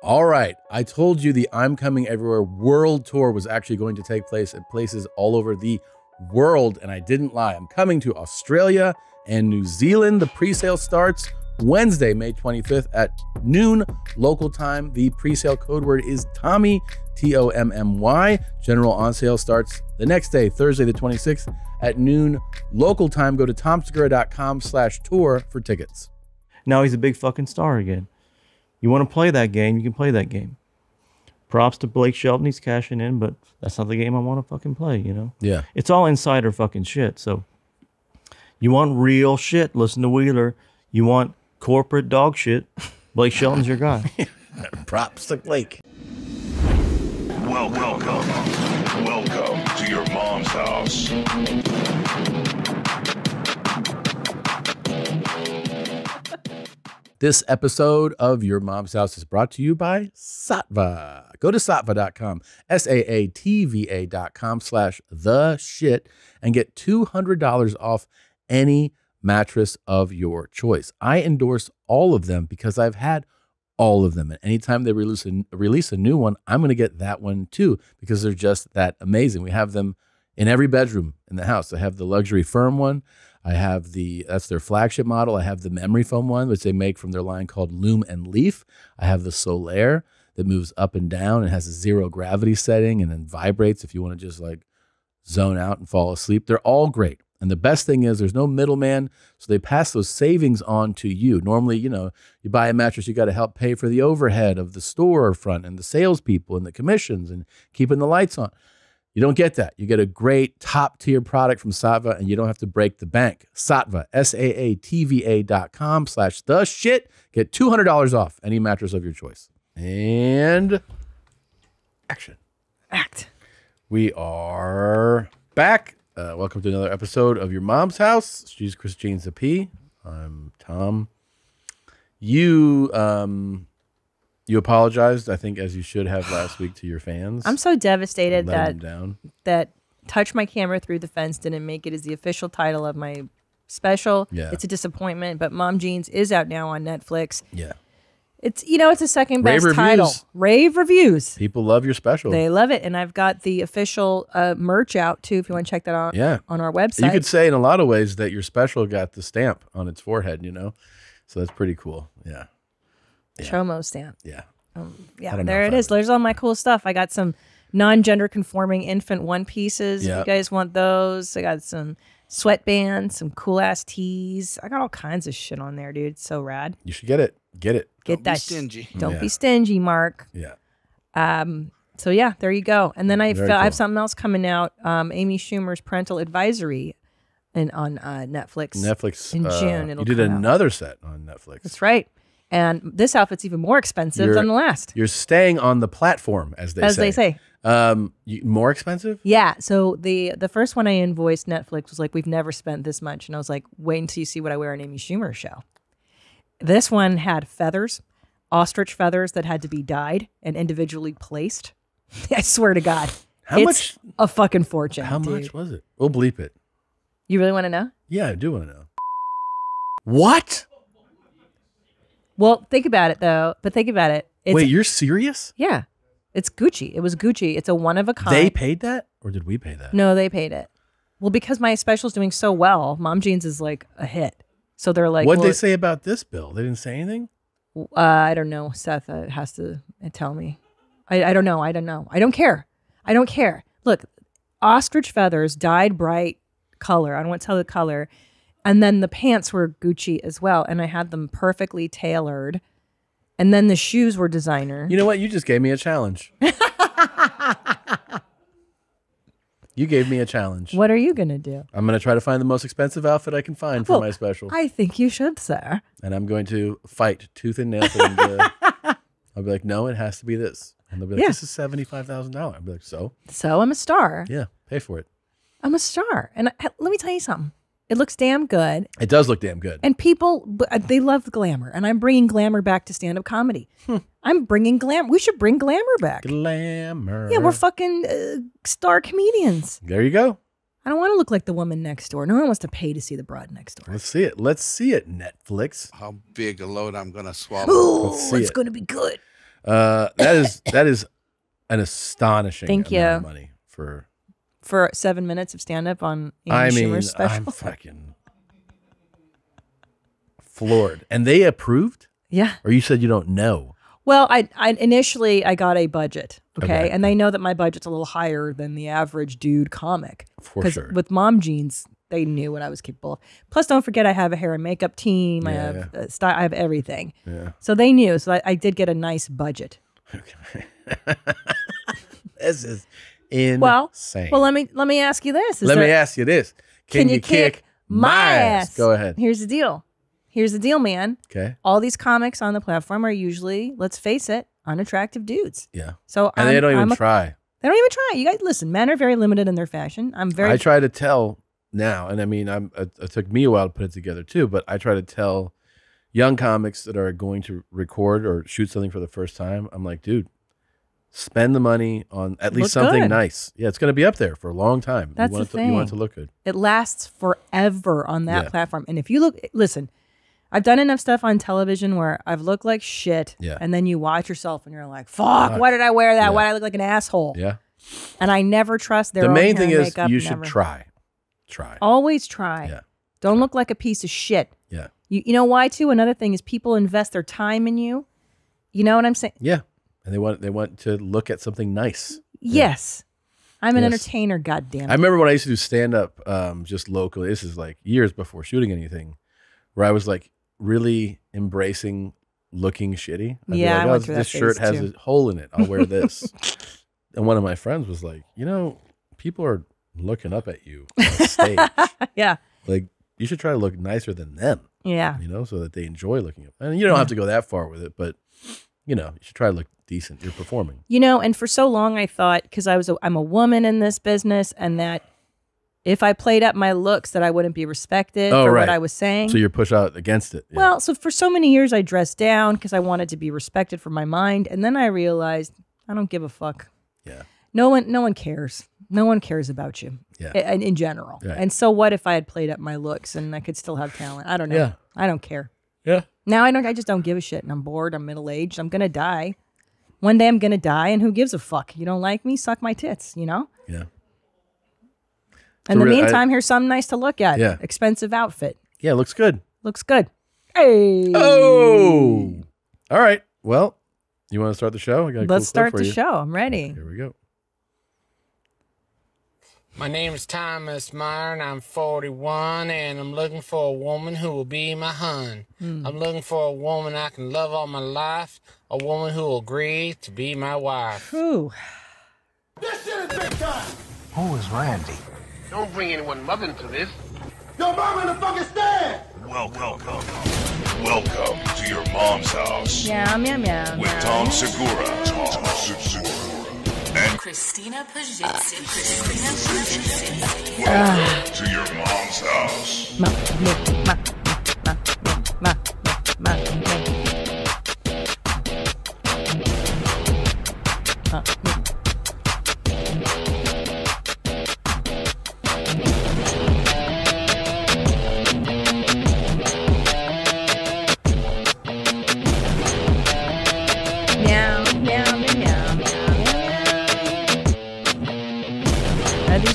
All right, I told you the I'm Coming Everywhere World Tour was actually going to take place at places all over the world, and I didn't lie. I'm coming to Australia and New Zealand. The pre-sale starts Wednesday, May 25th at noon local time. The pre-sale code word is Tommy, T-O-M-M-Y. General on sale starts the next day, Thursday the 26th at noon local time. Go to tomsegura.com/tour for tickets. Now he's a big fucking star again. You want to play that game, you can play that game. Props to Blake Shelton, he's cashing in, but that's not the game I want to fucking play, you know? Yeah. It's all insider fucking shit, so. You want real shit, listen to Wheeler. You want corporate dog shit, Blake Shelton's your guy. Props to Blake. Welcome to your mom's house. This episode of Your Mom's House is brought to you by Sattva. Go to sattva.com, saatva.com/the shit, and get $200 off any mattress of your choice. I endorse all of them because I've had all of them. And anytime they release a new one, I'm going to get that one too because they're just that amazing. We have them in every bedroom in the house. I have the luxury firm one. I have the, that's their flagship model. I have the memory foam one, which they make from their line called Loom and Leaf. I have the Solaire that moves up and down and has a zero gravity setting and then vibrates if you want to just like zone out and fall asleep. They're all great. And the best thing is there's no middleman, so they pass those savings on to you. Normally, you know, you buy a mattress, you got to help pay for the overhead of the storefront and the salespeople and the commissions and keeping the lights on. You don't get that. You get a great top-tier product from Sattva, and you don't have to break the bank. Sattva, saatva.com/the shit. Get $200 off any mattress of your choice. And action. Act. We are back. Welcome to another episode of Your Mom's House. She's Christine Zappie. I'm Tom. You apologized, I think, as you should have last week to your fans. I'm so devastated that Touch My Camera Through the Fence didn't make it as the official title of my special. Yeah. It's a disappointment, but Mom Jeans is out now on Netflix. Yeah. It's, you know, it's a second best title. Rave reviews. People love your special. They love it. And I've got the official merch out too, if you want to check that out on our website. You could say in a lot of ways that your special got the stamp on its forehead, you know? So that's pretty cool. Yeah. Yeah. Chomo stamp. Yeah. Yeah, there it is. There's all my cool stuff. I got some non-gender conforming infant one pieces. Yep. If you guys want those. I got some sweatbands, some cool ass tees. I got all kinds of shit on there, dude. It's so rad. You should get it. Get it. Get that. Don't be stingy. Don't be stingy, Mark. Yeah. So yeah, there you go. And then I have something else coming out. Amy Schumer's Parental Advisory. And on Netflix. Netflix in June. You did another set on Netflix. That's right. And this outfit's even more expensive than the last. You're staying on the platform, as they say. More expensive? Yeah. So the first one I invoiced, Netflix was like, we've never spent this much. And I was like, wait until you see what I wear on Amy Schumer's show. This one had feathers, ostrich feathers that had to be dyed and individually placed. I swear to God. It's a fucking fortune. How much was it? We'll bleep it. You really want to know? Yeah, I do want to know. What? Well, think about it, though. But think about it. Wait, you're serious? Yeah. It's Gucci. It was Gucci. It's a one-of-a-kind. They paid that? Or did we pay that? No, they paid it. Well, because my special's doing so well, Mom Jeans is like a hit. So they're like... What'd they say about this bill? They didn't say anything? I don't know. Seth has to tell me. I don't know. I don't know. I don't care. I don't care. Look, ostrich feathers, dyed bright color. I don't want to tell the color. And then the pants were Gucci as well. And I had them perfectly tailored. And then the shoes were designer. You know what? You just gave me a challenge. You gave me a challenge. What are you going to do? I'm going to try to find the most expensive outfit I can find for my special. I think you should, sir. And I'm going to fight tooth and nail. I'll be like, no, it has to be this. And they'll be like, this is $75,000. I'll be like, so? So I'm a star. Yeah, pay for it. I'm a star. And let me tell you something. It looks damn good. It does look damn good. And people, they love glamour. And I'm bringing glamour back to stand-up comedy. I'm bringing glamour. We should bring glamour back. Glamour. Yeah, we're fucking star comedians. There you go. I don't want to look like the woman next door. No one wants to pay to see the broad next door. Let's see it. Let's see it, Netflix. How big a load I'm going to swallow. Ooh, it's going to be good. That is an astonishing amount of money for 7 minutes of stand up on Amy Schumer's special. I'm fucking floored. And they approved? Yeah. Or you said you don't know. Well, I initially I got a budget, okay? And they know that my budget's a little higher than the average dude comic. For sure. With Mom Jeans, they knew what I was capable of. Plus, don't forget, I have a hair and makeup team. Yeah, I have everything. Yeah. So they knew. So I did get a nice budget. Okay. This is insane. Well, let me ask you this. Let me ask you this. Can you kick my ass? Go ahead. Here's the deal. Here's the deal, man. Okay. All these comics on the platform are usually, let's face it, unattractive dudes. Yeah. So and they don't even try. They don't even try. You guys, listen, men are very limited in their fashion. I try to tell now, and I mean, it took me a while to put it together too, but I try to tell young comics that are going to record or shoot something for the first time, I'm like, dude, spend the money on at least something nice. Yeah, it's going to be up there for a long time. That's the thing. You want it to look good. It lasts forever on that platform. And if you look, listen, I've done enough stuff on television where I've looked like shit, and then you watch yourself and you're like, fuck, why did I wear that? Why did I look like an asshole? Yeah. And I never trust their own hair and makeup. The main thing is you should try. Try. Always try. Yeah. Don't look like a piece of shit. Yeah. You know why, too? Another thing is people invest their time in you. You know what I'm saying? Yeah. And they want to look at something nice. Yes. I'm an entertainer, goddammit. I remember when I used to do stand-up just locally. This is like years before shooting anything, where I was like, really embracing looking shitty. I'd be like, oh, this shirt has a hole in it. I'll wear this. And one of my friends was like, you know, people are looking up at you on stage. Like, you should try to look nicer than them. Yeah. You know, so that they enjoy looking up. And you don't have to go that far with it, but, you know, you should try to look decent. You're performing. You know, and for so long I thought, because I'm a woman in this business, and that if I played up my looks, that I wouldn't be respected for what I was saying. So you're pushed out against it. Yeah. Well, so for so many years I dressed down because I wanted to be respected for my mind, and then I realized I don't give a fuck. Yeah. No one cares. No one cares about you. Yeah. In general. Right. And so what if I had played up my looks and I could still have talent? I don't know. Yeah. I don't care. Yeah. Now I just don't give a shit, and I'm bored. I'm middle aged. I'm gonna die. One day I'm gonna die, and who gives a fuck? You don't like me? Suck my tits. You know. Yeah. In the meantime, here's something nice to look at. Yeah. Expensive outfit. Yeah, looks good. Looks good. Hey. Oh. All right. Well, you want to start the show? I got a Let's cool start for the you. Show. I'm ready. Right, here we go. My name is Thomas Meyer, and I'm 41, and I'm looking for a woman who will be my hun. I'm looking for a woman I can love all my life, a woman who will agree to be my wife. Ooh. This shit is big time. Who is Randy? Don't bring anyone mother into this. Your mom in the fucking stand! Welcome to your mom's house. Yum, yum, yum. With Tom Segura. Tom Segura. And Christina Pajit. Welcome to your mom's house.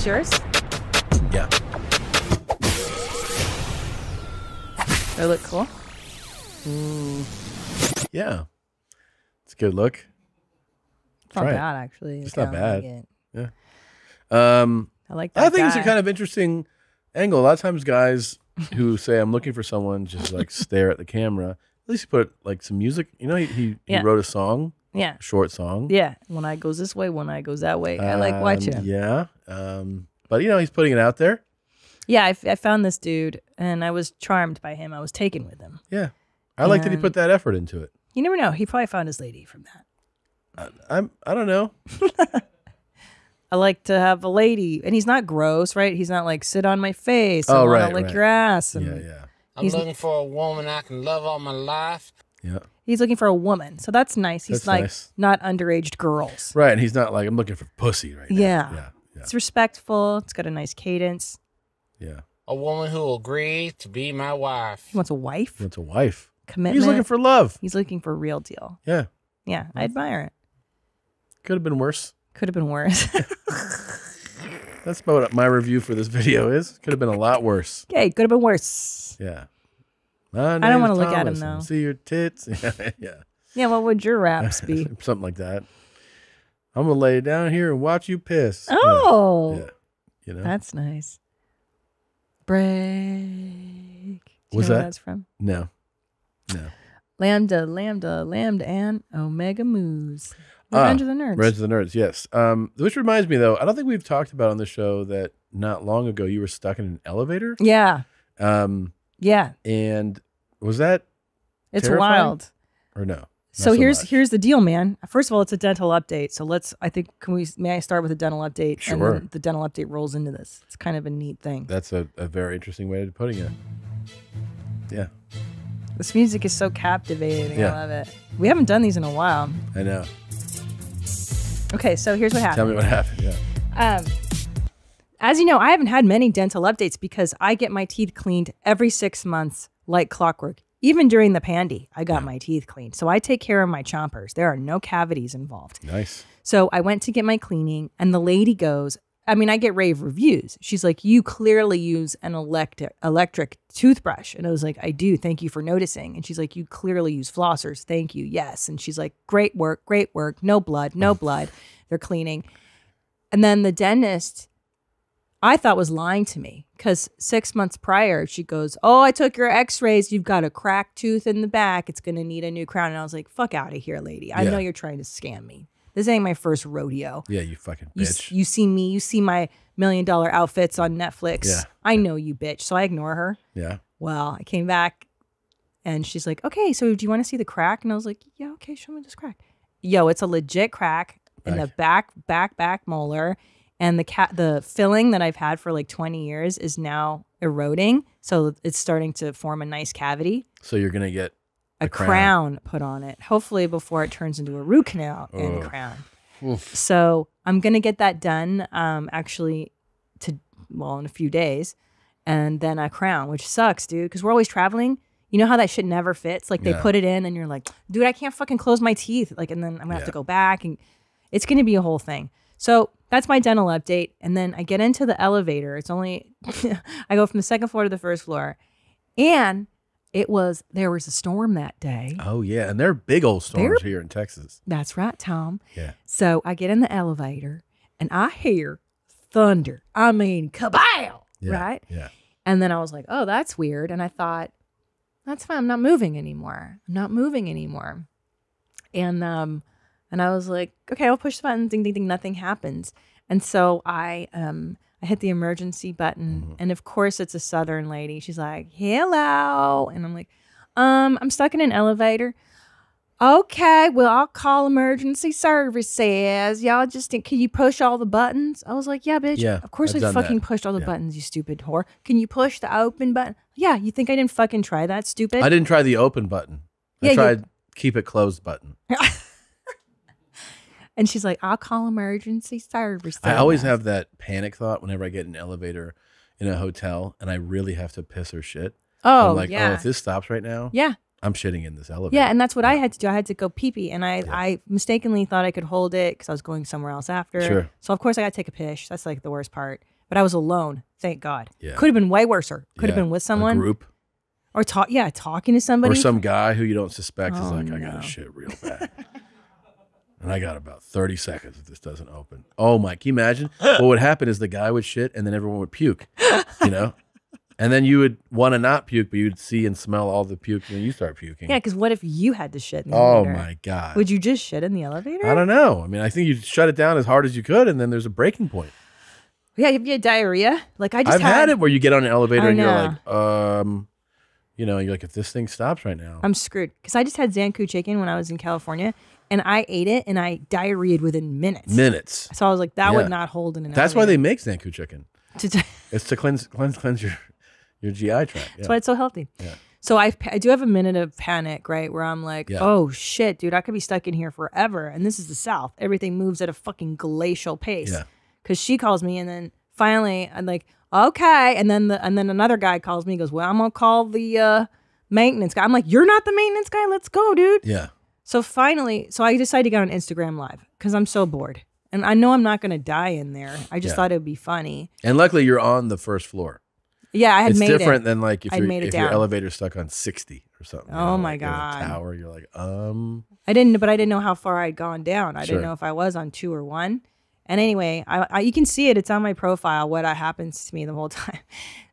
Yours? Yeah. They look cool. Ooh. Yeah. It's a good look. It's not bad, actually. It's not bad. Like it. Yeah. I like that. I think it's a kind of interesting angle. A lot of times guys who say, I'm looking for someone, just like stare at the camera. At least he put like some music. You know, he wrote a song. Yeah. Short song. Yeah. One eye goes this way, one eye goes that way. I like watching him. Yeah. But, you know, he's putting it out there. Yeah. I found this dude and I was charmed by him. I was taken with him. Yeah. I like that he put that effort into it. You never know. He probably found his lady from that. I don't know. I like to have a lady. And he's not gross, right? He's not like, sit on my face. Oh, right. I lick your ass. And yeah. I'm looking for a woman I can love all my life. Yeah. He's looking for a woman. So that's nice. He's like not underage girls. Right. And he's not like, I'm looking for pussy right now. Yeah. It's respectful. It's got a nice cadence. Yeah. A woman who will agree to be my wife. He wants a wife? He wants a wife. Commitment. He's looking for love. He's looking for a real deal. Yeah. Yeah, I admire it. Could have been worse. Could have been worse. That's about what my review for this video is. Could have been a lot worse. Okay, could have been worse. Yeah. I don't want to look at him, though. See your tits? Yeah. Yeah, what would your raps be? Something like that. I'm going to lay down here and watch you piss. Oh. Yeah. You know? That's nice. Break. What's that? Where that's from? No. No. Lambda, lambda, lambda, and omega moves. Revenge of the Nerds. Revenge of the Nerds, yes. Which reminds me, though, I don't think we've talked about on the show that not long ago you were stuck in an elevator. Yeah. Yeah. And was that It's terrifying? Wild. Or no? So here's the deal, man. First of all, it's a dental update. So let's, I think, may I start with a dental update? Sure. And the dental update rolls into this. It's kind of a neat thing. That's a very interesting way of putting it. Yeah. This music is so captivating. Yeah. I love it. We haven't done these in a while. I know. Okay, so here's what happened. Tell me what happened, yeah. As you know, I haven't had many dental updates because I get my teeth cleaned every 6 months like clockwork. Even during the pandy, I got my teeth cleaned. So I take care of my chompers. There are no cavities involved. Nice. So I went to get my cleaning, and the lady goes, I mean, I get rave reviews. She's like, you clearly use an electric toothbrush. And I was like, I do. Thank you for noticing. And she's like, you clearly use flossers. Thank you. Yes. And she's like, great work. Great work. No blood. No blood. They're cleaning. And then the dentist, I thought, was lying to me, because 6 months prior, she goes, oh, I took your x-rays. You've got a cracked tooth in the back. It's going to need a new crown. And I was like, fuck out of here, lady. I know you're trying to scam me. This ain't my first rodeo. Yeah, you fucking bitch. You see me. You see my $1 million outfits on Netflix. Yeah. I know you, bitch. So I ignore her. Yeah. Well, I came back and she's like, okay, so do you want to see the crack? And I was like, yeah, okay, show me this crack. Yo, it's a legit crack in the back molar. And the filling that I've had for like 20 years is now eroding. So it's starting to form a nice cavity. So you're going to get a crown put on it, hopefully before it turns into a root canal and crown. Oof. So I'm going to get that done actually in a few days. And then a crown, which sucks, dude, because we're always traveling. You know how that shit never fits? Like they put it in and you're like, dude, I can't fucking close my teeth. Like, and then I'm going to have to go back, and it's going to be a whole thing. So that's my dental update. And then I get into the elevator. It's only, I go from the second floor to the first floor. And there was a storm that day. Oh, yeah. And they're big old storms here in Texas. That's right, Tom. Yeah. So I get in the elevator and I hear thunder. I mean, kabow, right? Yeah. And then I was like, oh, that's weird. And I thought, that's fine. I'm not moving anymore. I'm not moving anymore. And I was like, okay, I'll push the button, ding, ding, ding, nothing happens. And so I hit the emergency button. Mm-hmm. And of course, it's a Southern lady. She's like, hello. And I'm like, I'm stuck in an elevator. Okay, well, I'll call emergency services. Y'all just, can you push all the buttons? I was like, yeah, bitch. Yeah, of course I fucking pushed all the buttons, you stupid whore. Can you push the open button? Yeah, you think I didn't fucking try that, stupid? I didn't try the open button. I tried keep it closed button. And she's like, I'll call emergency services. I always have that panic thought whenever I get an elevator in a hotel and I really have to piss or shit. Oh, I'm like, oh, if this stops right now, I'm shitting in this elevator. Yeah, and that's what I had to do. I had to go pee-pee, and I mistakenly thought I could hold it because I was going somewhere else after. Sure. So, of course, I got to take a piss. That's like the worst part. But I was alone, thank God. Yeah. Could have been way worse. Could have been with someone. A group. Or talking to somebody. Or some guy who you don't suspect is like, I got to shit real bad. And I got about 30 seconds if this doesn't open. Oh, my. Can you imagine? What would happen is the guy would shit and then everyone would puke, you know? And then you would want to not puke, but you'd see and smell all the puke and then you start puking. Yeah, because what if you had to shit in the elevator? Oh, my God. Would you just shit in the elevator? I don't know. I mean, I think you'd shut it down as hard as you could, and then there's a breaking point. Yeah, you get diarrhea. Like, I've had it where you get on an elevator and you're like, you know, you're like, if this thing stops right now, I'm screwed. Because I just had Zanku chicken when I was in California. And I ate it, and I diarrheaed within minutes. Minutes. So I was like, that would not hold in an That's why they make Zanku chicken. It's to cleanse your GI tract. Yeah. That's why it's so healthy. Yeah. So I do have a minute of panic, right, where I'm like, oh, shit, dude, I could be stuck in here forever. And this is the South. Everything moves at a fucking glacial pace. Because she calls me, and then finally I'm like, okay. And then another guy calls me and goes, well, I'm going to call the maintenance guy. I'm like, you're not the maintenance guy? Let's go, dude. Yeah. So finally, so I decided to go on Instagram Live because I'm so bored. And I know I'm not going to die in there. I just thought it would be funny. And luckily you're on the first floor. Yeah, I had made it. It's different than like if your elevator's stuck on 60 or something. Oh, you know, my like God. In a tower, you're like, I didn't know how far I'd gone down. I didn't know if I was on 2 or 1. And anyway, I you can see it. It's on my profile what happens to me the whole time.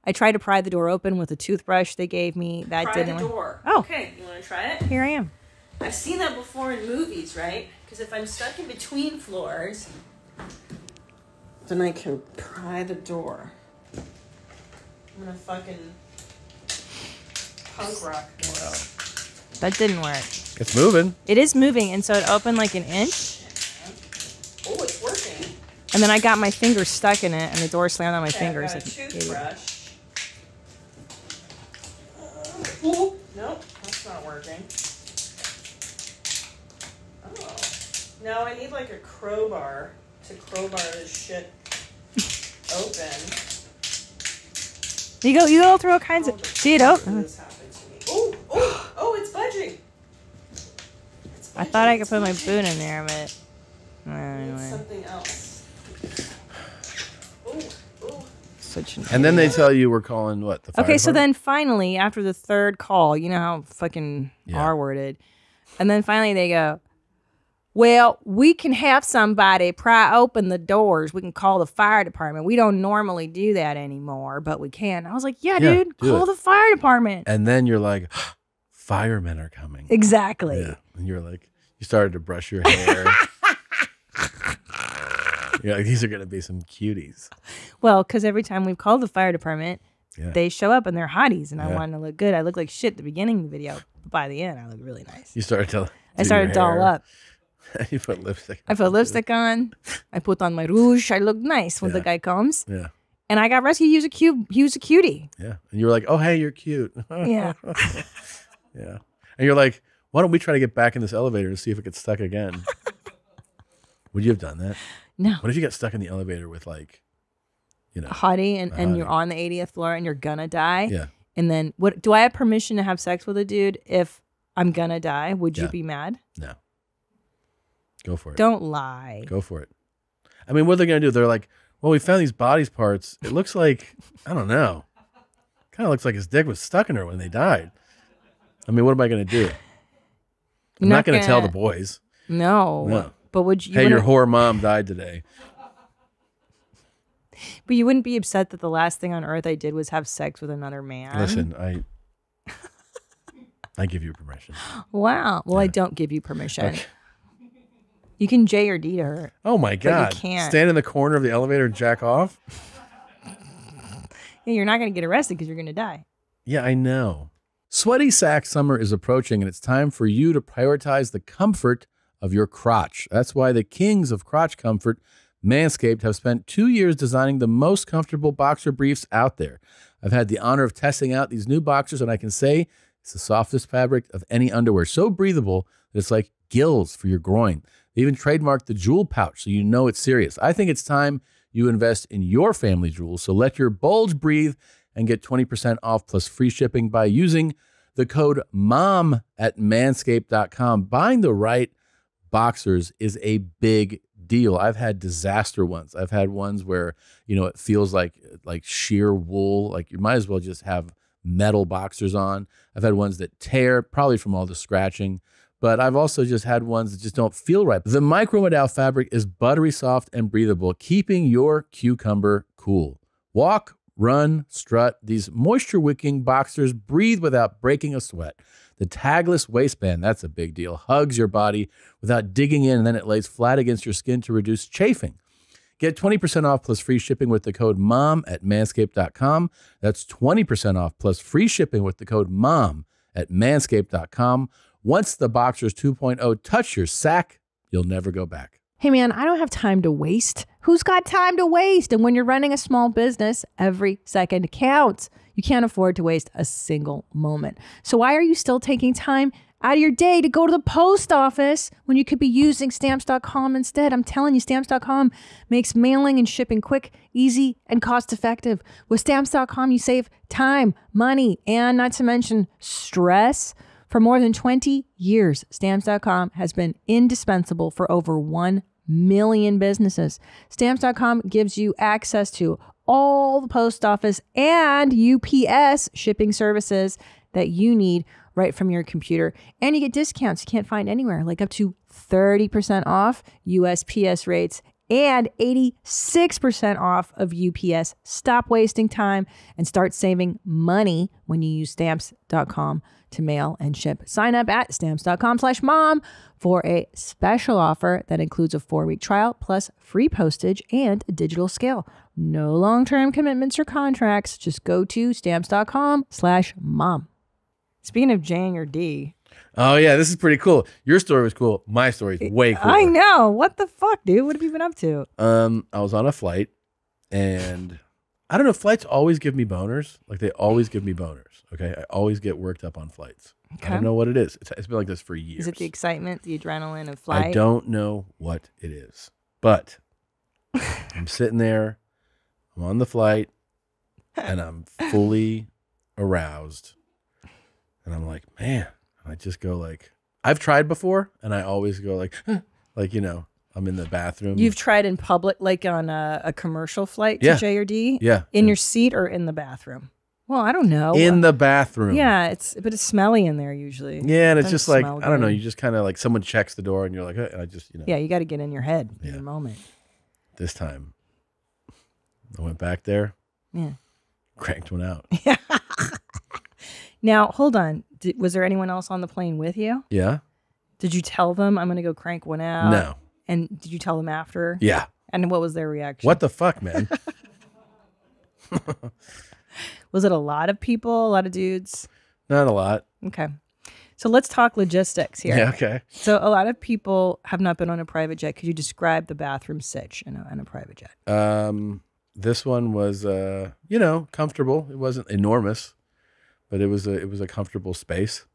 I tried to pry the door open with a toothbrush they gave me. That didn't work. Oh. Okay, you want to try it? Here I am. I've seen that before in movies, right? Because if I'm stuck in between floors, then I can pry the door. I'm going to fucking punk rock this. Wow. That didn't work. It's moving. It is moving, and so it opened like an inch. Oh, it's working. And then I got my finger stuck in it, and the door slammed on my fingers. I got a toothbrush. Ooh. Nope, that's not working. No, I need like a crowbar to crowbar this shit open. You go, through all kinds of. See it open. Oh, oh, oh! It's budging. It's budging. I thought I could put my boot in there, but anyway. Something else. Oh, oh. Such an. And then they tell you we're calling what the. Fire okay, department? So then finally, after the third call, you know how fucking R-worded, and then finally they go. Well, we can have somebody pry open the doors. We can call the fire department. We don't normally do that anymore, but we can. I was like, yeah dude, call the fire department. And then you're like, firemen are coming. Exactly. Yeah. And you're like, you started to brush your hair. You're like, these are going to be some cuties. Well, because every time we've called the fire department, they show up and they're hotties, and I wanted to look good. I look like shit at the beginning of the video. But by the end, I look really nice. You started to I started to doll up. You put lipstick on. I put lipstick on. I put on my rouge. I look nice when the guy comes. Yeah. And I got rescued. He was a cutie. Yeah. And you were like, oh, hey, you're cute. Yeah. Yeah. And you're like, why don't we try to get back in this elevator and see if it gets stuck again? Would you have done that? No. What if you got stuck in the elevator with like, you know. A hottie and you're on the 80th floor and you're gonna die? Yeah. And then what? Do I have permission to have sex with a dude if I'm gonna die? Would you be mad? No. Go for it. Don't lie. Go for it. I mean, what are they going to do? They're like, well, we found these body parts. It looks like, I don't know. Kind of looks like his dick was stuck in her when they died. I mean, what am I going to do? I'm not going to tell the boys. No. No. But would you? Hey, your whore mom died today. But you wouldn't be upset that the last thing on earth I did was have sex with another man? Listen, I give you permission. Wow. Well, I don't give you permission. Okay. You can J or D to her. Oh my God. You can't. Stand in the corner of the elevator and jack off? Yeah, you're not going to get arrested because you're going to die. Yeah, I know. Sweaty sack summer is approaching and it's time for you to prioritize the comfort of your crotch. That's why the kings of crotch comfort, Manscaped, have spent 2 years designing the most comfortable boxer briefs out there. I've had the honor of testing out these new boxers and I can say it's the softest fabric of any underwear. So breathable that it's like gills for your groin. They even trademarked the jewel pouch, so you know it's serious. I think it's time you invest in your family jewels, so let your bulge breathe and get 20% off plus free shipping by using the code MOM at manscaped.com. Buying the right boxers is a big deal. I've had disaster ones. I've had ones where, you know, it feels like sheer wool, like you might as well just have metal boxers on. I've had ones that tear, probably from all the scratching. But I've also just had ones that just don't feel right. The micromodal fabric is buttery soft and breathable, keeping your cucumber cool. Walk, run, strut. These moisture-wicking boxers breathe without breaking a sweat. The tagless waistband, that's a big deal, hugs your body without digging in, and then it lays flat against your skin to reduce chafing. Get 20% off plus free shipping with the code MOM at manscaped.com. That's 20% off plus free shipping with the code MOM at manscaped.com. Once the Boxers 2.0 touch your sack, you'll never go back. Hey man, I don't have time to waste. Who's got time to waste? And when you're running a small business, every second counts. You can't afford to waste a single moment. So why are you still taking time out of your day to go to the post office when you could be using Stamps.com instead? I'm telling you, Stamps.com makes mailing and shipping quick, easy, and cost effective. With Stamps.com, you save time, money, and not to mention stress. For more than 20 years, Stamps.com has been indispensable for over 1 million businesses. Stamps.com gives you access to all the post office and UPS shipping services that you need right from your computer. And you get discounts you can't find anywhere, like up to 30% off USPS rates and 86% off of UPS. Stop wasting time and start saving money when you use Stamps.com to mail and ship. Sign up at Stamps.com/mom for a special offer that includes a 4-week trial plus free postage and a digital scale. No long-term commitments or contracts. Just go to Stamps.com/mom. Speaking of J and your D. Oh, yeah, this is pretty cool. Your story was cool. My story is way cool. I know. What the fuck, dude? What have you been up to? I was on a flight, and I don't know. Flights always give me boners. Like, they always give me boners, okay? I always get worked up on flights. Okay. I don't know what it is. It's been like this for years. Is it the excitement, the adrenaline of flight? I don't know what it is, but I'm sitting there. I'm on the flight, and I'm fully aroused, and I'm like, man. I just go like, I've tried before, and I always go like, huh, like, you know, I'm in the bathroom. You've tried in public, like on a commercial flight to J or D? Yeah. In your seat or in the bathroom? Well, I don't know. In the bathroom. Yeah, but it's smelly in there usually. Yeah, and it's just like, good. I don't know, you just kind of like, someone checks the door, and you're like, oh, and I just, you know. Yeah, you got to get in your head in the moment. This time, I went back there. Yeah. Cranked one out. Yeah. Now, hold on. Was there anyone else on the plane with you? Yeah. Did you tell them, I'm going to go crank one out? No. And did you tell them after? Yeah. And what was their reaction? What the fuck, man? Was it a lot of people, a lot of dudes? Not a lot. Okay. So let's talk logistics here. Yeah, okay. So a lot of people have not been on a private jet. Could you describe the bathroom sitch in a private jet? This one was, you know, comfortable. It wasn't enormous. But it was a comfortable space.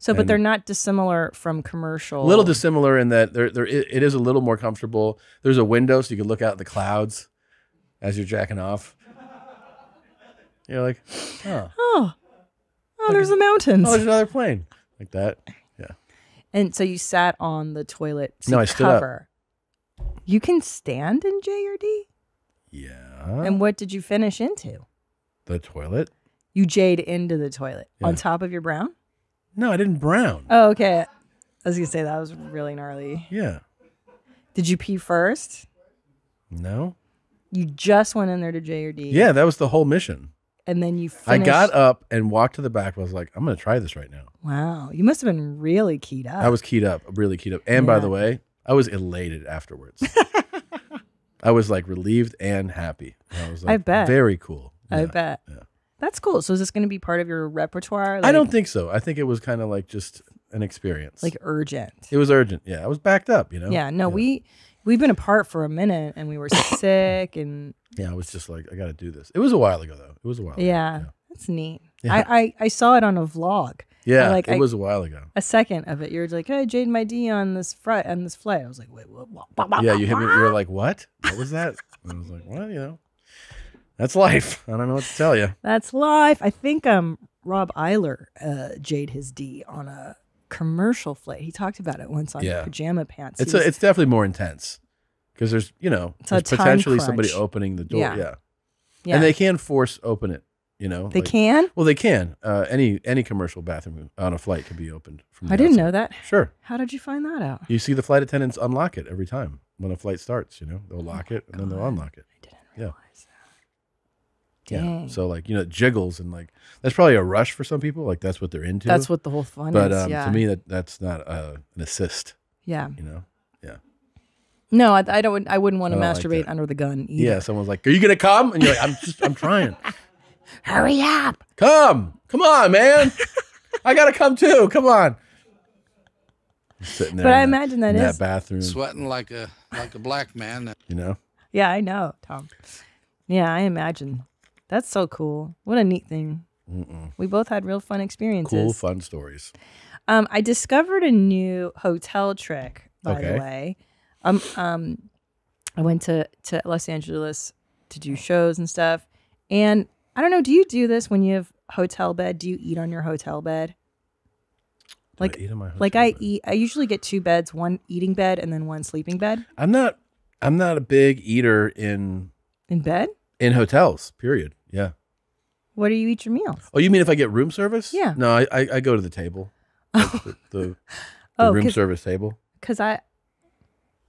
So, but they're not dissimilar from commercial. A little dissimilar in that it is a little more comfortable. There's a window so you can look out at the clouds as you're jacking off. You're like, oh, there's the mountains. Oh, there's another plane like that. Yeah. And so you sat on the toilet seat cover. No, I stood up. You can stand in J or D? Yeah. And what did you finish into? The toilet. You jade into the toilet on top of your brown? No, I didn't brown. Oh, okay. I was going to say that was really gnarly. Yeah. Did you pee first? No. You just went in there to J or D. Yeah, that was the whole mission. And then you finished. I got up and walked to the back. I was like, I'm going to try this right now. Wow. You must have been really keyed up. I was keyed up, really keyed up. And by the way, I was elated afterwards. I was like relieved and happy. I was like, I bet. Very cool. Yeah, I bet. Yeah. That's cool. So is this going to be part of your repertoire? Like, I don't think so. I think it was kind of like just an experience. Like urgent. It was urgent. Yeah. I was backed up, you know? Yeah. No, yeah. We've been apart for a minute and we were sick and... Yeah. I was just like, I got to do this. It was a while ago though. It was a while ago. Yeah. That's neat. Yeah. I saw it on a vlog. Yeah. And, like, it was a while ago. A second of it. You were like, hey, jade my D on this front, on this flight. I was like, wait, what? Yeah. You hit me. You were like, what? What was that? And I was like, well, you know. That's life. I don't know what to tell you. That's life. I think Rob Eiler jade his D on a commercial flight. He talked about it once on Pajama Pants. It's definitely more intense because there's, you know, there's potentially somebody opening the door. Yeah. Yeah. And they can force open it, you know. They can? Well, they can. Any commercial bathroom on a flight can be opened from the outside. I didn't know that. Sure. How did you find that out? You see the flight attendants unlock it every time when a flight starts, you know. They'll lock it and then they'll unlock it. I didn't realize that. Yeah. Dang. So like, you know, it jiggles and like, that's probably a rush for some people. Like that's what they're into. That's what the whole fun is. But to me, that's not an assist. Yeah. You know? Yeah. No, I wouldn't want to masturbate like under the gun either. Yeah. Someone's like, are you going to come? And you're like, I'm trying. Hurry up. Come on, man. I got to come too. Come on. I'm sitting there. But I imagine that is that bathroom. Sweating like a black man. You know? Yeah, I know, Tom. Yeah, I imagine. That's so cool. What a neat thing. Mm-mm. We both had real fun experiences. Cool, fun stories. I discovered a new hotel trick, by the way. I went to Los Angeles to do shows and stuff. And I don't know, do you do this when you have hotel bed? Do you eat on your hotel bed? Like, I usually get two beds, one eating bed and then one sleeping bed. I'm not a big eater in bed? In hotels, period. Yeah. What do you eat your meals? Oh, you mean if I get room service? Yeah. No, I go to the table. Oh. The room service table. Because yeah.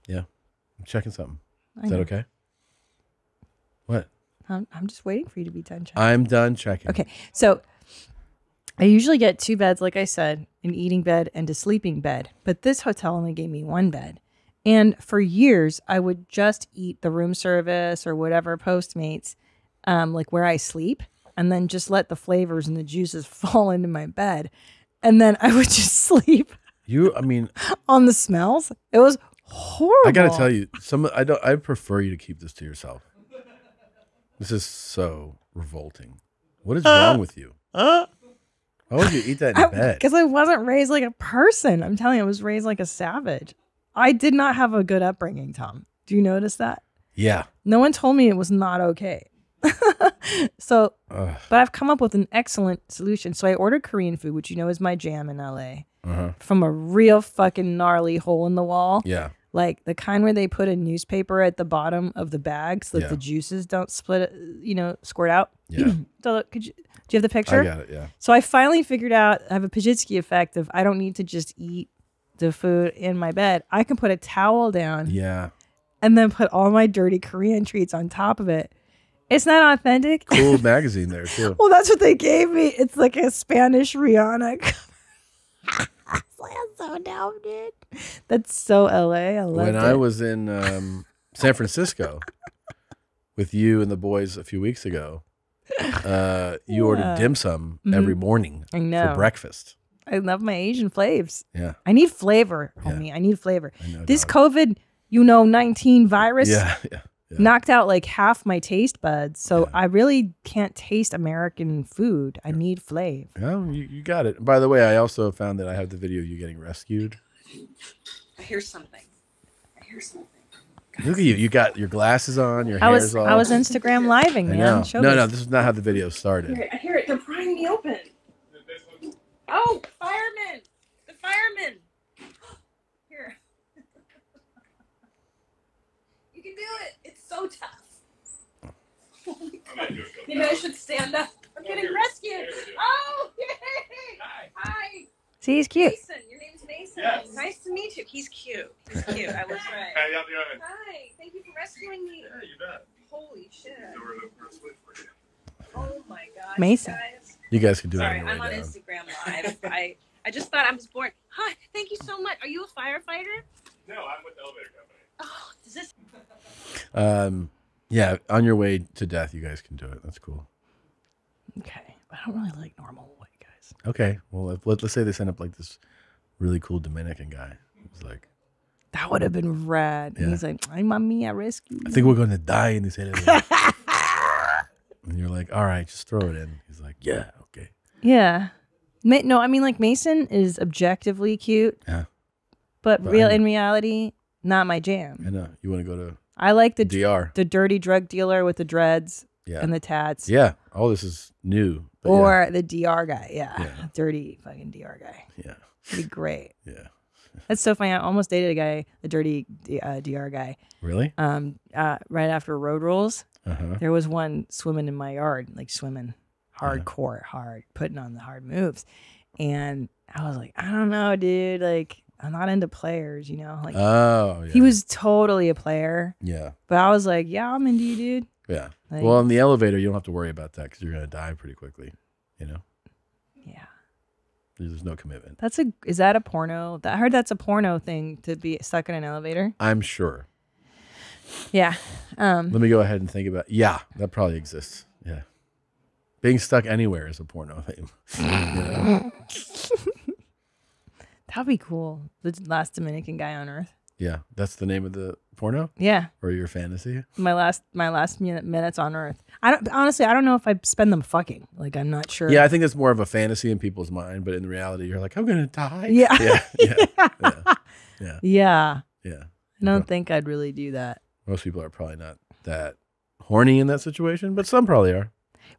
I'm checking something. Is that okay? What? I'm just waiting for you to be done checking. I'm done checking. Okay. So I usually get two beds, like I said, an eating bed and a sleeping bed. But this hotel only gave me one bed. And for years, I would just eat the room service or whatever Postmates, like where I sleep, and then just let the flavors and the juices fall into my bed. And then I would just sleep. On the smells. It was horrible. I got to tell you, I prefer you to keep this to yourself. This is so revolting. What is wrong with you? Why would you eat that in bed? Because I wasn't raised like a person. I'm telling you, I was raised like a savage. I did not have a good upbringing, Tom. Do you notice that? Yeah. No one told me it was not okay. So, but I've come up with an excellent solution. So I ordered Korean food, which you know is my jam in LA, from a real fucking gnarly hole in the wall. Yeah. Like the kind where they put a newspaper at the bottom of the bag so that the juices don't split, you know, squirt out. Yeah. So do you have the picture? I got it, yeah. So I finally figured out, I have a Pajitsky effect of I don't need to just eat the food in my bed. I can put a towel down. Yeah. And then put all my dirty Korean treats on top of it. It's not authentic. Cool magazine there, too. Well, that's what they gave me. It's like a Spanish Rihanna. That's so dumb, dude. That's so LA. I loved it. When I was in San Francisco with you and the boys a few weeks ago, you ordered dim sum every morning for breakfast. I love my Asian flavors. Yeah. I need flavor, homie. Yeah. I need flavor. I know, this COVID, 19 virus knocked out like half my taste buds. So I really can't taste American food. I need flavor. Oh, you got it. By the way, I also found that I have the video of you getting rescued. I hear something. I hear something. God. Look at you. You got your glasses on, your hair's all. I was Instagram living, man. No, this is not how the video started. I hear it. They're prying me open. Oh, firemen! The firemen! Here. You can do it. It's so tough. Oh my God. Maybe I should stand up. I'm getting rescued. Oh, yay! Hi. See, he's cute. Mason, your name's Mason. Yes. Nice to meet you. He's cute. He's cute. I was right. Hi. Thank you for rescuing me. Yeah, you bet. Holy shit. Oh my God. Mason. You guys can do it. Sorry, I'm on Instagram Live. I just thought I was born. Hi, thank you so much. Are you a firefighter? No, I'm with the elevator company. Oh, is this? Yeah, on your way to death, you guys can do it. That's cool. Okay, I don't really like normal white guys. Okay, well, let's say they send up like this really cool Dominican guy. It's like that would have been rad. Yeah. And he's like, "Ay, mami, I rescue you. I think we're gonna die in this elevator." And you're like, "All right, just throw it in." He's like, "Yeah." Yeah. No, I mean, like, Mason is objectively cute. Yeah. But in reality, not my jam. I know. You want to go to I like the DR. The dirty drug dealer with the dreads and the tats. Yeah. All this is new. Or the DR guy. Yeah. Dirty fucking DR guy. Yeah. It'd be great. Yeah. That's so funny. I almost dated a guy, a dirty DR guy. Really? Right after Road Rules, there was one swimming in my yard, like swimming. Hardcore, hard, putting on the hard moves. And I was like, I don't know, dude. Like, I'm not into players, you know? Like, he was totally a player. Yeah. But I was like, yeah, I'm into you, dude. Yeah. Like, well, in the elevator, you don't have to worry about that because you're going to die pretty quickly, you know? Yeah. There's no commitment. Is that a porno? I heard that's a porno thing to be stuck in an elevator. I'm sure. Yeah. Let me go ahead and think about that probably exists. Yeah. Being stuck anywhere is a porno thing. That'd be cool. The last Dominican guy on Earth. Yeah, that's the name of the porno. Yeah. Or your fantasy. My last minutes on Earth. Honestly, I don't know if I spend them fucking. Like, I'm not sure. Yeah, I think that's more of a fantasy in people's mind, but in reality, you're like, I'm gonna die. Yeah. Yeah. Yeah. I don't think I'd really do that. Most people are probably not that horny in that situation, but some probably are.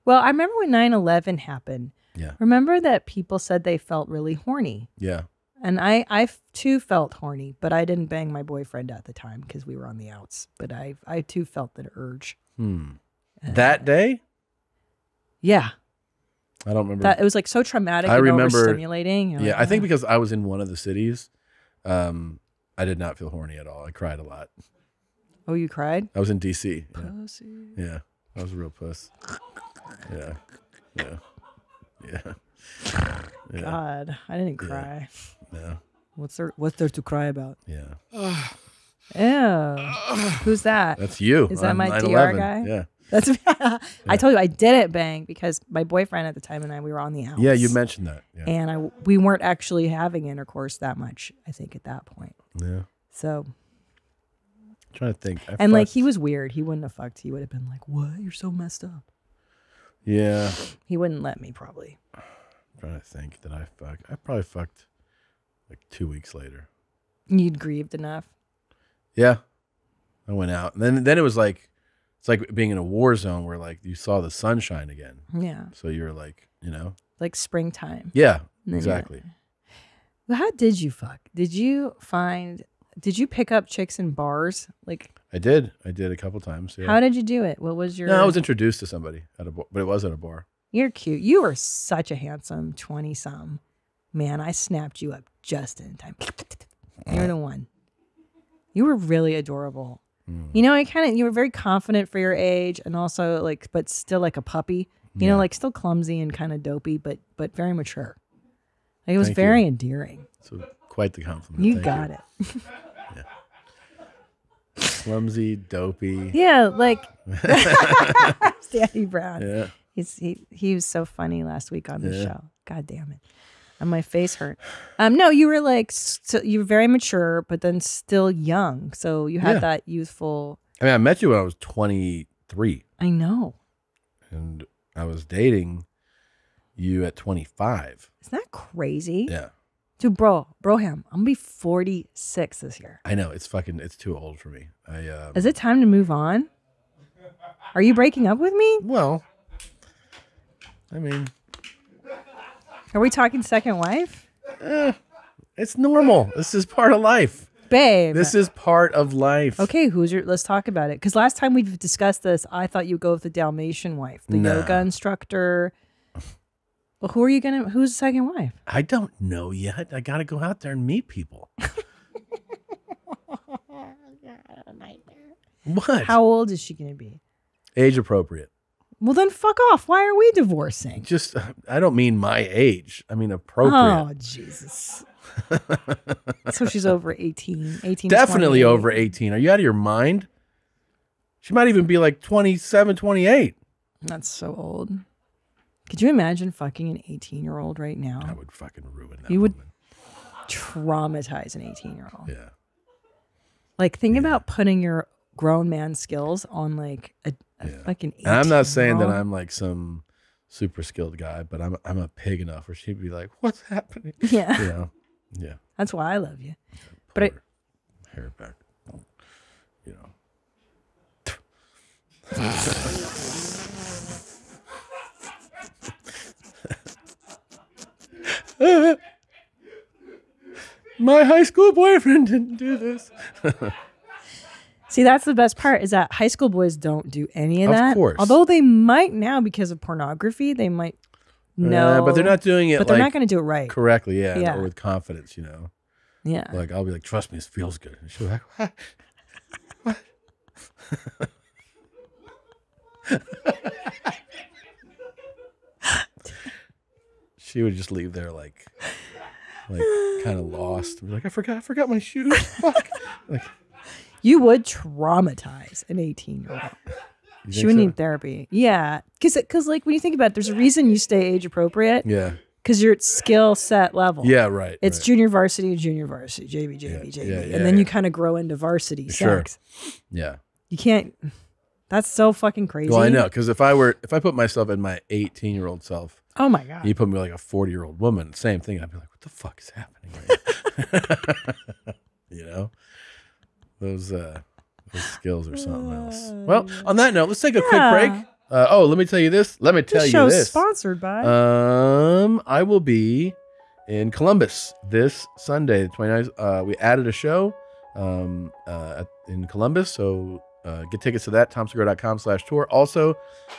Well, I remember when 9/11 happened. Yeah. Remember that people said they felt really horny. Yeah. And I too felt horny, but I didn't bang my boyfriend at the time because we were on the outs. But I too felt that urge. Hmm. That day? Yeah. I don't remember. That, it was like so traumatic. I remember stimulating. Yeah, like, I think because I was in one of the cities, I did not feel horny at all. I cried a lot. Oh, you cried? I was in DC. Pussy. Yeah. Yeah, I was a real puss. Yeah, yeah, yeah. Yeah. God, I didn't cry. Yeah. Yeah. What's there to cry about? Yeah. Ew. Who's that? That's you. Is that my DR guy? Yeah. That's yeah. I told you I didn't bang because my boyfriend at the time and I, we were on the outs. Yeah, you mentioned that. Yeah. And we weren't actually having intercourse that much, I think, at that point. Yeah. So I'm trying to think. And like he was weird. He wouldn't have fucked. He would have been like, "What? You're so messed up." Yeah. He wouldn't let me probably. Trying to think that I fucked. I probably fucked like 2 weeks later. You'd grieved enough. Yeah, I went out, and then it was like it's like being in a war zone where like you saw the sunshine again. Yeah. So you were like, you know, like springtime. Yeah, exactly. Yeah. How did you fuck? Did you find? Did you pick up chicks in bars? Like I did. I did a couple times. Yeah. How did you do it? What was your? No, I was introduced to somebody at a bar, but it was at a bar. You're cute. You are such a handsome 20-some. Man, I snapped you up just in time. You're the one. You were really adorable. Mm. You know, you were very confident for your age and also like, but still like a puppy. You know, like still clumsy and kind of dopey, but very mature. Like, it was very endearing. So quite the compliment. You got it. Yeah. Clumsy, dopey. Yeah, like Danny Brown. Yeah. He was so funny last week on the show. God damn it. And my face hurt. No, you were like, you were very mature, but then still young. So you had that youthful. I mean, I met you when I was 23. I know. And I was dating you at 25. Isn't that crazy? Yeah. Dude, Broham, I'm gonna be 46 this year. I know. It's too old for me. Is it time to move on? Are you breaking up with me? Well, I mean, are we talking second wife? It's normal. This is part of life, babe. This is part of life. Okay, let's talk about it. Because last time we discussed this, I thought you'd go with the Dalmatian wife, the yoga instructor. Well, who's the second wife? I don't know yet. I got to go out there and meet people. What? How old is she going to be? Age appropriate. Well, then fuck off. Why are we divorcing? Just, I don't mean my age. I mean appropriate. Oh, Jesus. So she's over 18. 18. Definitely over 18. Are you out of your mind? She might even be like 27, 28. That's so old. Could you imagine fucking an 18-year-old right now? I would fucking ruin that. You would traumatize an 18-year-old. Yeah. Like, think about putting your grown man skills on like a fucking 18. And I'm not saying that I'm like some super skilled guy, but I'm a pig enough where she'd be like, "What's happening?" Yeah, you know? Yeah. That's why I love you. Yeah, but hair back, you know. My high school boyfriend didn't do this. See, that's the best part, is that high school boys don't do any of that. Of course. Although they might now because of pornography, they might know. But they're not doing it. But they're like, not going to do it right. Correctly, yeah. Or with confidence, you know. Yeah. Like, I'll be like, "Trust me, this feels good." And she'll be like, "What? What?" She would just leave there like kind of lost. Be like, I forgot my shoes. Fuck. Like, you would traumatize an 18-year-old. She would need therapy. Yeah. Because like, when you think about it, there's a reason you stay age appropriate. Yeah. Because you're at skill set level. Yeah, right. It's right. junior varsity, JV. And then you kind of grow into varsity sex. Yeah. You can't. That's so fucking crazy. Well, I know. Because if I put myself in my 18-year-old self. Oh, my God. You put me like a 40-year-old woman. Same thing. I'd be like, what the fuck is happening right now? You know? Those skills are something else. Well, on that note, let's take a quick break. Let me tell you this. Let me tell you this. This show's sponsored by. I will be in Columbus this Sunday, the 29th. We added a show in Columbus, so get tickets to that, TomSegura.com/tour. Also,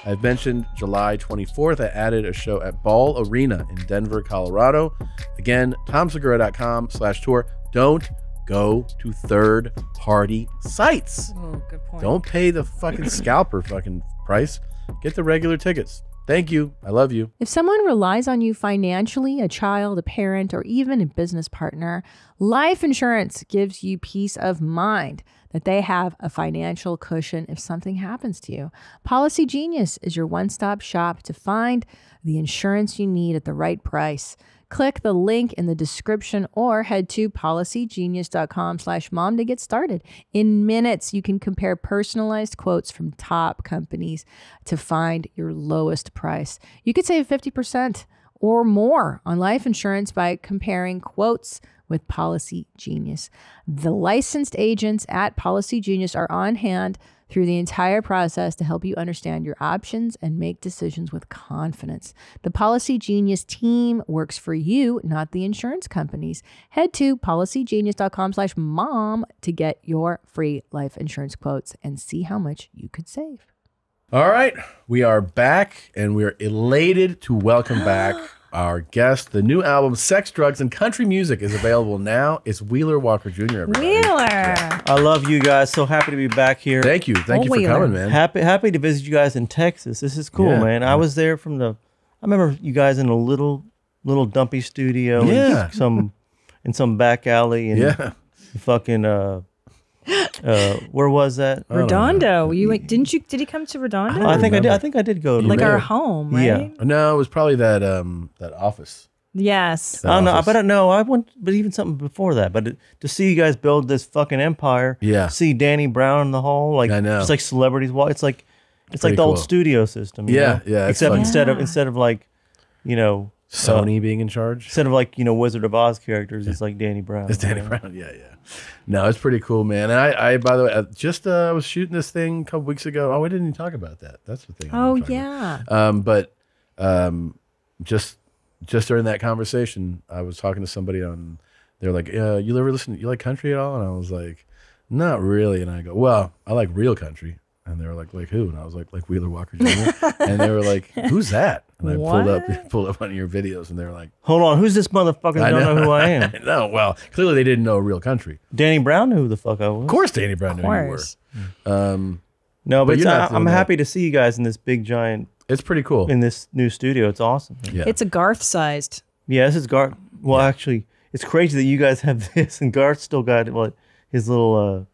I've mentioned July 24th, I added a show at Ball Arena in Denver, Colorado. Again, TomSegura.com/tour. Don't go to third-party sites. Oh, good point. Don't pay the fucking scalper fucking price. Get the regular tickets. Thank you. I love you. If someone relies on you financially, a child, a parent, or even a business partner, life insurance gives you peace of mind that they have a financial cushion if something happens to you. Policy Genius is your one-stop shop to find the insurance you need at the right price. Click the link in the description or head to policygenius.com/mom to get started. In minutes, you can compare personalized quotes from top companies to find your lowest price. You could save 50% or more on life insurance by comparing quotes with Policy Genius. The licensed agents at Policy Genius are on hand through the entire process to help you understand your options and make decisions with confidence. The Policy Genius team works for you, not the insurance companies. Head to policygenius.com/mom to get your free life insurance quotes and see how much you could save. All right, we are back and we are elated to welcome back our guest. The new album, Sex, Drugs, and Country Music is available now. It's Wheeler Walker Jr., everybody. Wheeler! Yeah. I love you guys. So happy to be back here. Thank you. Thank you for coming, man. Happy to visit you guys in Texas. This is cool, man. I was there from the... I remember you guys in a little dumpy studio in some back alley and fucking... where was that? Redondo. You went, didn't you? Did he come to Redondo? I think I did. I think I did go to our home, right? Yeah. No, it was probably that that office. Yes. That office. But no, I went. But even something before that. But to see you guys build this fucking empire. Yeah. See Danny Brown in the hall. Like I know. It's like celebrities. It's like the old studio system. Yeah, you know? Except instead of like, you know, Sony being in charge. Instead of like, you know, Wizard of Oz characters, it's like Danny Brown. It's Danny Brown, No, it's pretty cool, man. And I by the way, I was shooting this thing a couple weeks ago. Oh, we didn't even talk about that. That's the thing. Oh, yeah. Just during that conversation, I was talking to somebody on, they're like, you ever listen, you like country at all? And I was like, not really. And I go, well, I like real country. And they were like who? And I was like Wheeler Walker Jr. And they were like, who's that? And I pulled up one of your videos, and they were like, hold on, who's this motherfucker? I don't know who I am. No, well, clearly they didn't know real country. Danny Brown knew who the fuck I was. Of course, Danny Brown knew who you were. No, but I'm happy to see you guys in this big giant. It's pretty cool in this new studio. It's awesome. Yeah. It's a Garth sized. Yeah, this is Garth. Well, actually, it's crazy that you guys have this, and Garth still got his little.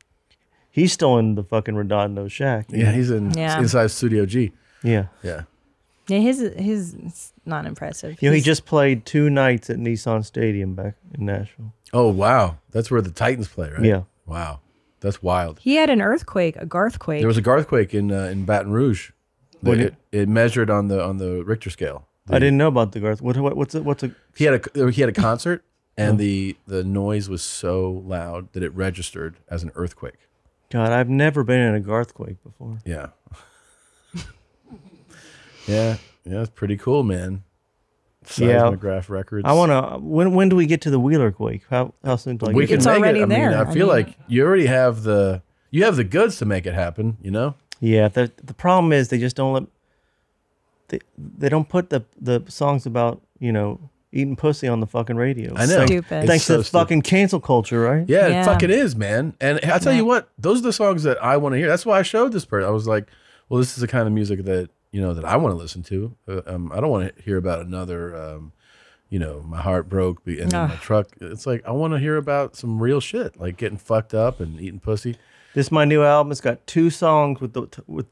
He's still in the fucking Redondo shack. Yeah, he's in inside Studio G. Yeah. Yeah. Yeah, his it's not impressive. You know, he just played 2 nights at Nissan Stadium back in Nashville. Oh, wow. That's where the Titans play, right? Yeah. Wow. That's wild. He had an earthquake, a Garthquake. There was a Garthquake in Baton Rouge. It measured on the Richter scale. I didn't know about the Garth. What's a He had a concert and the noise was so loud that it registered as an earthquake. God, I've never been in a Garthquake before. Yeah. Yeah, it's pretty cool, man. Seismograph records. I want to, when do we get to the Wheeler Quake? How soon do I get to it? It's already there. I feel like you already have the goods to make it happen, you know? Yeah, the problem is they just don't they don't put the songs about, you know, eating pussy on the fucking radio. I know. Stupid. Thanks to fucking cancel culture, right? Yeah, it fucking is, man. And I tell you what, those are the songs that I want to hear. That's why I showed this person. I was like, well, this is the kind of music that, you know, that I want to listen to. I don't want to hear about another, you know, my heart broke and my truck. It's like, I want to hear about some real shit, like getting fucked up and eating pussy. This is my new album. It's got 2 songs with the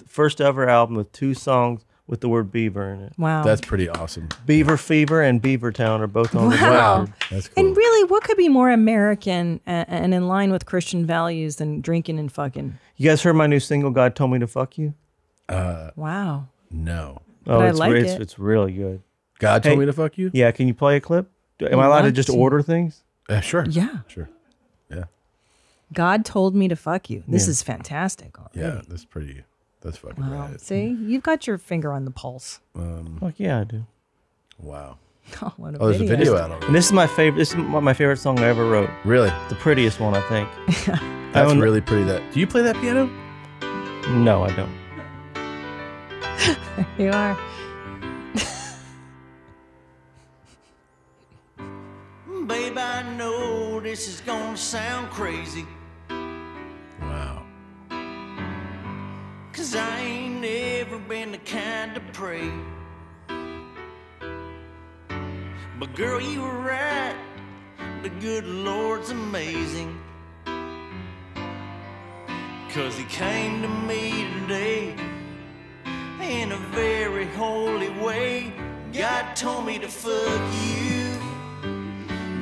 first ever album with 2 songs with the word beaver in it. Wow. That's pretty awesome. Beaver Fever and Beaver Town are both on the record. That's cool. And really, what could be more American and in line with Christian values than drinking and fucking? You guys heard my new single, God Told Me to Fuck You? Wow. No. Oh, I like it. It's really good. God Told Me to Fuck You? Yeah, can you play a clip? Am I allowed to just order things? Sure. Yeah. Sure. Yeah. God Told Me to Fuck You. This is fantastic. Already. Yeah, that's pretty... That's fucking right. See, you've got your finger on the pulse. Fuck yeah, I do. Wow. Oh, what a video. There's a video out on it. And this is my favorite. This is my favorite song I ever wrote. Really? The prettiest one, I think. That's really pretty. That. Do you play that piano? No, I don't. There you are. Babe, I know this is gonna sound crazy. Wow. 'Cause I ain't never been the kind to pray. But girl, you were right. The good Lord's amazing. 'Cause he came to me today in a very holy way. God told me to fuck you.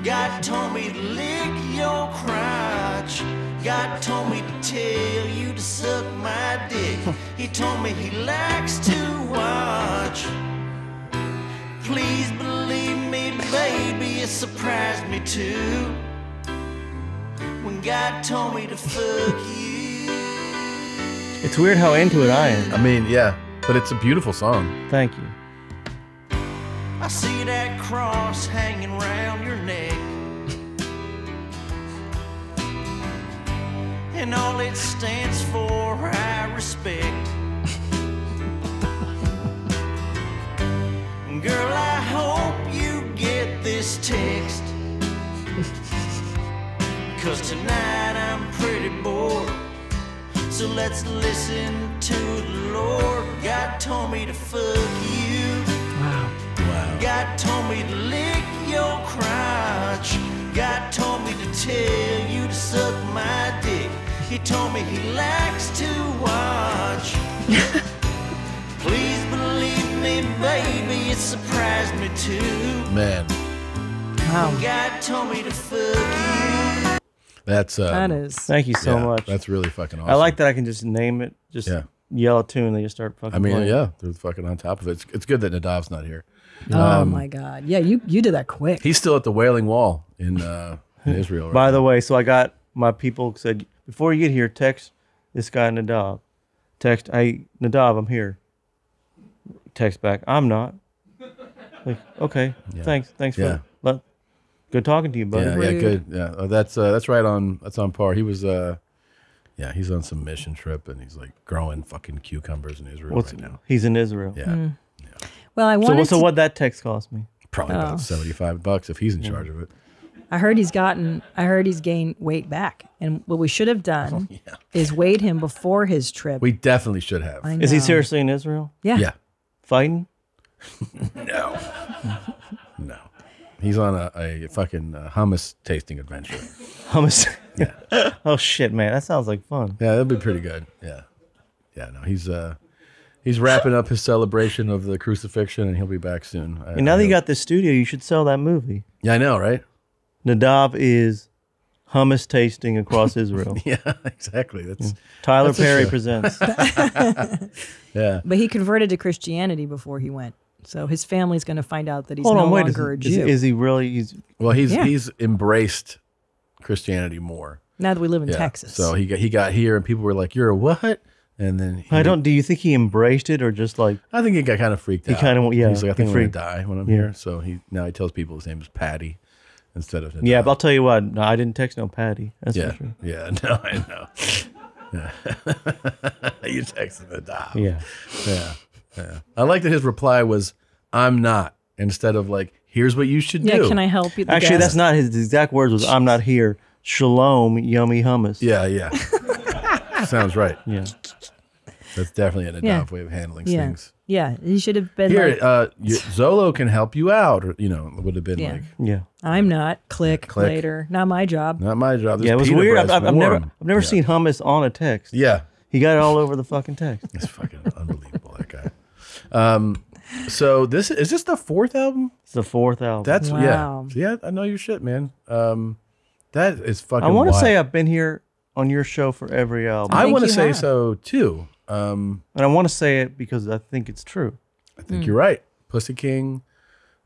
God told me to lick your crotch. God told me to tell you to suck my dick. He told me he likes to watch. Please believe me, baby, it surprised me too when God told me to fuck you. It's weird how into it I am. I mean, yeah, but it's a beautiful song. Thank you. I see that cross hanging round your neck, and all it stands for, I respect. Girl, I hope you get this text, 'cause tonight I'm pretty bored. So let's listen to the Lord. God told me to fuck you. Wow. Wow. God told me to lick your crotch. God told me to tell you to suck my dick. He told me he likes to watch. Please believe me, baby, it surprised me too. Man. Wow. God told me to fuck you. That's that is. Thank you so much. That's really fucking awesome. I like that I can just name it. Just yell a tune and they just start fucking playing. Yeah, they're fucking on top of it. It's good that Nadav's not here. Oh my God. Yeah, you did that quick. He's still at the Wailing Wall in Israel. Right By the way, so I got my people said, before you get here, text this guy Nadav. Text, hey, Nadav, I'm here. Text back, I'm not. Like, okay, thanks for good talking to you, buddy. Yeah, good. Yeah, that's right on. That's on par. He was, he's on some mission trip and he's like growing fucking cucumbers in Israel right now. He's in Israel. Yeah. Mm. Yeah. Well, I wanted. So what that text cost me? Probably about $75 if he's in charge of it. I heard he's gained weight back. And what we should have done is weighed him before his trip. We definitely should have. Is he seriously in Israel? Yeah. Yeah. Fighting? No. No. He's on a fucking hummus tasting adventure. Hummus? Yeah. Oh shit, man. That sounds like fun. Yeah, that'd be pretty good. Yeah. Yeah, no, he's wrapping up his celebration of the crucifixion and he'll be back soon. And now that you got this studio, you should sell that movie. Yeah, I know, right? Nadav is hummus tasting across Israel. Yeah, exactly. That's Tyler Perry presents. Yeah, but he converted to Christianity before he went, so his family's going to find out that he's no longer a Jew. Is he really? He's embraced Christianity more now that we live in Texas. So he got here, and people were like, "You're a what?" And then do you think he embraced it or just like? I think he got kind of freaked out. He kind of He's like, I think I'm going to die when I'm here. So now he tells people his name is Patty. Instead of but I'll tell you what, no, I didn't text no Patty. That's for sure. Yeah, no, I know. You texted the dog. Yeah. I like that his reply was, "I'm not," instead of like, "Here's what you should do." Yeah, can I help you? Actually, that's not his exact words. Was "I'm not here." Shalom, yummy hummus. Yeah. Sounds right. Yeah. That's definitely an enough way of handling things. Yeah, he should have been here. Like, Zolo can help you out, or it would have been like, I'm not. Click later. Not my job. Not my job. This it was weird. I've never seen hummus on a text. Yeah, he got it all over the fucking text. It's fucking unbelievable, that guy. So is this the fourth album? It's the fourth album. That's yeah. I know your shit, man. That is fucking. I want to say I've been here on your show for every album. I want to say so too. And I want to say it because I think it's true. I think you're right. Pussy King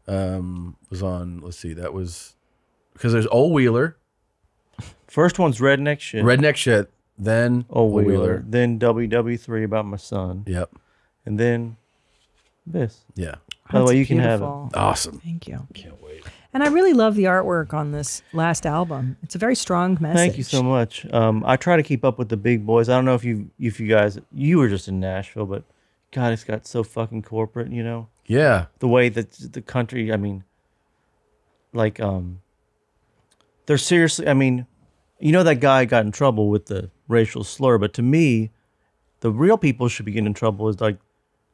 was on, let's see, that was, because there's Old Wheeler. First one's Redneck Shit. Redneck Shit, then Old Wheeler. Then WW3 About My Son. Yep. And then this. Yeah. By the way, you can have it. Awesome. Thank you. Can't wait. And I really love the artwork on this last album. It's a very strong message. Thank you so much. I try to keep up with the big boys. I don't know if you guys, you were just in Nashville, but God, it's got so fucking corporate, you know? Yeah. The way that the country, I mean, like, they're seriously, I mean, you know that guy got in trouble with the racial slur, but to me, the real people should be getting in trouble is like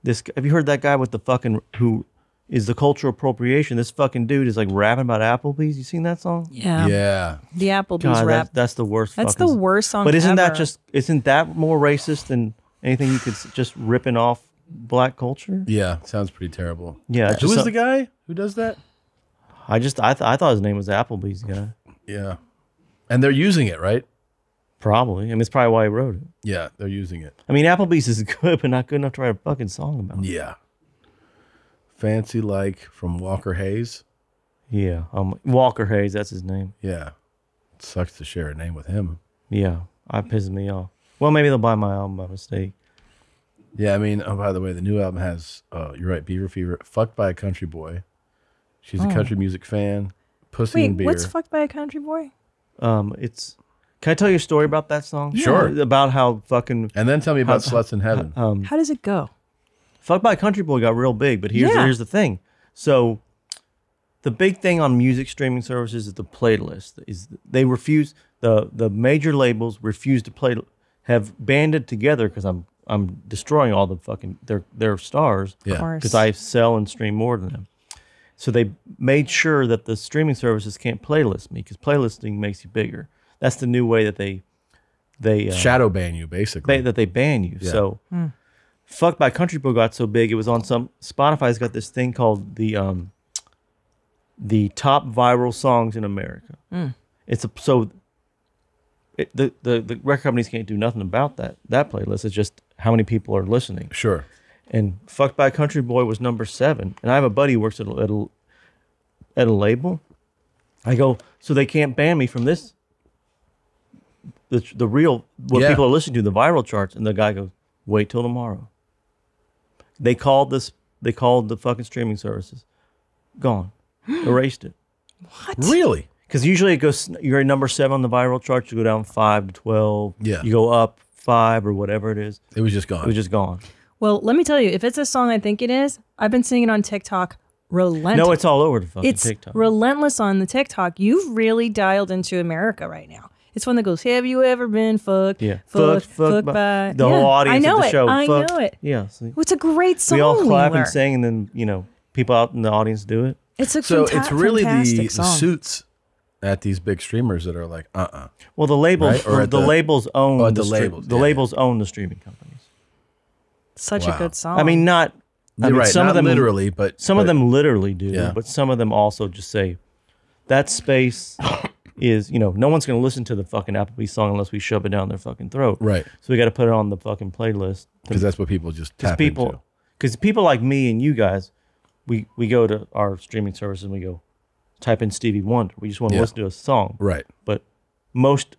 this. Have you heard that guy with the fucking, who is the cultural appropriation? This fucking dude is like rapping about Applebee's. You seen that song? Yeah. Yeah. The Applebee's rap. That's the worst. That's the worst song ever. But isn't that more racist than anything you could just ripping off black culture? Yeah. Sounds pretty terrible. Yeah. Who is the guy who does that? I thought his name was Applebee's guy. Yeah. And they're using it, right? Probably. I mean, it's probably why he wrote it. Yeah, they're using it. I mean, Applebee's is good, but not good enough to write a fucking song about it. Yeah. Fancy Like from Walker Hayes. Yeah. Walker Hayes, that's his name. Yeah. It sucks to share a name with him. Yeah. It pisses me off. Well, maybe they'll buy my album by mistake. Yeah, I mean, oh, by the way, the new album has, you're right, Beaver Fever, Fucked by a Country Boy. She's a country music fan. Pussy and Beer. What's Fucked by a Country Boy? Can I tell you a story about that song? Yeah. Sure. About how fucking... And then tell me about Sluts in Heaven. How does it go? Fucked by a Country Boy got real big, but here's the thing. So the big thing on music streaming services is the playlist. They refuse... The major labels refuse to play... Have banded together, because I'm destroying all the fucking... Their stars. Yeah. Because I sell and stream more than them. So they made sure that the streaming services can't playlist me, because playlisting makes you bigger. That's the new way that they shadow ban you, basically. They ban you. Yeah. So Fucked by Country Boy got so big, it was on some... Spotify's got this thing called the top viral songs in America. It's the record companies can't do nothing about that playlist. It's just how many people are listening. Sure. And Fucked by a Country Boy was #7. And I have a buddy who works at a label. I go, so they can't ban me from this, the real, what people are listening to, the viral charts. And the guy goes, wait till tomorrow. They called the fucking streaming services. Gone. Erased it. What? Really? Because usually it goes, you're at #7 on the viral chart, you go down 5 to 12. Yeah. You go up 5 or whatever it is. It was just gone. It was just gone. Well, let me tell you, if it's a song I think it is, I've been singing on TikTok relentless. No, it's all over the fucking TikTok. It's relentless on the TikTok. You've really dialed into America right now. It's one that goes, have you ever been fucked? Yeah. Fucked by... The whole audience of the show. I know it. I know it. Yeah. See? It's a great song. We all clap and sing, and then, you know, people out in the audience do it. It's a fantastic song. So it's really the suits at these big streamers that are like, Well, the labels, right? Or the labels own the labels own the streaming company. Such a good song. I mean, some of them literally do, but some of them also just say that space is, you know, no one's going to listen to the fucking Applebee's song unless we shove it down their fucking throat. Right. So we got to put it on the fucking playlist. Because that's what people just tap into. Because people like me and you guys, we go to our streaming service and we go type in Stevie Wonder. We just want to listen to a song. Right. But most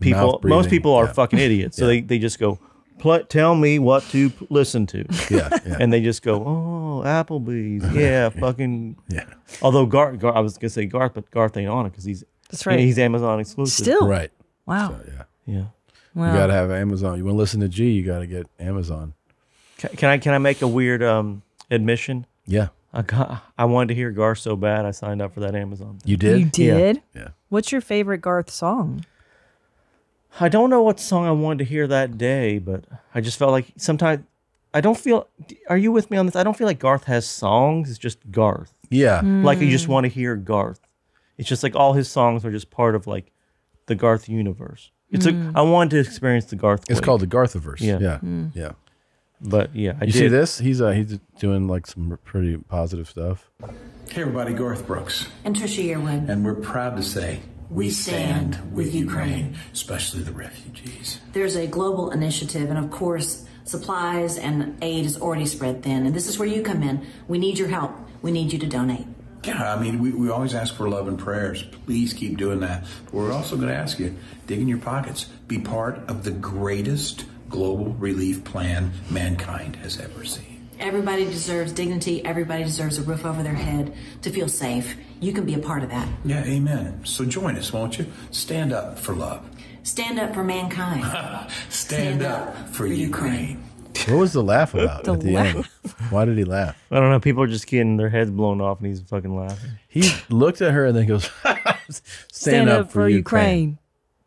people are fucking idiots. So they just go... Tell me what to listen to. Yeah, yeah. And they just go, oh, Applebee's. Yeah, fucking. Yeah. Although Garth, I was going to say Garth, but Garth ain't on it because he's, he's Amazon exclusive. Still. Right. Wow. So, yeah. Wow. You got to have Amazon. You want to listen to G, you got to get Amazon. Can I make a weird admission? Yeah. I wanted to hear Garth so bad I signed up for that Amazon thing. You did? You did? Yeah. What's your favorite Garth song? I don't know what song I wanted to hear that day, but I just felt like sometimes I don't feel... Are you with me on this? I don't feel like Garth has songs. It's just Garth. Yeah. Like you just want to hear Garth. It's just like all his songs are just part of like the Garth universe. It's like I wanted to experience the Garth. It's called the Garthiverse. Yeah. Yeah. Yeah. But yeah, you see this? He's doing like some pretty positive stuff. Hey everybody, Garth Brooks. And Trisha Yearwood. And we're proud to say... We stand with Ukraine, especially the refugees. There's a global initiative, and of course, supplies and aid is already spread thin. And this is where you come in. We need your help. We need you to donate. Yeah, I mean, we always ask for love and prayers. Please keep doing that. But we're also going to ask you, dig in your pockets. Be part of the greatest global relief plan mankind has ever seen. Everybody deserves dignity. Everybody deserves a roof over their head, to feel safe. You can be a part of that. Yeah, amen. So join us, won't you? Stand up for love. Stand up for mankind. Stand up for Ukraine. What was the laugh about at the end? Why did he laugh? I don't know. People are just getting their heads blown off, and he's fucking laughing. He looked at her and then goes, Stand up for Ukraine.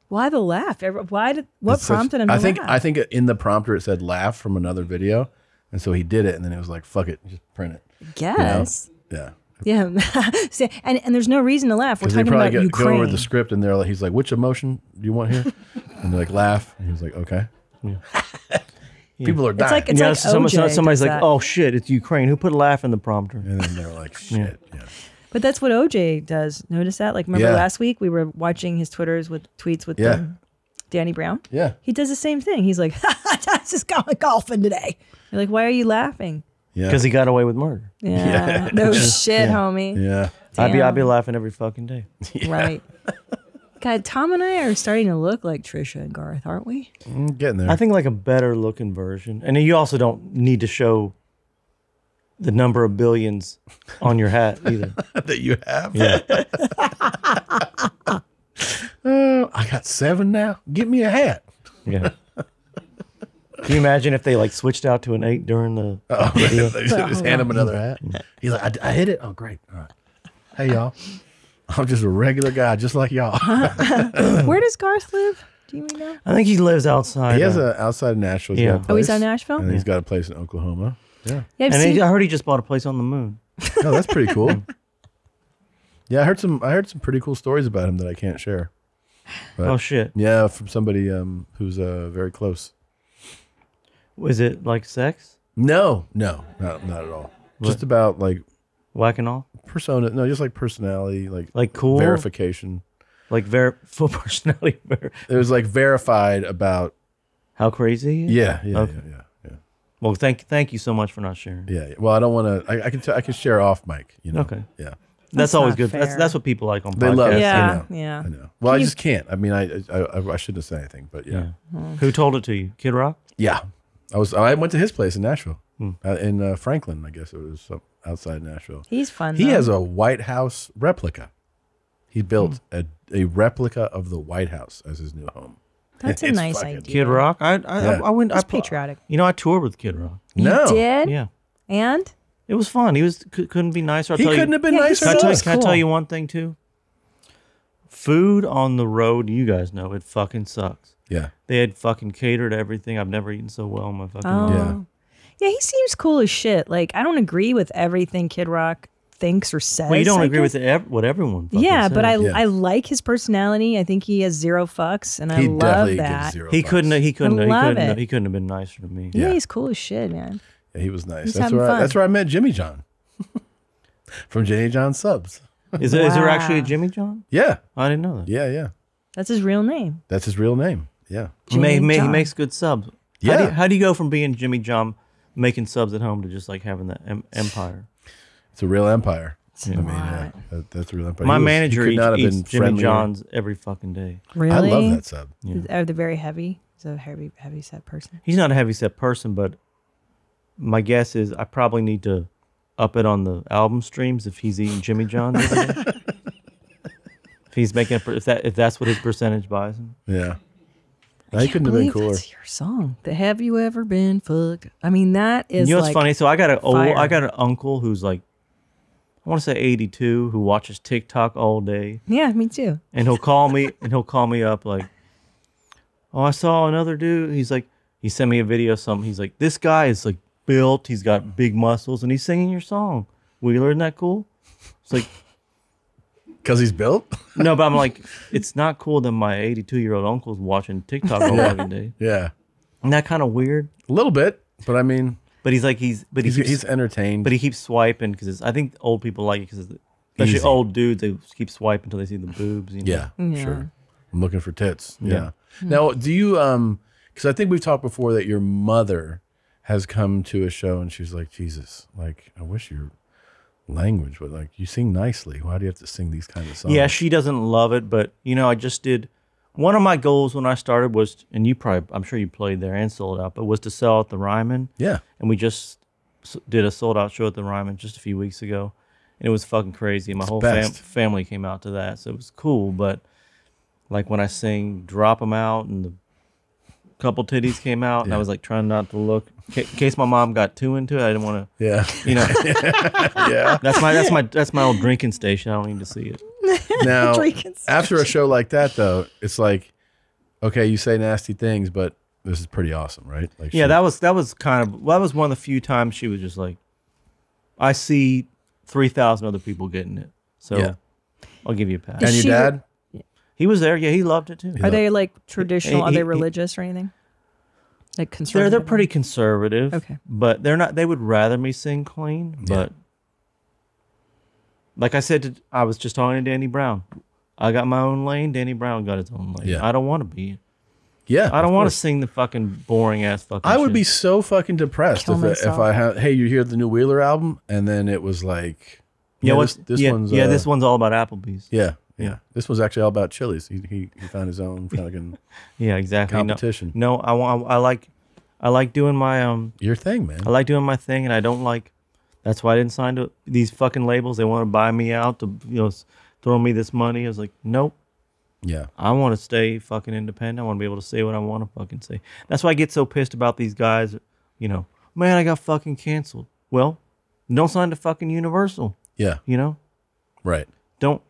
Why the laugh? Why did what prompted him to laugh? I think in the prompter it said laugh from another video. And so he did it, and then it was like, fuck it, just print it. Yes. You know? Yeah. Yeah. and there's no reason to laugh. We're talking about Ukraine. They probably go over the script, and they're like, he's like, which emotion do you want here? And they're like, laugh. And he was like, okay. Yeah. People are dying. It's like somebody's like, oh, shit, it's Ukraine. Who put laugh in the prompter? And then they're like, shit. Yeah. Yeah. But that's what OJ does. Notice that? Like, remember last week we were watching his tweets with Danny Brown? Yeah. He does the same thing. He's like, that's just going golfing today. You're like, why are you laughing? Yeah. Because he got away with murder. Yeah. Yeah. No shit, homie. Yeah. Damn. I'd be laughing every fucking day. Yeah. Right. God, Tom and I are starting to look like Trisha and Garth, aren't we? I'm getting there. I think like a better looking version. And you also don't need to show the number of billions on your hat either. That you have? Yeah. I got 7 now. Get me a hat. Yeah. Can you imagine if they like switched out to an 8 during the video? They just hand him another hat. He's like, I hit it. Oh, great. All right. Hey, y'all. I'm just a regular guy, just like y'all. Where does Garth live? Do you know? I think he lives outside. He has an outside Nashville. Yeah. Oh, he's out of Nashville? And he's got a place in Oklahoma. Yeah. I heard he just bought a place on the moon. Oh, that's pretty cool. Yeah, I heard some pretty cool stories about him that I can't share. But, oh, shit. Yeah, from somebody who's very close. Was it like sex? No, no, not at all. What? Just about like whack and all persona. No, just like personality, like cool verification, like full personality. It was like verified about how crazy. Yeah. Well, thank you so much for not sharing. Yeah. Well, I don't want to. I can share off mic. You know. Okay. Yeah. That's always good. Fair. That's what people like on podcasts. They love it. Yeah. I know. Yeah. I know. Well, I just can't. I mean, I shouldn't say anything, but yeah. Who told it to you? Kid Rock. Yeah. I went to his place in Nashville, in Franklin, I guess it was outside Nashville. He's fun. He has a White House replica. He built a replica of the White House as his new home. That's a nice idea. Kid Rock. I went. It's patriotic. You know, I toured with Kid Rock. No, you did? Yeah, and it was fun. He couldn't be nicer. He couldn't have been nicer. Can I tell you one thing too? Food on the road, you guys know it fucking sucks. Yeah, they had fucking catered everything. I've never eaten so well in my fucking life. Yeah, he seems cool as shit. Like, I don't agree with everything Kid Rock thinks or says. Well, you don't agree with what everyone fucking says. But I like his personality. I think he has zero fucks, and I love that. He couldn't have been nicer to me. Yeah, he's cool as shit, man. Yeah, he was nice. That's where I met Jimmy John from Jimmy John Subs. Is there actually a Jimmy John? Yeah, I didn't know that. Yeah. That's his real name. That's his real name. Yeah, he makes good subs. Yeah, how do you go from being Jimmy John making subs at home to just like having that empire? It's a real empire. I mean, that's a real empire. My manager eats Jimmy John's every fucking day. Really, I love that sub. Yeah. Are they very heavy? Is that a heavy set person? He's not a heavy set person, but my guess is I probably need to up it on the album streams if he's eating Jimmy John's. Every day. If he's making if that's what his percentage buys him. Yeah. I couldn't have been cooler. That's your song. Have you ever been fucked? I mean, that is. You know what's funny? So I got an uncle who's like, I want to say 82, who watches TikTok all day. Yeah, me too. And he'll call me up like, oh, I saw another dude. He's like, he sent me a video of something. He's like, this guy is like built. He's got big muscles, and he's singing your song, Wheeler. Isn't that cool? It's like. Because he's built? No, but I'm like, it's not cool that my 82-year-old uncle's watching TikTok all every day. Yeah. Isn't that kind of weird? A little bit, but I mean. But he's like, he's entertained. But he keeps swiping because I think old people like it because especially old dudes, they keep swiping until they see the boobs. You know? Yeah, sure. I'm looking for tits. Yeah. Now, do you, because I think we've talked before that your mother has come to a show and she's like, Jesus, like, I wish you're. Language, but like you sing nicely. Why do you have to sing these kinds of songs? Yeah, she doesn't love it, but you know, I just did. One of my goals when I started was, and you probably, I'm sure you played there and sold out, but was to sell out the Ryman. Yeah, and we just did a sold out show at the Ryman just a few weeks ago, and it was fucking crazy. My whole family came out to that, so it was cool. But like when I sang "Drop 'Em Out" and the couple titties came out, and I was like trying not to look in case my mom got too into it. I didn't want to, you know. That's my old drinking station. I don't need to see it. Now, after a show like that, though, it's like, okay, you say nasty things, but this is pretty awesome, right? Like, yeah, that was kind of, well, that was one of the few times she was just like, I see 3,000 other people getting it, so I'll give you a pass. And your dad? He was there. Yeah, he loved it too. Are they like traditional? Are they religious or anything? Like conservative? They're pretty conservative. Okay, but they're not. They would rather me sing clean. But like I said, I was just talking to Danny Brown. I got my own lane. Danny Brown got his own lane. Yeah. I don't want to be. Yeah, I don't want to sing the fucking boring ass fucking. I would be so fucking depressed if I had. Hey, you hear the new Wheeler album, and then it was like, yeah, this one's all about Applebee's. Yeah. Yeah, this was actually all about Chili's. He found his own fucking competition. No, I like doing my your thing, man. I like doing my thing, and I don't like. That's why I didn't sign to these fucking labels. They want to buy me out to throw me this money. I was like, nope. Yeah, I want to stay fucking independent. I want to be able to say what I want to fucking say. That's why I get so pissed about these guys. You know, man, I got fucking canceled. Well, don't sign to fucking Universal. Yeah, you know, right? Don't.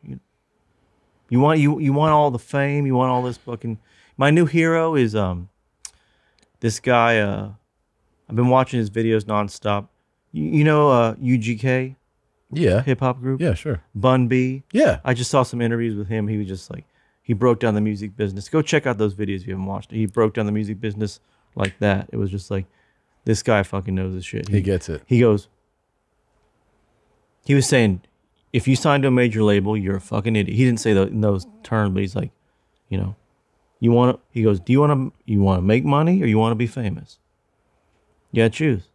You want all the fame, you want all this fucking. My new hero is this guy. I've been watching his videos nonstop. You know UGK, hip hop group. Yeah, sure. Bun B. Yeah, I just saw some interviews with him. He was just like, he broke down the music business. Go check out those videos if you haven't watched it. He broke down the music business like that. It was just like, this guy fucking knows his shit. He gets it. He goes. He was saying, if you sign to a major label, you're a fucking idiot. He didn't say that in those terms, but he's like, you know, you want to, he goes, do you want to make money or you want to be famous? You got to choose.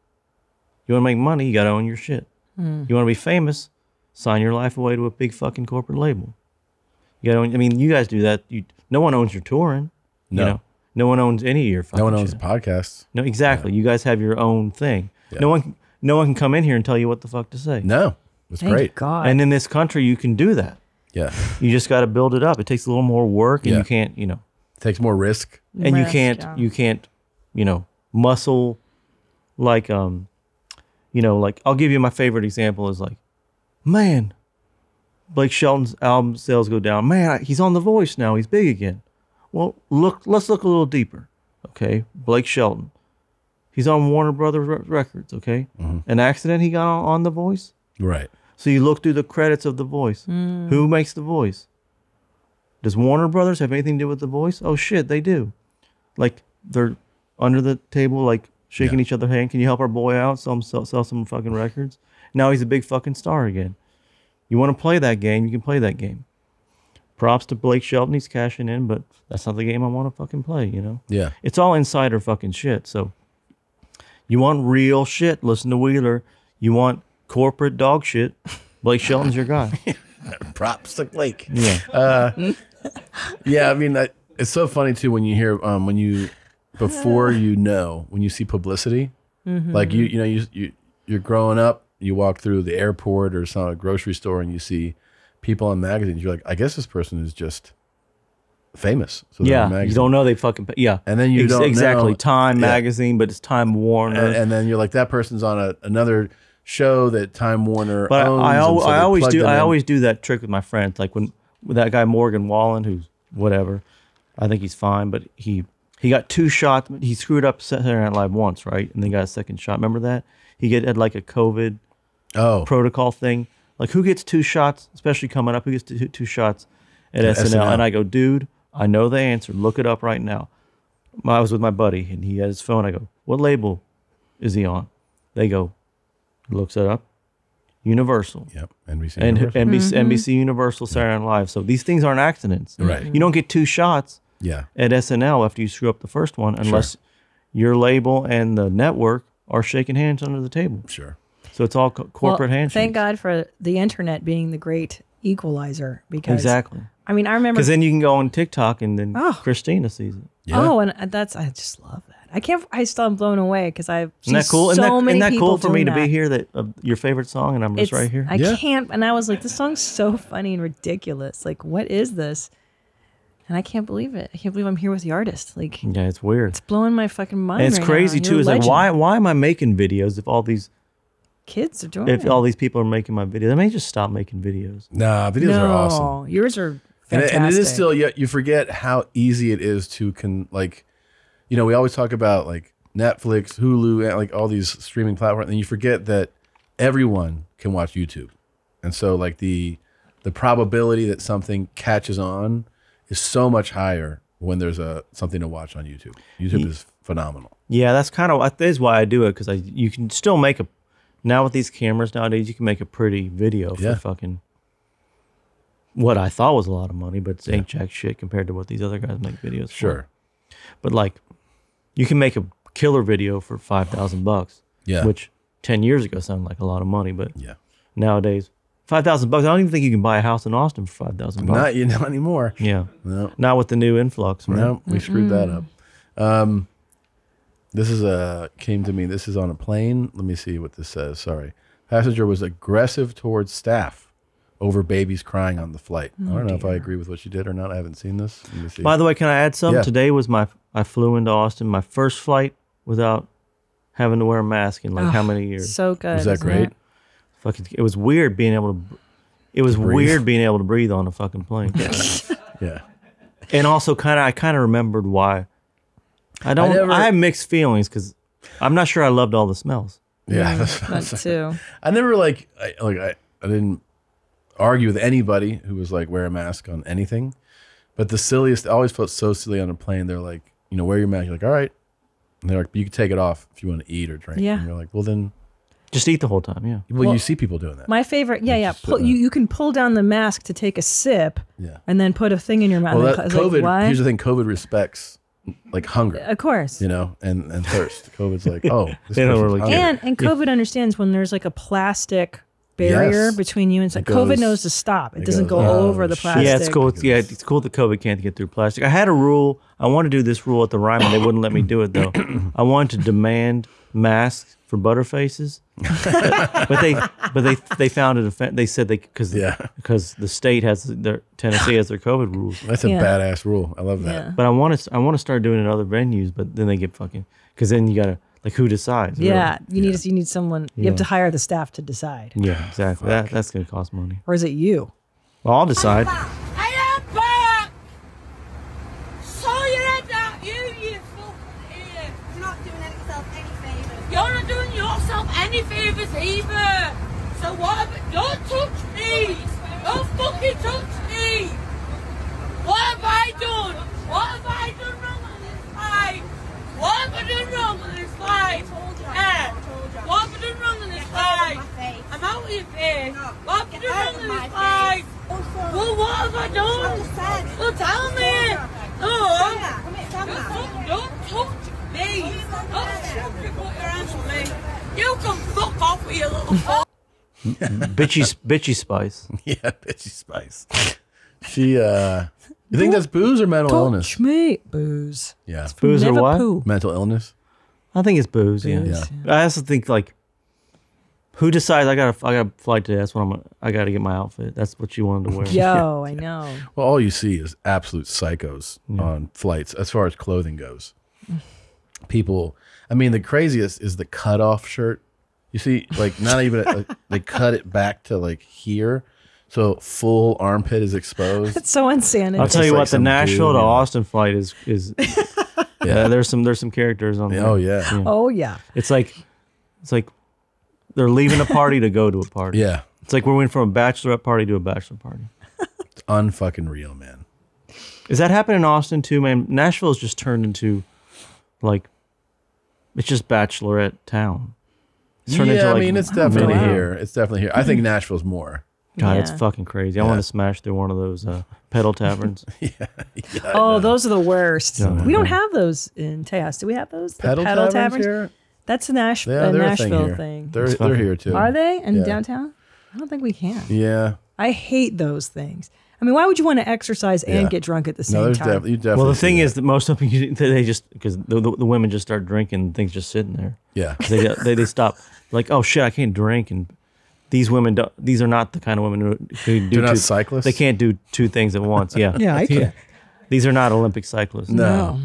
You want to make money, you got to own your shit. You want to be famous, sign your life away to a big fucking corporate label. You got to own, I mean, you guys do that. No one owns your touring. No. You know? No one owns any of your fucking shit. No one owns the podcasts. No, exactly. Yeah. You guys have your own thing. Yeah. No one can come in here and tell you what the fuck to say. No. It's great. God. And in this country, you can do that. Yeah. You just got to build it up. It takes a little more work, and you can't, you know. It takes more risk. And you can't, you know, muscle like, you know, like, I'll give you my favorite example is like, man, Blake Shelton's album sales go down. Man, he's on The Voice now. He's big again. Well, let's look a little deeper. Okay. Blake Shelton. He's on Warner Brothers Records. Okay. Mm-hmm. An accident he got on The Voice. Right. So you look through the credits of The Voice. Who makes The Voice? Does Warner Brothers have anything to do with The Voice? Oh shit, they do. Like they're under the table, like shaking each other's hand. Can you help our boy out? Sell some fucking records. Now he's a big fucking star again. You want to play that game? You can play that game. Props to Blake Shelton, he's cashing in, but that's not the game I want to fucking play. You know? Yeah. It's all insider fucking shit. So you want real shit? Listen to Wheeler. You want corporate dog shit, Blake Shelton's your guy. Props to Blake. Yeah. Yeah, I mean, it's so funny too when you hear, when you see publicity, like you're growing up, you walk through the airport or some grocery store and you see people on magazines. You're like, I guess this person is just famous. So you don't know they fucking and then you don't know Time magazine, but it's Time Warner, and then you're like, that person's on another show that Time Warner owns. I always do that trick with my friends. Like with that guy Morgan Wallen, who's whatever, I think he's fine, but he got two shots. He screwed up Saturday Night Live once, right? And then got a second shot. Remember that? He had like a COVID protocol thing. Like who gets two shots, especially coming up, who gets two shots at SNL? And I go, dude, I know the answer. Look it up right now. I was with my buddy and he had his phone. I go, what label is he on? They go, looks it up, Universal. Yep, NBC Universal. NBC Universal, Saturday Night Live. So these things aren't accidents. Right. You don't get two shots at SNL after you screw up the first one unless your label and the network are shaking hands under the table. Sure. So it's all corporate handshakes. Thank God for the internet being the great equalizer. Because I mean, I remember. Because then you can go on TikTok and then Christina sees it. Yeah. Oh, and that's, I just love that. I can't. I still am blown away because I've seen so many people doing that. Isn't that cool for me to be here? That your favorite song, and I'm just right here. I can't. And I was like, this song's so funny and ridiculous. Like, what is this? And I can't believe it. I can't believe I'm here with the artist. Like, yeah, it's weird. It's blowing my fucking mind. And it's crazy too. It's like, why am I making videos if all these kids are doing it? If all these people are making my videos, I may just stop making videos. Nah, videos are awesome. Yours are fantastic. And it is still. You forget how easy it is to You know, we always talk about like Netflix, Hulu, and like all these streaming platforms, and you forget that everyone can watch YouTube. And so like the probability that something catches on is so much higher when there's something to watch on YouTube. YouTube is phenomenal. Yeah, that's kind of why I do it, because you can still make a, now with these cameras nowadays, you can make a pretty video for fucking what I thought was a lot of money, but it's ain't jack shit compared to what these other guys make videos for. Sure. But like, you can make a killer video for $5,000, which 10 years ago sounded like a lot of money, but nowadays $5,000. I don't even think you can buy a house in Austin for $5,000. Not anymore. Yeah, no, not with the new influx. Right? No, we screwed that up. This is came to me. This is on a plane. Let me see what this says. Sorry, passenger was aggressive towards staff over babies crying on the flight. Oh, I don't know if I agree with what she did or not. I haven't seen this. Let me see. By the way, can I add something? Yeah. Today was I flew into Austin, my first flight without having to wear a mask in like how many years? So good. Was that great? Fucking, it was weird being able to, breathe on a fucking plane. Yeah. And also I kind of remembered why. I have mixed feelings because I'm not sure I loved all the smells. Yeah. That too. I never I didn't argue with anybody who was like, wear a mask on anything, but the silliest, I always felt so silly on a plane. They're like, you know, wear your mask. You're like, all right. And they're like, you can take it off if you want to eat or drink. Yeah. And you're like, well, then just eat the whole time. Yeah. Well, you see people doing that. My favorite. Yeah. You can pull down the mask to take a sip. Yeah. And then put a thing in your mouth. Well, COVID, like, here's the thing. COVID respects like hunger, of course, you know, and thirst. COVID's like, oh, this they don't really care. And COVID understands when there's like a plastic barrier between you and stuff. COVID knows to stop. It doesn't go over the plastic. Yeah, it's cool. It's cool that COVID can't get through plastic. I had a rule. I wanted to do this rule at the Ryman. They wouldn't let me do it though. I wanted to demand masks for butterfaces, but they found it offensive. They said because the state has Tennessee has their COVID rules. That's a badass rule. I love that. Yeah. But I want to start doing it in other venues. But then they get fucking, because then you gotta. Like, who decides? Yeah, really? you need someone. You have to hire the staff to decide. Yeah, exactly. That's going to cost money. Or is it you? Well, I'll decide. So you fucking idiot. You're not doing yourself any favors. You're not doing yourself any favors either. So whatever, don't touch me. Don't fucking touch me. What have I done? What have I done wrong on this time? What have I done wrong on this flight? What have I done wrong on this flight? I'm out of your face. What have I done wrong on this flight? Well, what have I done? Well, tell me. Don't touch me. Don't put your hands on me. You can fuck off with your little fuck. Bitchy Spice. Yeah, Bitchy Spice. She, you think that's booze or mental illness? Touch me, booze. Yeah. Booze or what? Poo. Mental illness? I think it's booze, yeah. I also think, like, who decides I gotta fly today? That's what I gotta get my outfit. That's what you wanted to wear. Yo, yeah. I know. Well, all you see is absolute psychos on flights as far as clothing goes. People, I mean, the craziest is the cut-off shirt. You see, like, not even, like, they cut it back to, like, here. So full armpit is exposed. It's so insanity. I'll tell you what, the Nashville to Austin flight is there's some characters on there. Oh yeah. Oh yeah. It's like they're leaving a party to go to a party. Yeah. It's like we're going from a bachelorette party to a bachelor party. It's unfucking real, man. Is that happening in Austin too, man? Nashville's just turned into like it's just bachelorette town. It's turned into like, I mean, it's definitely here. It's definitely here. I think Nashville's more. God, it's fucking crazy. I want to smash through one of those pedal taverns. Oh, those are the worst. No, we don't have those in Tejas. Do we have those? Pedal taverns? Here? That's a Nashville thing. They're here too. Are they in downtown? I don't think we can. Yeah. I hate those things. I mean, why would you want to exercise and get drunk at the same time? Well, the thing is that most of them, they just, because the women just start drinking and things just sitting there. Yeah. They stop. Like, oh shit, I can't drink. And these women, these are not the kind of women who do not cyclists. They can't do two things at once. Yeah. Yeah, I can. These are not Olympic cyclists. No.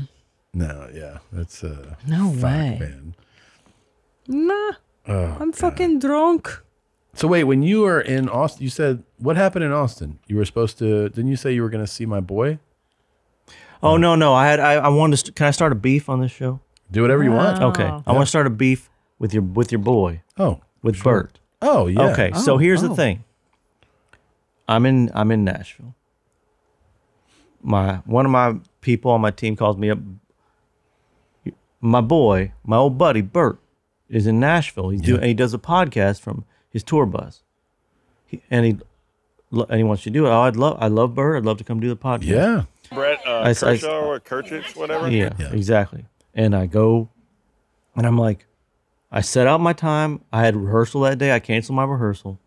No, yeah. That's a no way. Man. Nah. Oh, I'm fucking drunk. So wait, when you were in Austin, you said, what happened in Austin? You were supposed to, didn't you say you were going to see my boy? Oh, no. I wanted to, can I start a beef on this show? Do whatever you want. Okay. Yeah. I want to start a beef with your boy. Oh. With Bert. Oh, yeah. Okay. Oh, so here's the thing. I'm in Nashville. One of my people on my team calls me up. My boy, my old buddy, Bert, is in Nashville. He's doing, and he does a podcast from his tour bus, and he wants you to do it. Oh, I love Bert. I'd love to come do the podcast. Yeah, Brett Kreischer or Kirchitz, whatever. Yeah, exactly. And I go, and I'm like, I set out my time. I had rehearsal that day. I canceled my rehearsal.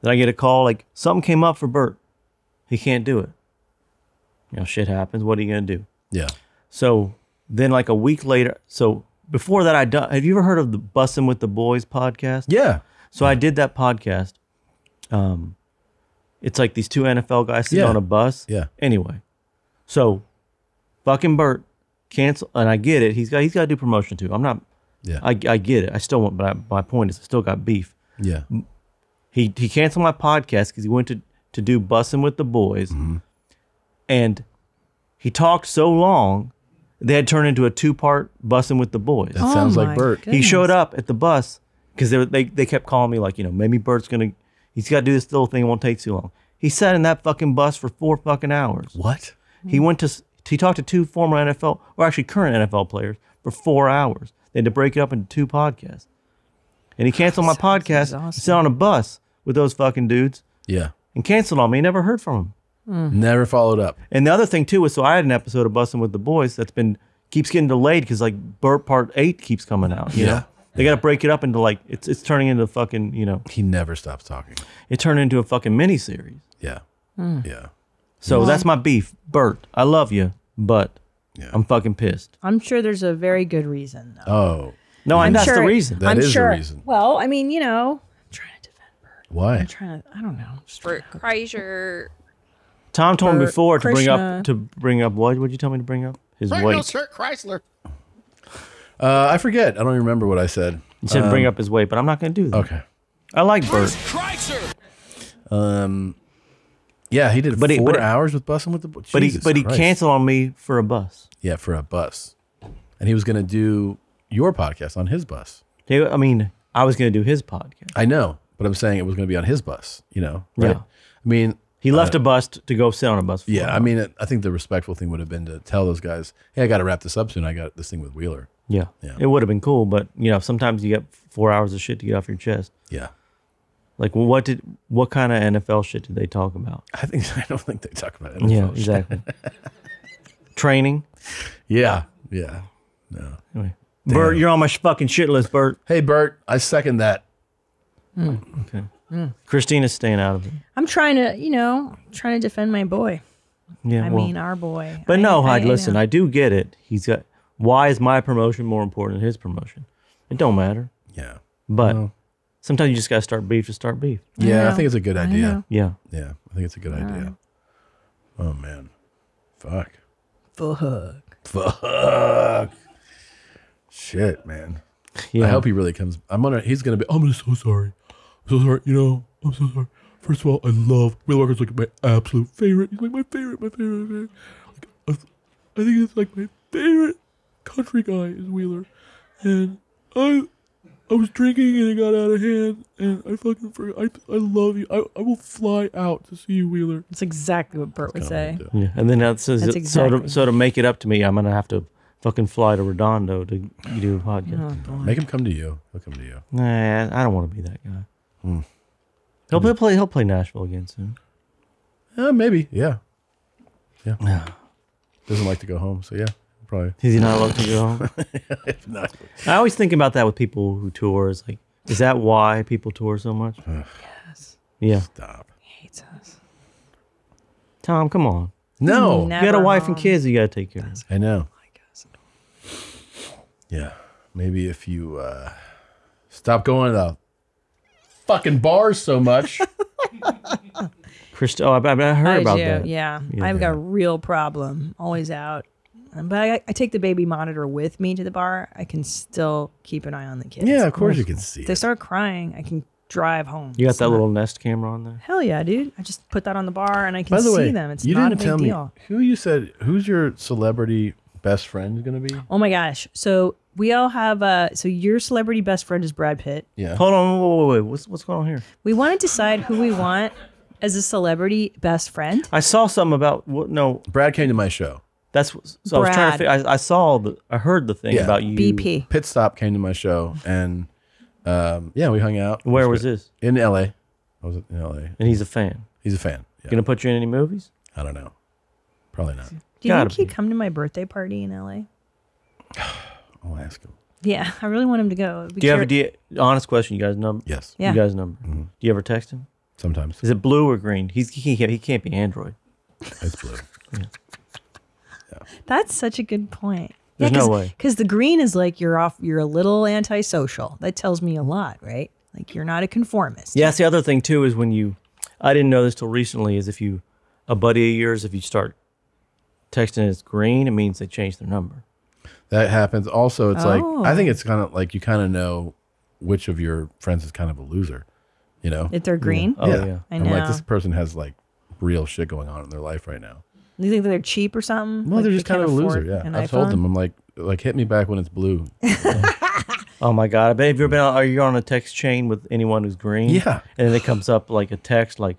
Then I get a call like something came up for Bert. He can't do it. You know, shit happens. What are you gonna do? Yeah. So then, like a week later, so before that, have you ever heard of the Bussin' with the Boys podcast? Yeah. So I did that podcast. It's like these two NFL guys sitting on a bus. Yeah. Anyway, so fucking Bert cancel, and I get it. He's got to do promotion too. I'm not. Yeah. I get it. I still want, but my point is, I still got beef. Yeah. He canceled my podcast because he went to do Bussin' with the Boys, and he talked so long they had turned into a two-part Bussin' with the Boys. That sounds like Bert. Goodness. He showed up at the bus because they kept calling me like, you know, maybe Bert's gonna, he's got to do this little thing. It won't take too long. He sat in that fucking bus for 4 fucking hours. What? He went to, he talked to 2 former NFL, or actually current NFL players for 4 hours. They had to break it up into 2 podcasts. And he canceled my podcast. Awesome. He sat on a bus with those fucking dudes. Yeah. And canceled on me. Never heard from him. Never followed up. And the other thing too is, so I had an episode of Bussin' with the Boys that's keeps getting delayed because like Bert Part 8 keeps coming out. You know? They got to break it up into like it's turning into fucking, you know. He never stops talking. It turned into a fucking mini series. Yeah. Yeah. So that's my beef, Bert. I love you, but I'm fucking pissed. I'm sure there's a very good reason though. Oh. No, and that's the reason. That is the reason. Well, I mean, you know, I'm trying to defend Bert. Why? I'm trying to, I don't know. Bert Kreischer. Tom told me before to bring up what would you tell me to bring up? His weight. Kurt Chrysler. I forget. I don't even remember what I said. You said bring up his weight, but I'm not going to do that. Okay. I like Bert. Yeah, he did 4 hours with Bussin' with the Boys. But he canceled on me for a bus. Yeah, for a bus. And he was going to do your podcast on his bus. I mean, I was going to do his podcast. I know, but I'm saying it was going to be on his bus, you know? Right? Yeah. I mean... He left a bus to go sit on a bus. Yeah, I mean, I think the respectful thing would have been to tell those guys, hey, I got to wrap this up soon. I got this thing with Wheeler. Yeah. It would have been cool, but, you know, sometimes you get 4 hours of shit to get off your chest. Yeah. Like, well, what kind of NFL shit did they talk about? I don't think they talk about NFL shit. Exactly. Training. Yeah. Yeah. No. Anyway. Bert, you're on my fucking shit list, Bert. Hey, Bert, I second that. Okay. Christina's staying out of it. I'm trying to, you know, trying to defend my boy. Yeah, I mean, our boy. But listen, I do get it. He's got, why is my promotion more important than his promotion? It don't matter. Yeah. But sometimes you just got to start beef to start beef. Yeah, I think it's a good idea. Yeah. Yeah, I think it's a good idea. Oh, man. Fuck. Shit, man. Yeah. I hope he really comes. He's going to be, I'm so sorry. So sorry, you know, I'm so sorry. First of all, I love Wheeler Walker's like my absolute favorite. He's like my favorite. Like, I think it's like my favorite country guy is Wheeler. And I was drinking and it got out of hand and I fucking forgot. I love you. I will fly out to see you, Wheeler. That's exactly what Bert would say. Yeah. And then that says so to make it up to me, I'm gonna have to fucking fly to Redondo to do a podcast. Oh, make him come to you. He'll come to you. Nah, I don't want to be that guy. He'll play Nashville again soon. Maybe. Yeah. Yeah. Doesn't like to go home, so yeah, probably. Does he not like to go home? If not. I always think about that with people who tour. Is like, is that why people tour so much? Yes. Yeah. Stop. He hates us. Tom, come on. No. You got a wife and kids you got to take care of. I know. Yeah. Maybe if you stop going to the fucking bars so much. I heard about that. Yeah. I've got a real problem. Always out. But I take the baby monitor with me to the bar. I can still keep an eye on the kids. Yeah, of course you can see. If they start crying, I can drive home. You got that little Nest camera on there? Hell yeah, dude. I just put that on the bar and I can see them. It's not a big deal. Who you said, who's your celebrity best friend going to be? Oh my gosh. So we all have, so your celebrity best friend is Brad Pitt. Yeah. Hold on. Wait. What's going on here? We want to decide who we want as a celebrity best friend. I saw something about, no. Brad came to my show. That's so. Brad. I was trying to figure, I heard the thing about you. BP Pit Stop came to my show and yeah, we hung out. Where was this? In LA. I was in LA. And he's a fan. He's a fan. Yeah. Gonna put you in any movies? I don't know. Probably not. Do you think he'd come to my birthday party in LA? I'll ask him. Yeah, I really want him to go. Do you have a honest question? You guys number? Yes. Yeah. You guys number? Mm-hmm. Do you ever text him? Sometimes. Is it blue or green? He can't be Android. It's blue. Yeah. That's such a good point. There's no way. Because the green is like you're a little antisocial. That tells me a lot, right? Like you're not a conformist. Yeah, that's the other thing too is when you, I didn't know this till recently, is if you, a buddy of yours, if you start texting as green, it means they changed their number. That happens. Also, it's like, I think it's kind of like you kind of know which of your friends is kind of a loser, you know? If they're green? Yeah. Oh, yeah. I know. I'm like, this person has like real shit going on in their life right now. You think they're cheap or something? No, like they're just kind of a loser. Yeah, I told them, I'm like hit me back when it's blue. Oh my god! I bet if you've been, are you on a text chain with anyone who's green? Yeah, and then it comes up like a text like,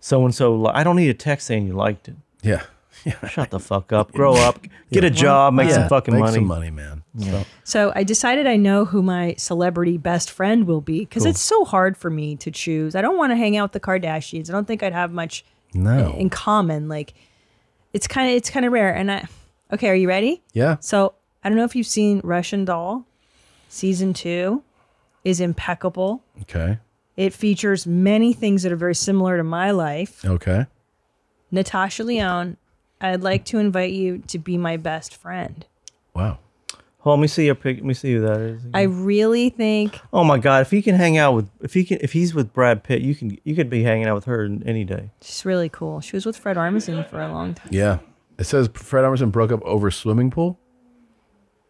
so and so. I don't need a text saying you liked it. Yeah, yeah. Shut the fuck up. Grow up. Get a job. Make some fucking money. Make some money, man. Yeah. So I decided I know who my celebrity best friend will be because it's so hard for me to choose. I don't want to hang out with the Kardashians. I don't think I'd have much in common. Like. It's kind of rare. And okay, are you ready? Yeah. So I don't know if you've seen Russian Doll. Season 2 is impeccable. Okay. It features many things that are very similar to my life. Okay. Natasha Lyonne, I'd like to invite you to be my best friend. Wow. Hold on, let me see your pic. Let me see who that is. I really think. Oh my God! If he can hang out with, if he's with Brad Pitt, you could be hanging out with her any day. She's really cool. She was with Fred Armisen for a long time. Yeah, it says Fred Armisen broke up over swimming pool.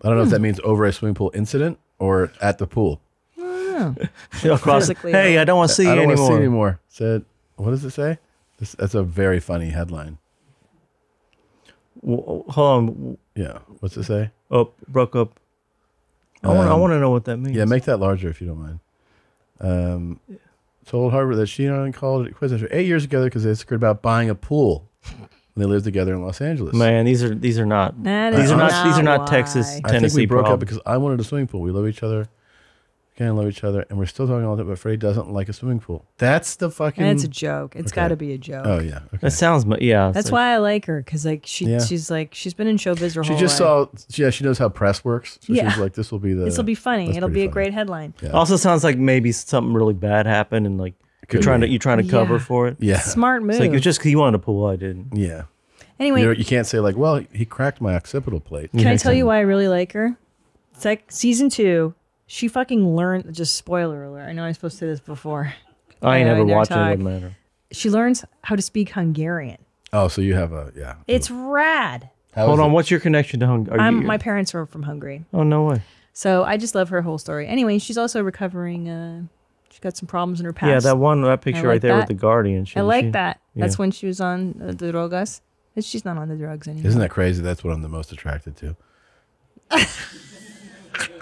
I don't know if that means over a swimming pool incident or at the pool. I don't know. Hey, I don't want to see you anymore. I don't want to see you anymore. Said, what does it say? That's a very funny headline. Well, hold on. Yeah, what's it say? Oh, broke up. I want to know what that means. Yeah, make that larger if you don't mind. Told Harvard that she and I called it quits after 8 years together because they disagreed about buying a pool. They lived together in Los Angeles. Man, these are not Texas, Tennessee. I think we broke up because I wanted a swimming pool. We love each other. Can't love each other, and we're still talking all that. But Freddie doesn't like a swimming pool. That's the fucking. And it's a joke. It's got to be a joke. Oh yeah. Okay. That sounds. Yeah. That's why I like her because like she's been in showbiz her whole life. She knows how press works. So she's like, this will be the. This will be funny. It'll be a great headline. Yeah. Also sounds like maybe something really bad happened and like you're trying to cover for it. Yeah. Smart move. It's like he wanted a pool, I didn't. Yeah. Anyway, you can't say like, well, he cracked my occipital plate. Can I tell you why I really like her? It's like Season 2. She fucking learned, just spoiler alert, I know I'm supposed to say this before. I never watched it, it doesn't matter. She learns how to speak Hungarian. Oh, so you have a, yeah. It's rad. Hold on, what's your connection to Hungary? My parents are from Hungary. Oh, no way. So I just love her whole story. Anyway, she's also recovering, she's got some problems in her past. Yeah, that picture right there with the Guardian. I like that. Yeah. That's when she was on the drogas. She's not on the drugs anymore. Isn't that crazy? That's what I'm the most attracted to.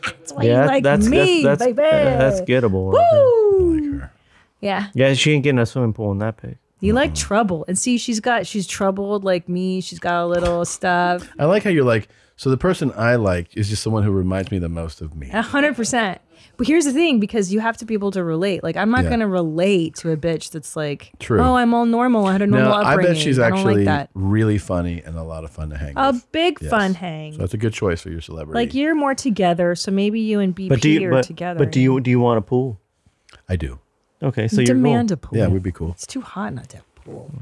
That's why you like me, baby. That's gettable. Woo! I like her. Yeah. Yeah, she ain't getting a swimming pool in that pic. You like trouble. And see, she's troubled like me. She's got a little stuff. I like how you're like, so the person I like is just someone who reminds me the most of me. 100%. But here's the thing, because you have to be able to relate. Like, I'm not going to relate to a bitch that's like, oh, I'm all normal. I had a normal upbringing. I bet she's actually really funny and a lot of fun to hang with. A big fun hang. So that's a good choice for your celebrity. Like, you're more together, so maybe you and BP are together. But do you want a pool? I do. Okay, so demand a pool. Yeah, it would be cool. It's too hot not to have a pool.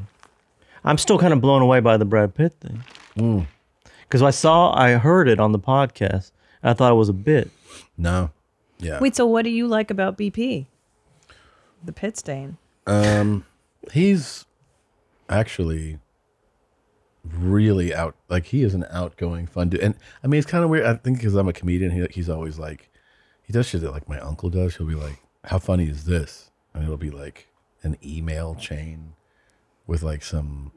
I'm still kind of blown away by the Brad Pitt thing. Because I heard it on the podcast. I thought it was a bit. No. Yeah. Wait, so what do you like about BP? The Pitt stain. He's actually really out. Like, he is an outgoing, fun dude. And I mean, it's kind of weird. I think because I'm a comedian, he's always like, he does shit that like my uncle does. He'll be like, how funny is this? And it'll be like an email chain with like some,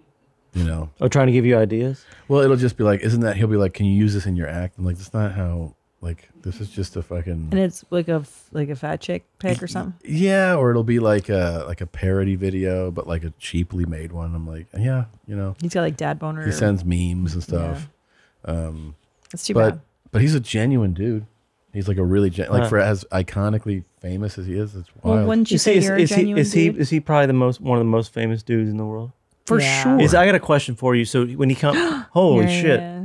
you know. Oh, trying to give you ideas? Well, it'll just be like, isn't that, he'll be like, can you use this in your act? I'm like, that's not how, like, this is just a fucking. And it's like a fat chick pick or something? Yeah, or it'll be like a parody video, but like a cheaply made one. I'm like, yeah, you know. He's got like dad boner. He sends memes and stuff. Yeah. That's too bad. But he's a genuine dude. He's like a really, like, for as iconically famous as he is, it's wild. Well, wouldn't you say you're a genuine dude? Is he probably the most, one of the most famous dudes in the world? For sure. I got a question for you. So when he comes, holy shit. Yeah.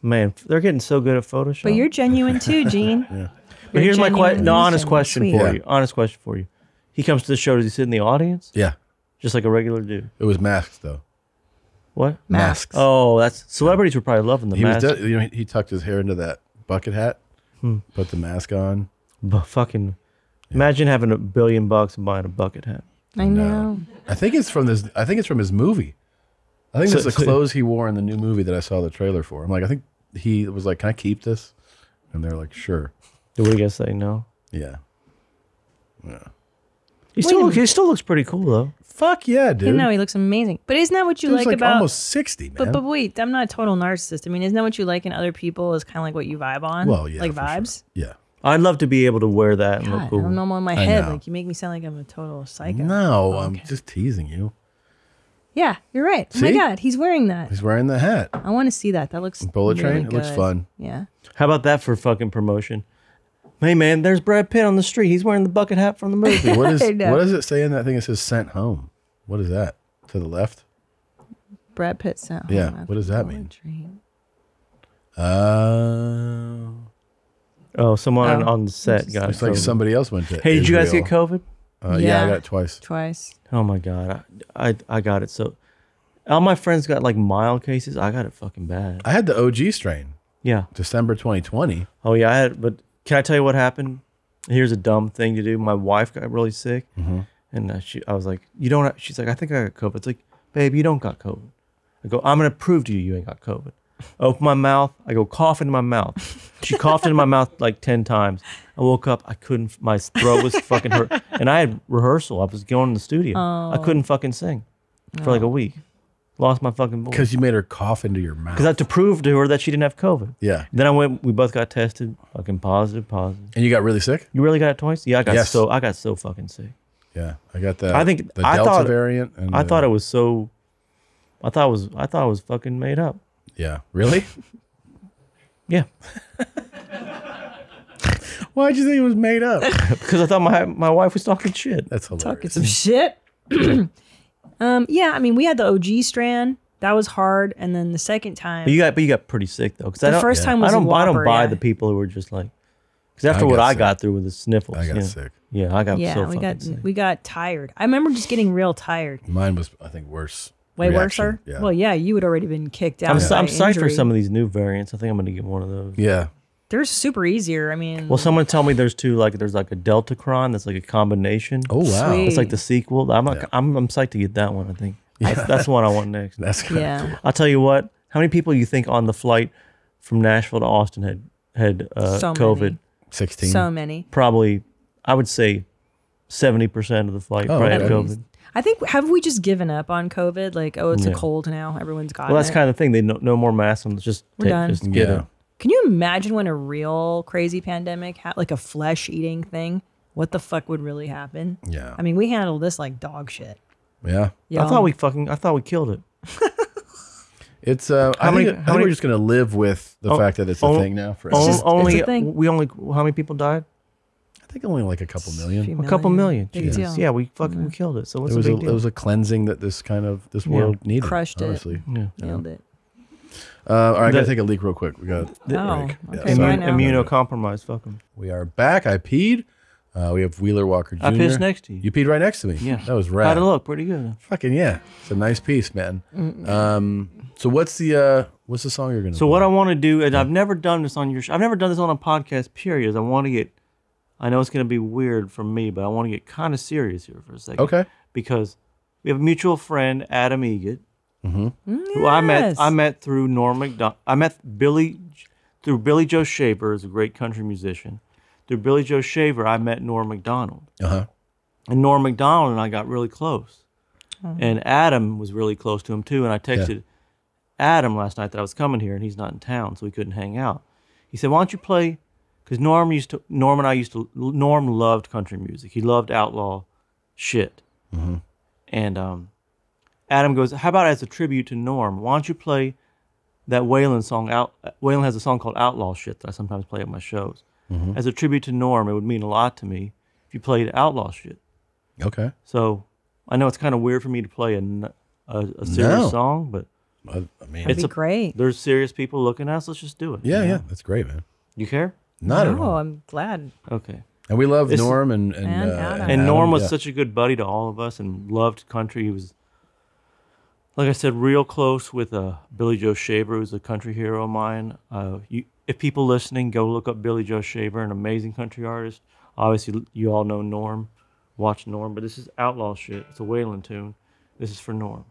Man, they're getting so good at Photoshop. But you're genuine too, Gene. Yeah. But here's my honest question for you. Honest question for you. He comes to the show, does he sit in the audience? Yeah. Just like a regular dude. It was masks though. What? Masks. Oh, that's, celebrities were probably loving the masks. You know, he tucked his hair into that bucket hat. Put the mask on. But fucking, imagine having $1 billion and buying a bucket hat. I know. I think it's from this. I think it's from his movie. I think it's the clothes he wore in the new movie that I saw the trailer for. I'm like, I think he was like, "Can I keep this?" And they're like, "Sure." Do we guys say no? Yeah. Yeah. He still looks pretty cool though. Fuck yeah, dude. You know, he looks amazing. But isn't that what you like about almost 60, man? But wait, I'm not a total narcissist. I mean, isn't that what you like in other people is kind of like what you vibe on? Well, yeah. Like vibes? Sure. Yeah. I'd love to be able to wear that and look cool. I don't know, I'm on my head. Like, you make me sound like I'm a total psycho. No, I'm just teasing you. Yeah, you're right. See? Oh my God, he's wearing that. He's wearing the hat. I want to see that. That looks Bullet Train? Good. It looks fun. Yeah. How about that for fucking promotion? Hey man, there's Brad Pitt on the street. He's wearing the bucket hat from the movie. What does it say in that thing? It says sent home. What is that? To the left? Brad Pitt sent home. Yeah. What does that mean? Oh, someone on the set got it. It's like somebody else went to Israel. Hey, did you guys get COVID? Yeah, I got it twice. Oh my God. I got it. So all my friends got like mild cases. I got it fucking bad. I had the OG strain. Yeah. December 2020. Oh yeah, I had, but can I tell you what happened? Here's a dumb thing to do. My wife got really sick, and I was like, "You don't." She's like, "I think I got COVID." It's like, "Babe, you don't got COVID." I go, "I'm gonna prove to you you ain't got COVID." Open my mouth. I go cough into my mouth. She coughed into my mouth like 10 times. I woke up. I couldn't. My throat was fucking hurt, and I had rehearsal. I was going in the studio. Oh. I couldn't fucking sing for like a week. Lost my fucking voice. Because you made her cough into your mouth. Because I had to prove to her that she didn't have COVID. Yeah. Then I went. We both got tested. Fucking positive. And you got really sick. You really got it twice? Yeah, I got so. I got so fucking sick. Yeah, I got that. I think the Delta variant. And I thought it was so. I thought it was fucking made up. Yeah. Really? Yeah. Why'd you think it was made up? Because I thought my wife was talking shit. That's hilarious. Talking some shit. Yeah, I mean, we had the OG strand. That was hard, and then the second time, but you got pretty sick though. Because the first time was I don't buy the people who were just like, because after what I got through with the sniffles, I got sick. Yeah, I got so fucking sick. We got tired. I remember just getting real tired. Mine was, I think, worse. Way worse. Yeah. Well, yeah, you had already been kicked out. I'm psyched for some of these new variants. I think I'm going to get one of those. Yeah, they're super easier. I mean, well, someone tell me there's two. Like, there's like a Deltacron that's like a combination. Oh wow, sweet. It's like the sequel. I'm psyched to get that one. I think that's the one I want next. That's cool. I'll tell you what. How many people you think on the flight from Nashville to Austin had so COVID? Many. 16. So many. Probably, I would say, 70% of the flight probably had COVID. I think, have we just given up on COVID? Like, oh, it's a cold now. Everyone's got it. Well, that's kind of the thing. They no more masks. We're done. Just get it. Can you imagine when a real crazy pandemic, like a flesh-eating thing, what the fuck would really happen? Yeah. I mean, we handled this like dog shit. Yeah. I thought we killed it. It's, I think we're just going to live with the fact that it's a thing now. How many people died? I think only like a couple million. A couple million. Jesus. Yeah, we fucking killed it. So what's the big deal? It was a cleansing that this world needed. Crushed it. Honestly. Yeah. Nailed it. All right, I gotta take a leak real quick. We got a break. Okay, so immunocompromised. Fuck them. We are back. I peed. We have Wheeler Walker Jr. I pissed next to you. You peed right next to me. Yeah. That was rad. How'd it look? Pretty good. Fucking yeah. It's a nice piece, man. So what's the song you're going to play? What I want to do, and I've never done this on your show. I've never done this on a podcast, period. I want to get, I know it's going to be weird for me, but I want to get kind of serious here for a second. Okay. Because we have a mutual friend, Adam Egott, who I met through Norm McDonald. I met through Billy Joe Shaver, who's a great country musician. Through Billy Joe Shaver, I met Norm McDonald. And Norm McDonald and I got really close. And Adam was really close to him too. And I texted Adam last night that I was coming here and he's not in town, so we couldn't hang out. He said, why don't you play, because Norm loved country music. He loved outlaw shit. And Adam goes, how about as a tribute to Norm, why don't you play that Waylon song, Waylon has a song called Outlaw Shit that I sometimes play at my shows. As a tribute to Norm, it would mean a lot to me if you played Outlaw Shit. Okay. So I know it's kind of weird for me to play a serious song, but I mean, it's great. There's serious people looking at us. Let's just do it. Yeah, yeah. That's great, man. You care? Not at all. No, I'm glad. Okay. And we love Norm and Adam. And Norm was such a good buddy to all of us and loved country. He was, like I said, real close with Billy Joe Shaver, who's a country hero of mine. If people listening, go look up Billy Joe Shaver, an amazing country artist. Obviously, you all know Norm. Watch Norm, but this is Outlaw Shit. It's a Waylon tune. This is for Norm.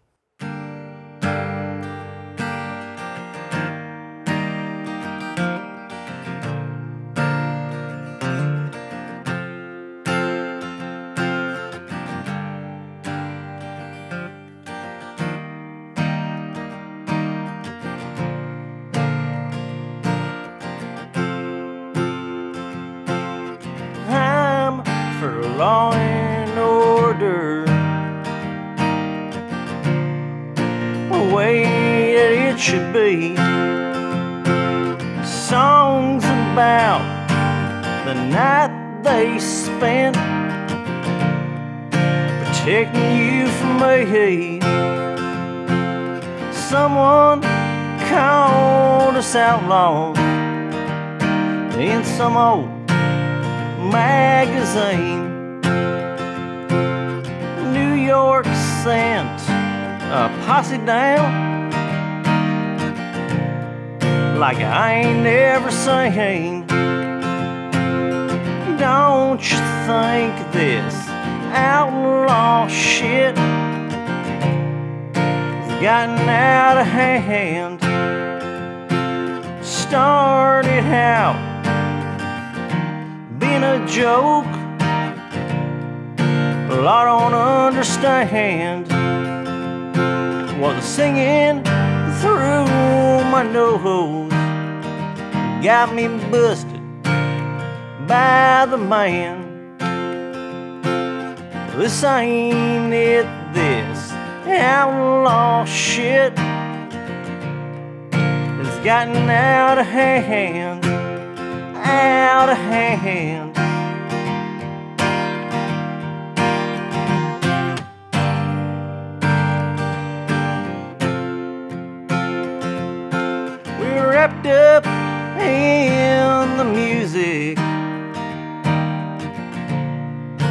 Some old magazine, New York sent a posse down like I ain't never seen. Don't you think this outlaw shit has gotten out of hand? Started out a joke, but I don't understand what the singing through my nose got me busted by the man. This ain't it, this outlaw shit has gotten out of hand, out of hand. Wrapped up in the music,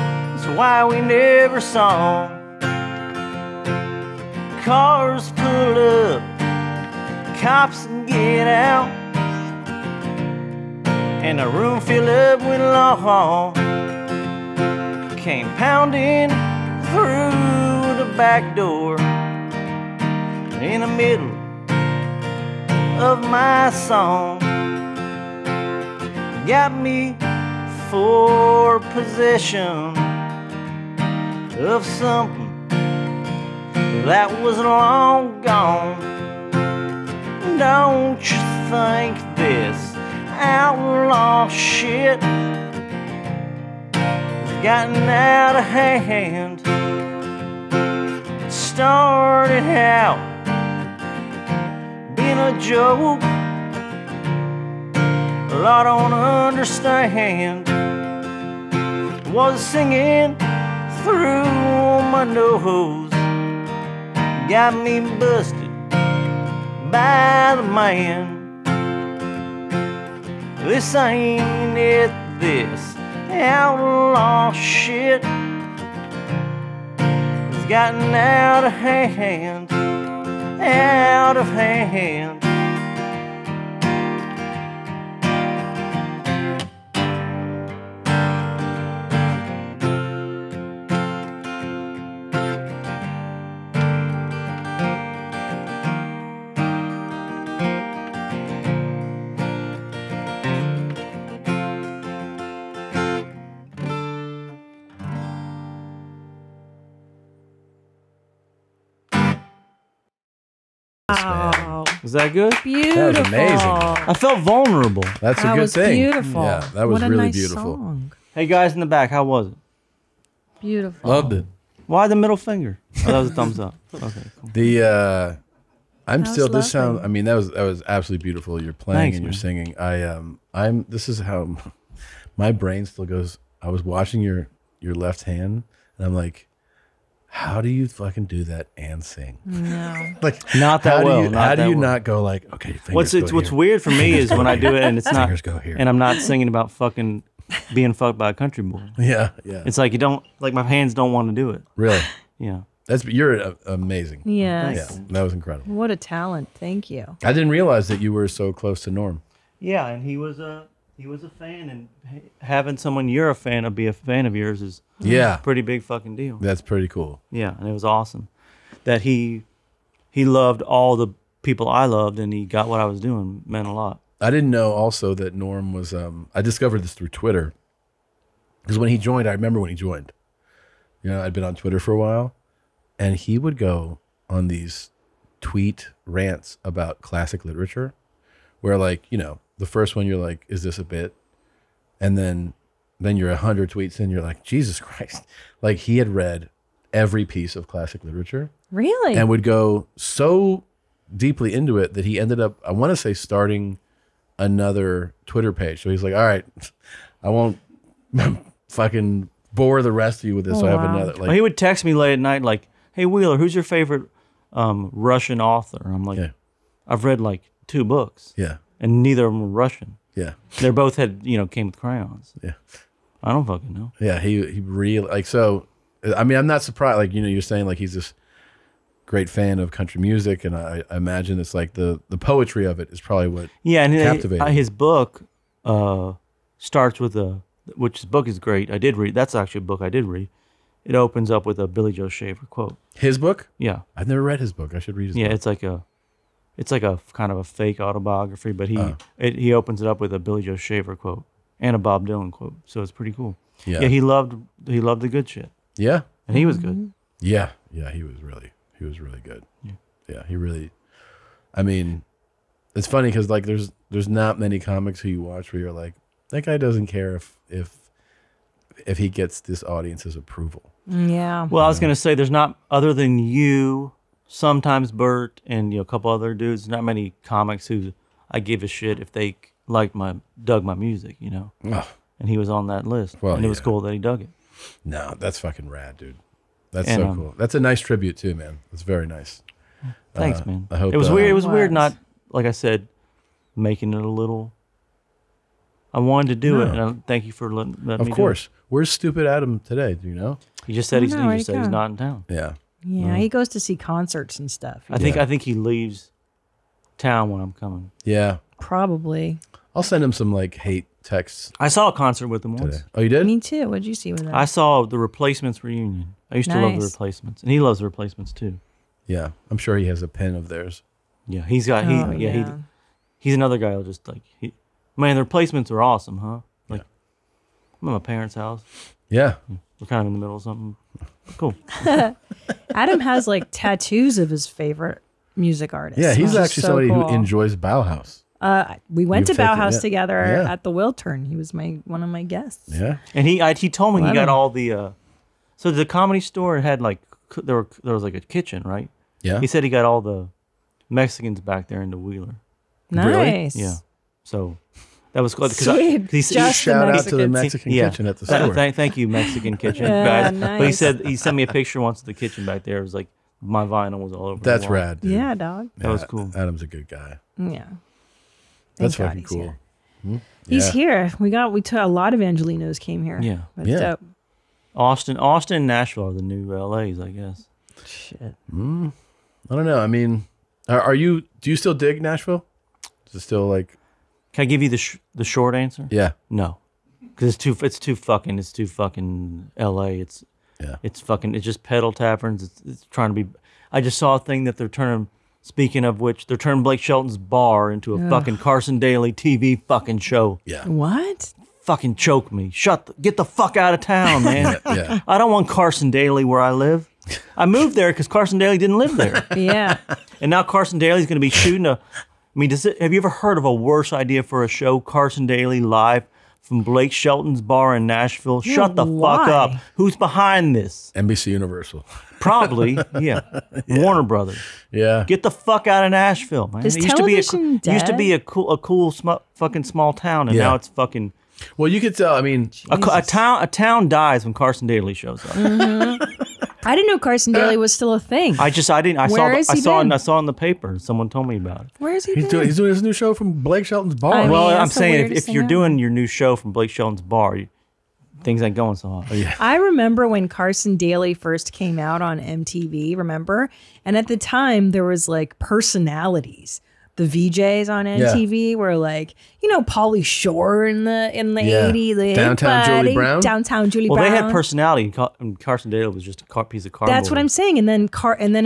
that's why we never saw cars pull up, cops get out, and the room filled up with law came pounding through the back door in the middle of my song. Got me for possession of something that was long gone. Don't you think this outlaw shit has gotten out of hand? It started out a joke, well, I don't understand, was singing through my nose got me busted by the man. This ain't it, this outlaw shit has gotten out of hand, out of hand. Wow. Was that good? Beautiful. That was amazing. I felt vulnerable. That's a good thing. Beautiful. Yeah, that was really beautiful. Song. Hey guys in the back, how was it? Beautiful. Loved it. Why the middle finger? Oh, that was a thumbs up. Okay. Cool. The I'm still this sound. I mean, that was absolutely beautiful. You're playing and you're singing. I'm. This is how my brain still goes. I was watching your left hand, and I'm like, how do you fucking do that and sing? No. Like, not that well. How do you not go like, okay, what's weird for me is when I do it and it's not, go here. And I'm not singing about fucking being fucked by a country boy. Yeah, yeah. It's like you don't, like my hands don't want to do it. Really? Yeah. You're amazing. Yes. Yeah. That was incredible. What a talent. Thank you. I didn't realize that you were so close to Norm. Yeah, and he was a fan, and having someone you're a fan of be a fan of yours is a pretty big fucking deal. That's pretty cool. Yeah, and it was awesome that he loved all the people I loved, and he got what I was doing. Meant a lot. I didn't know also that Norm was. I discovered this through Twitter because when he joined, I remember when he joined. You know, I'd been on Twitter for a while, and he would go on these tweet rants about classic literature, where like you know. The first one, you're like, is this a bit? And then you're 100 tweets in, you're like, Jesus Christ. Like, he had read every piece of classic literature. Really? And would go so deeply into it that he ended up, I want to say, starting another Twitter page. So he's like, all right, I won't fucking bore the rest of you with this. Oh, I have another. Like, well, he would text me late at night like, hey, Wheeler, who's your favorite Russian author? I'm like, I've read like 2 books. Yeah. And neither of them were Russian. Yeah, they both had came with crayons. Yeah, I don't fucking know. Yeah, he really like so. I mean, I'm not surprised. Like you're saying like he's this great fan of country music, and I imagine it's like the poetry of it is probably what captivated. And his book starts with which his book is great. I did read. That's actually a book I did read. It opens up with a Billy Joe Shaver quote. His book? Yeah, I've never read his book. I should read his. Yeah, book. It's like a kind of a fake autobiography, but he opens it up with a Billy Joe Shaver quote and a Bob Dylan quote, so it's pretty cool. Yeah, yeah he loved the good shit. Yeah, and he was good. Yeah, yeah, he was really good. Yeah, yeah, he really. I mean, it's funny because like there's not many comics who you watch where you're like that guy doesn't care if he gets this audience's approval. Yeah. Well, I was gonna say there's not other than you. Sometimes Bert and a couple other dudes. Not many comics who I give a shit if they liked dug my music, Oh. And he was on that list, well, and it was cool that he dug it. No, that's fucking rad, dude. That's so cool. That's a nice tribute too, man. That's very nice. Thanks, man. I hope it was weird. It was weird, not like I said, making it a little. I wanted to do it, and thank you for letting me. Of course. Do it. Where's Stupid Adam today? Do you know? He just said he's not in town. Yeah. Yeah, he goes to see concerts and stuff. I think he leaves town when I'm coming. Yeah, probably. I'll send him some like hate texts. I saw a concert with him once. Oh, you did? Me too. What did you see with him? I saw the Replacements reunion. I used to love the Replacements, and he loves the Replacements too. Yeah, I'm sure he has a pen of theirs. Yeah, he's got. He's another guy who'll just like. Man, the Replacements are awesome, huh? Like, I'm at my parents' house. Yeah. We're kind of in the middle of something. Cool. Adam has like tattoos of his favorite music artists. Yeah, he's actually somebody who enjoys Bauhaus. We went to Bauhaus together at the Wiltern. He was one of my guests. Yeah, and he told me he got all the. So the Comedy Store had like there was like a kitchen, right? Yeah. He said he got all the Mexicans back there into Wheeler. Nice. Really? Yeah. So. That was good. Shout out to the Mexican kitchen at the store. Thank you, Mexican kitchen guys. Nice. But he sent me a picture once of the kitchen back there. It was like my vinyl was all over. That's rad. Dude. Yeah, dog. That was cool. Adam's a good guy. Yeah. That's fucking cool. Mm-hmm. He's here. We took a lot of Angelenos came here. Yeah. That's dope. Austin and Nashville are the new LAs, I guess. Shit. Mm. I don't know. I mean, do you still dig Nashville? Is it still like? Can I give you the short answer? Yeah. No. Because it's too fucking LA. It's just pedal taverns. It's trying to be. I just saw a thing that they're turning. Speaking of which, they're turning Blake Shelton's bar into a fucking Carson Daly TV fucking show. Yeah. What? Fucking choke me. Get the fuck out of town, man. Yeah. I don't want Carson Daly where I live. I moved there because Carson Daly didn't live there. Yeah. And now Carson Daly's going to be shooting a. I mean, have you ever heard of a worse idea for a show? Carson Daly live from Blake Shelton's bar in Nashville. Yeah, Shut the fuck up. Who's behind this? NBC Universal. Probably, yeah. Warner Brothers. Yeah. Get the fuck out of Nashville, man. Is television dead? It used to be a cool fucking small town, and now it's fucking... Well, you could tell, I mean... A town dies when Carson Daly shows up. Mm-hmm. I didn't know Carson Daly was still a thing. I saw in the paper. Someone told me about it. Where is he? He's doing his new show from Blake Shelton's bar. I'm saying if you're doing your new show from Blake Shelton's bar, things ain't going so hot. Yeah. I remember when Carson Daly first came out on MTV. Remember, and at the time there was like personalities. The VJs on MTV were like, you know, Pauly Shore in the 80s. Like, Downtown Julie Brown. Well, they had personality, and Carson Daly was just a piece of cardboard. That's what I'm saying. And then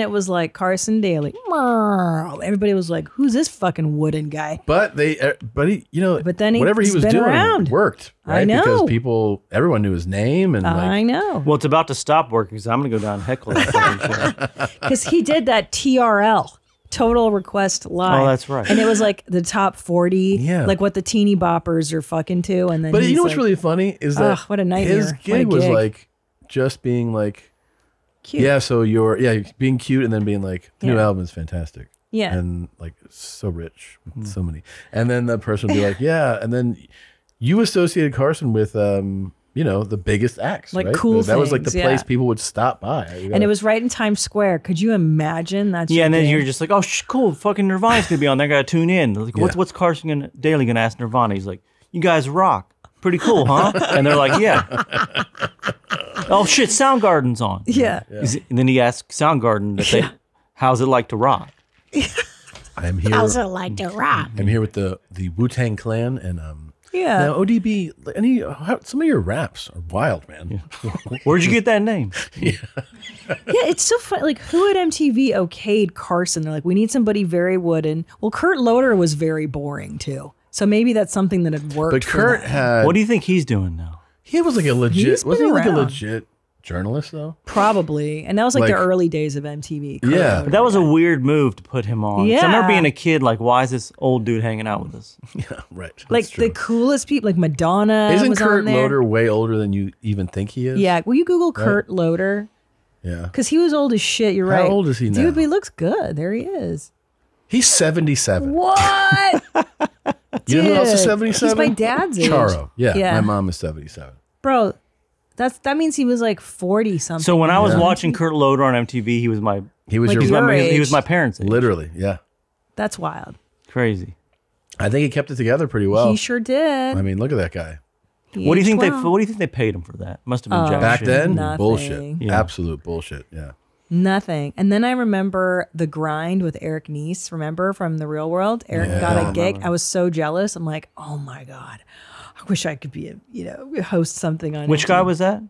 it was like Carson Daly. Everybody was like, who's this fucking wooden guy? But whatever he was doing worked. Right? I know. Because everyone knew his name. And I know. Well, it's about to stop working, because I'm going to go down and heckle. Because he did that TRL. Total Request Live. Oh, that's right. And it was like the top 40, like what the teeny boppers are fucking to. And then, but you know what's really funny is that what a nightmare. His gig was like just being like, cute. Yeah, so you're being cute, and then being like, the new album is fantastic. Yeah. And like so rich, with so many. And then the person would be like, yeah. And then you associated Carson with, you know, the biggest acts, like, right? Cool. That was like the place people would stop by, and it was right in Times Square. Could you imagine that? Yeah, and then you're just like, oh, cool, fucking Nirvana's gonna be on. I gotta tune in. Like, what's Carson Daly gonna ask Nirvana? He's like, you guys rock, pretty cool, huh? And they're like, yeah. Oh shit, Soundgarden's on. Yeah. And then he asks Soundgarden, how's it like to rock? I'm here. How's it like to rock? I'm here with the Wu-Tang Clan and Yeah. Now, ODB, some of your raps are wild, man. Yeah. Where'd you get that name? Yeah. Yeah, it's so funny. Like, who at MTV okayed Carson? They're like, we need somebody very wooden. Well, Kurt Loder was very boring, too. So maybe that's something that had worked. But Kurt had... What do you think he's doing now? He was like a legit... Wasn't he like a legit journalist, though? Probably. And that was like the early days of MTV. Kurt Loder. But that was a weird move to put him on. Yeah. I remember being a kid, like, why is this old dude hanging out with us? Yeah, right. That's like true. The coolest people, like Madonna. Isn't Kurt Loder way older than you even think he is? Yeah. Will you Google Kurt Loder? Yeah. Because he was old as shit. You're right. How old is he now? Dude, but he looks good. There he is. He's 77. What? You know who else is 77? He's my dad's age. Charo. Yeah. My mom is 77. Bro. That means he was like 40 something. So when I was watching Kurt Loder on MTV, he was my parents' age. Literally, yeah. That's wild. Crazy. I think he kept it together pretty well. He sure did. I mean, look at that guy. What do you think they paid him for that? Must have been jack shit. Back then, nothing. Bullshit. Yeah. Absolute bullshit. Yeah. Nothing. And then I remember The Grind with Eric Nies, remember, from The Real World? Eric got a gig. I was so jealous. I'm like, oh my God. I wish I could be host something on. Which guy was that?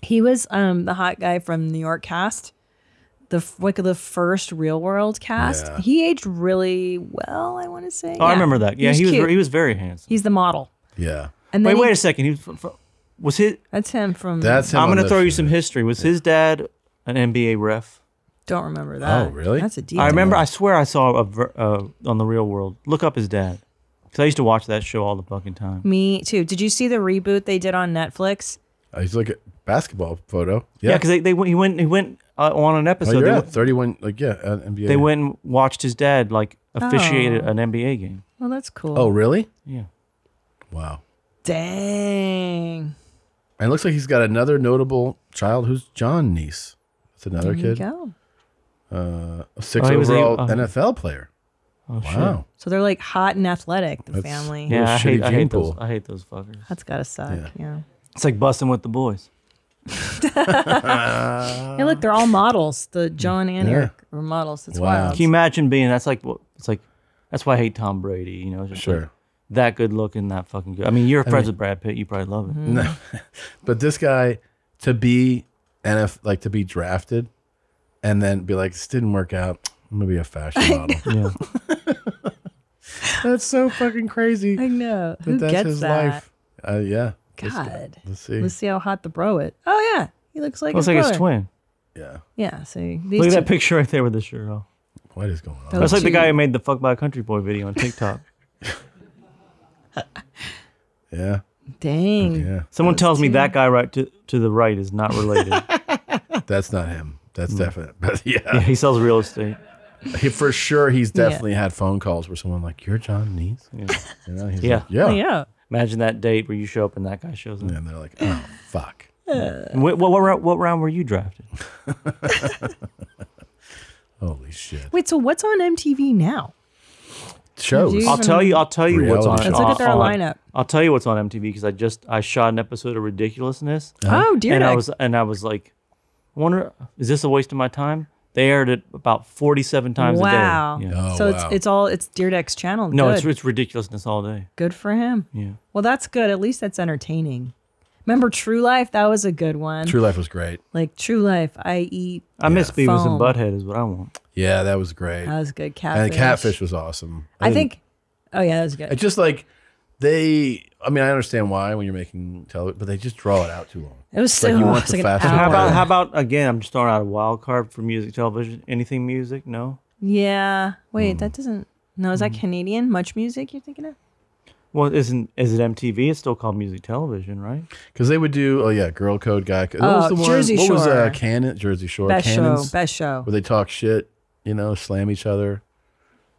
He was the hot guy from New York cast, the first Real World cast. Yeah. He aged really well, I want to say. Oh, yeah. I remember that. Yeah, he was very handsome. He's the model. Yeah. And then wait a second. That's him from. That's him. I'm going to throw you some history. Was his dad an NBA ref? Don't remember that. Oh, really? That's a deep. I remember. I swear I saw on The Real World. Look up his dad. I used to watch that show all the fucking time. Me too. Did you see the reboot they did on Netflix? He's like a basketball photo. Yeah, because he went on an episode. Oh, 31. Like NBA. They went and watched his dad like officiated an NBA game. Well, that's cool. Oh, really? Yeah. Wow. Dang. And it looks like he's got another notable child, who's John Nies. That's another kid. There you go. A 6 overall NFL player. Oh, wow. Shit. So they're like hot and athletic, the family. Yeah, I hate those fuckers. That's gotta suck, yeah. It's like Bussin' with the Boys. Hey, look, they're all models. The John and Eric are models. It's wild. Can you imagine being, that's why I hate Tom Brady, you know? Just sure. Like, that good looking, that fucking good. I mean, you're friends with Brad Pitt, you probably love it. No, but this guy, to be to be drafted and then be like, this didn't work out, I'm gonna be a fashion model. Yeah. That's so fucking crazy. I know. Who gets his life? Yeah. God. Let's see. Let's see how hot the bro is. Oh yeah, he looks like his brother. Looks like his twin. Yeah. Yeah. See, look at that picture right there with the shirt off. What is going on? That's like the guy who made the "Fuck by a Country Boy" video on TikTok. Yeah. Dang. Yeah. Someone tells me that guy right to the right is not related. That's not him. That's definite. But yeah, he sells real estate. For sure, he's definitely had phone calls where someone like, "You're John Nies." Yeah. You know, he's like, yeah. Yeah. Imagine that date where you show up and that guy shows up. And they're like, oh, fuck. What round were you drafted? Holy shit. Wait, so what's on MTV now? Shows. I'll tell you what's on. Let's look at their lineup. I'll tell you what's on MTV because I shot an episode of Ridiculousness. Oh, dear. And I was like, I wonder, is this a waste of my time? They aired it about 47 times a day. Yeah. Oh, so it's Deerdek's channel. No, it's Ridiculousness all day. Good for him. Yeah. Well, that's good. At least that's entertaining. Remember True Life? That was a good one. True Life was great. Like True Life, I miss Beavis and Butthead is what I want. Yeah, that was great. That was good. Catfish. And Catfish was awesome. Oh yeah, that was good. It's just like I understand why when you're making television, but they just draw it out too long. It was so long. Like how about again? I'm just throwing out a wild card for music television. Anything music? No. Yeah. Wait, that doesn't. No, is that Canadian? Much Music? You're thinking of? Well, is it MTV? It's still called music television, right? Because they would do Girl Code, Guy Code. That was the one. Jersey Shore. What was Jersey Shore? Best Cannons, show. Best show. Where they talk shit, you know, slam each other.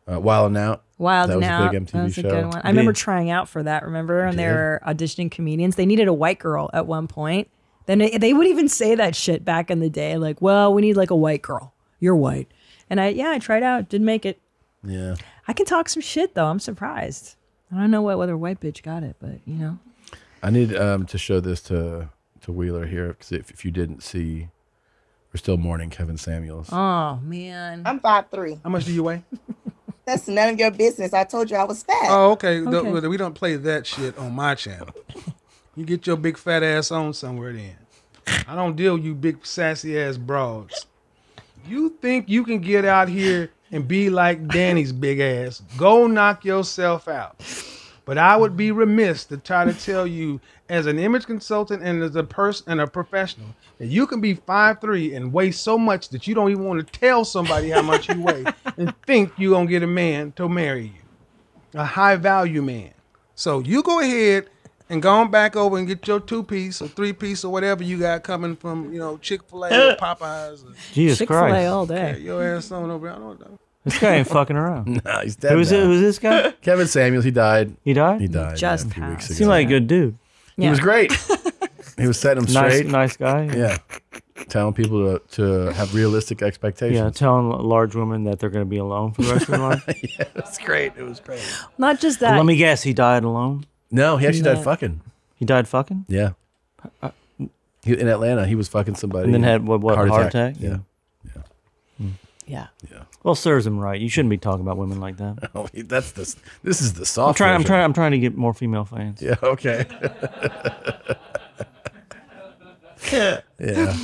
Wild and Out. Wild and Out. That was a big MTV show. That was a good one. I remember trying out for that. Remember, and they were auditioning comedians. They needed a white girl at one point. Then they would even say that shit back in the day, like, "Well, we need like a white girl. You're white." And I tried out, didn't make it. Yeah. I can talk some shit though. I'm surprised. I don't know what other white bitch got it, but you know. I need to show this to Wheeler here because if you didn't see, we're still mourning Kevin Samuels. Oh man. I'm 5'3". How much do you weigh? That's none of your business. I told you I was fat. Oh, okay. We don't play that shit on my channel. You get your big fat ass on somewhere then. I don't deal with you big sassy ass broads. You think you can get out here and be like Danny's big ass? Go knock yourself out. But I would be remiss to try to tell you as an image consultant and as a person and a professional that you can be 5'3" and weigh so much that you don't even want to tell somebody how much you weigh and think you're going to get a man to marry you, a high value man. So you go ahead and go on back over and get your 2-piece or 3-piece or whatever you got coming from, you know, Chick-fil-A or Popeyes. Jesus Christ. Chick-fil-A all day. Okay, your ass on over. I don't know. This guy ain't fucking around. No, he's dead. Who's this guy? Kevin Samuels. He died. He died? He died. Just a few weeks ago. Seemed like a good dude. Yeah. He was great. He was setting him straight. Nice guy. Yeah. Telling people to have realistic expectations. Yeah, telling large women that they're going to be alone for the rest of their life. Yeah, that's great. It was great. Not just that. Well, let me guess. He died alone? No, he actually died fucking. He died fucking? Yeah. In Atlanta, he was fucking somebody. And then had heart attack? Yeah. Yeah. Yeah. Yeah. Yeah. Well, serves him right. You shouldn't be talking about women like that. Oh, that's this is the soft. I'm trying to get more female fans. Yeah. Okay. Yeah.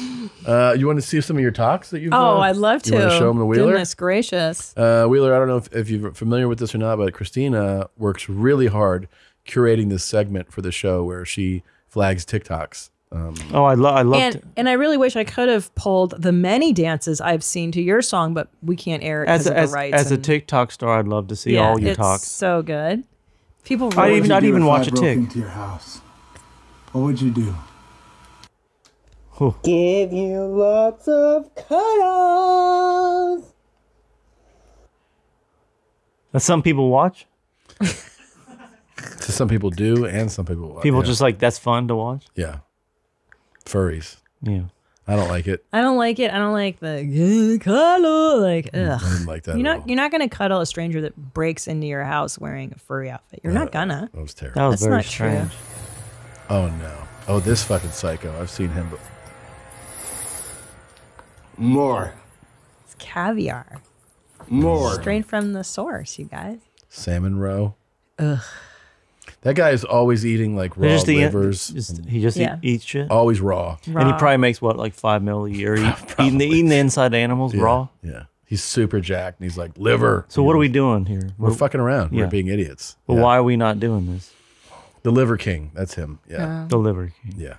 You want to see some of your talks that you've? Oh, I'd love to. You want to show them to Wheeler? Goodness gracious. Wheeler, I don't know if you're familiar with this or not, but Christina works really hard curating this segment for the show where she flags TikToks. And I really wish I could have pulled the many dances I've seen to your song, but we can't air it because of the rights. As a TikTok star, I'd love to see all your talks. So good. People really I'd even watch a tick. Into your house. What would you do? Huh. Give you lots of cuddles. That some people watch. Some people do, and some people watch. People just like that's fun to watch. Yeah. Furries. Yeah. I don't like it. I don't like it. I don't like the cuddle. Like, ugh. I didn't like that. You're not gonna cuddle a stranger that breaks into your house wearing a furry outfit. You're not gonna. That was terrible. That was very strange. True. Oh no. Oh, this fucking psycho. I've seen him before. More. It's caviar. More. Straight from the source, you guys. Salmon roe. Ugh. That guy is always eating like raw livers. He just eats shit. Always raw. And he probably makes what, like 5 mil a year? Eating the inside animals raw? Yeah. He's super jacked and he's like, liver. So what are we doing here? We're fucking around. Yeah. We're being idiots. But why are we not doing this? The Liver King. That's him. Yeah. The Liver King. Yeah.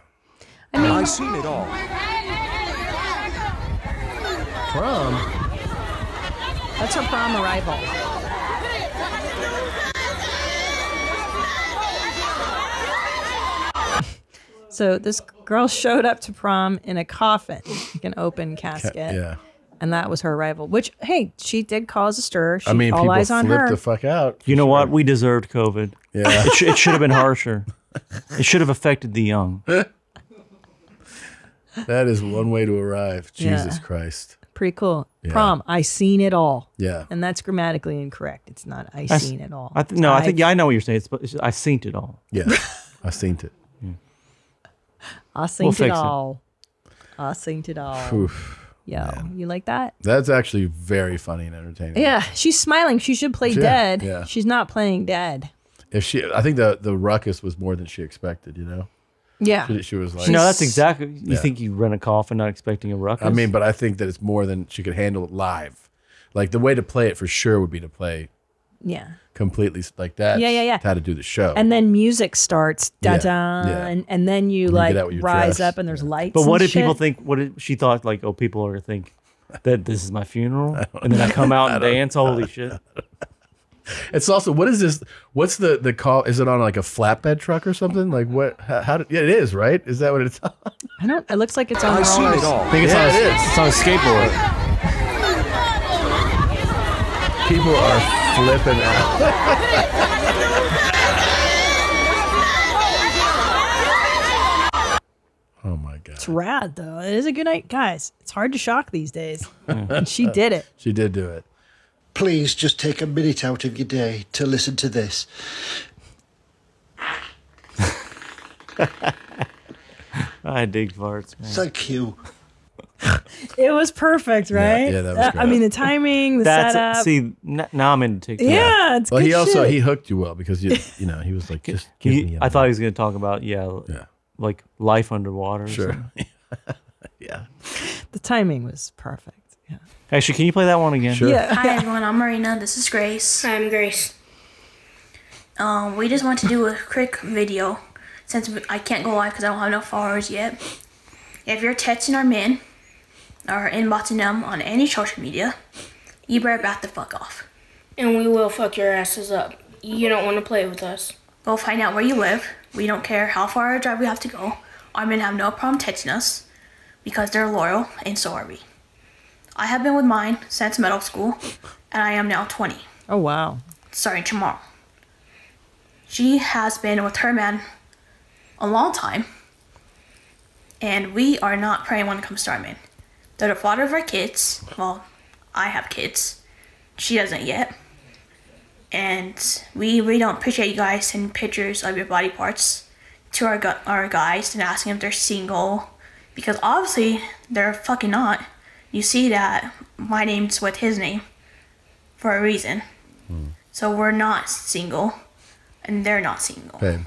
I mean, I've seen it all. Prom? That's her prom arrival. So this girl showed up to prom in a coffin, like an open casket. Yeah. And that was her arrival, which, hey, she did cause a stir. I mean, people flipped the fuck out. You know what? We deserved COVID. Yeah. It should have been harsher. It should have affected the young. That is one way to arrive. Jesus Christ. Pretty cool. Yeah. Prom. I seen it all. Yeah. And that's grammatically incorrect. It's not I seen it all. I think I know what you're saying. It's I seen it all. Yeah. I seen it. Yeah. I seen it all. I seen it all. Oof. Yo, man. You like that? That's actually very funny and entertaining. Yeah, she's smiling. She should play dead. Yeah. She's not playing dead. If she, I think the ruckus was more than she expected. You know. Yeah. She was like, no, that's exactly. You think you rent a coffin not expecting a ruckus? I mean, but I think that it's more than she could handle it live. Like the way to play it for sure would be to play. Yeah. Completely like that. Yeah, yeah, yeah. How to do the show. And then music starts, da-da, and then you like rise up and there's lights. But what did people think? What did she thought? Like, oh, people are think that this is my funeral, and then I come out and dance. Holy shit! It's also, what is this? What's the call? Is it on like a flatbed truck or something? Like what? How did? Yeah, it is, right? Is that what it's on? I don't. It looks like it's on. I've seen it all. I think it's on. It's on a skateboard. People are flipping out. Oh my God. It's rad though. It is a good night. Guys, it's hard to shock these days. And she did it. She did do it. Please just take a minute out of your day to listen to this. I dig farts, man. Thank you. It was perfect, right? Yeah, that was great. I mean, the timing, the setup. See, now I'm into TikTok. Yeah, it's good. Well, he hooked you well because you know he was like, just give me. I thought he was going to talk about like life underwater. Sure. Yeah. The timing was perfect. Yeah. Actually, can you play that one again? Sure. Yeah. Hi everyone, I'm Marina. This is Grace. I'm Grace. We just want to do a quick video since I can't go live because I don't have enough followers yet. If you're texting our men. Or inboxing them on any social media, you better back the fuck off. And we will fuck your asses up. You don't want to play with us. We'll find out where you live. We don't care how far a drive we have to go. Our men have no problem texting us because they're loyal, and so are we. I have been with mine since middle school, and I am now 20. Oh, wow. Starting tomorrow. She has been with her man a long time, and we are not praying when it comes to our men. They're the father of our kids. Well, I have kids. She doesn't yet. And we really don't appreciate you guys sending pictures of your body parts to our guys and asking if they're single. Because obviously, they're fucking not. You see that my name's with his name for a reason. Mm. So we're not single. And they're not single. Babe.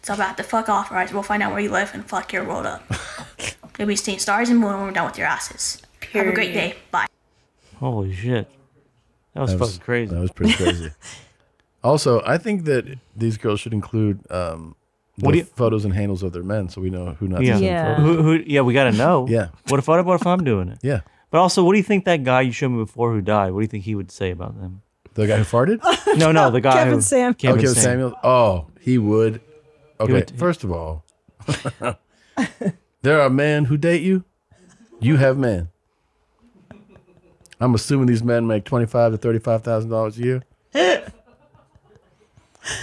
So about the fuck off, right? We'll find out where you live and fuck your world up. You'll be seeing stars and moon when we're done with your asses. Period. Have a great day. Bye. Holy shit. That was fucking crazy. That was pretty crazy. Also, I think that these girls should include photos and handles of their men so we know who not to send photos. We got to know. Yeah. What if I'm doing it? Yeah. But also, what do you think that guy you showed me before who died, what do you think he would say about them? The guy who farted? No, the guy Kevin Samuels. Oh, he would. Okay, first of all. There are men who date you. You have men. I'm assuming these men make $25,000 to $35,000 a year. And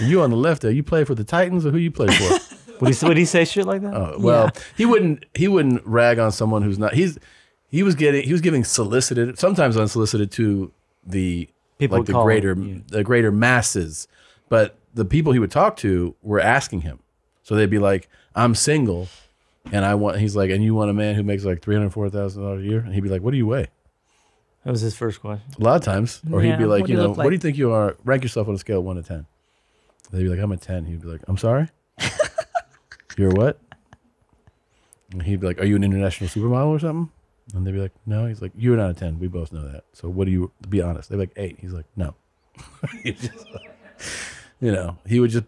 you on the left there, you play for the Titans or who you play for? Would he say shit like that? Well, yeah. He wouldn't rag on someone who's not. He was giving solicited, sometimes unsolicited, to the people, like the greater masses. But the people he would talk to were asking him, so they'd be like, "I'm single, and I want." He's like, "And you want a man who makes like $304,000 a year?" And he'd be like, "What do you weigh?" That was his first question. A lot of times, or he'd be like, "You know, what do you think you are? Rank yourself on a scale of 1 to 10." They'd be like, "I'm a 10." He'd be like, "I'm sorry." You're what? And he'd be like, "Are you an international supermodel or something?" And they'd be like, "No." He's like, "You're not a 10. We both know that. So what do you, be honest?" They'd be like, 8. He's like, "No." You know, he would just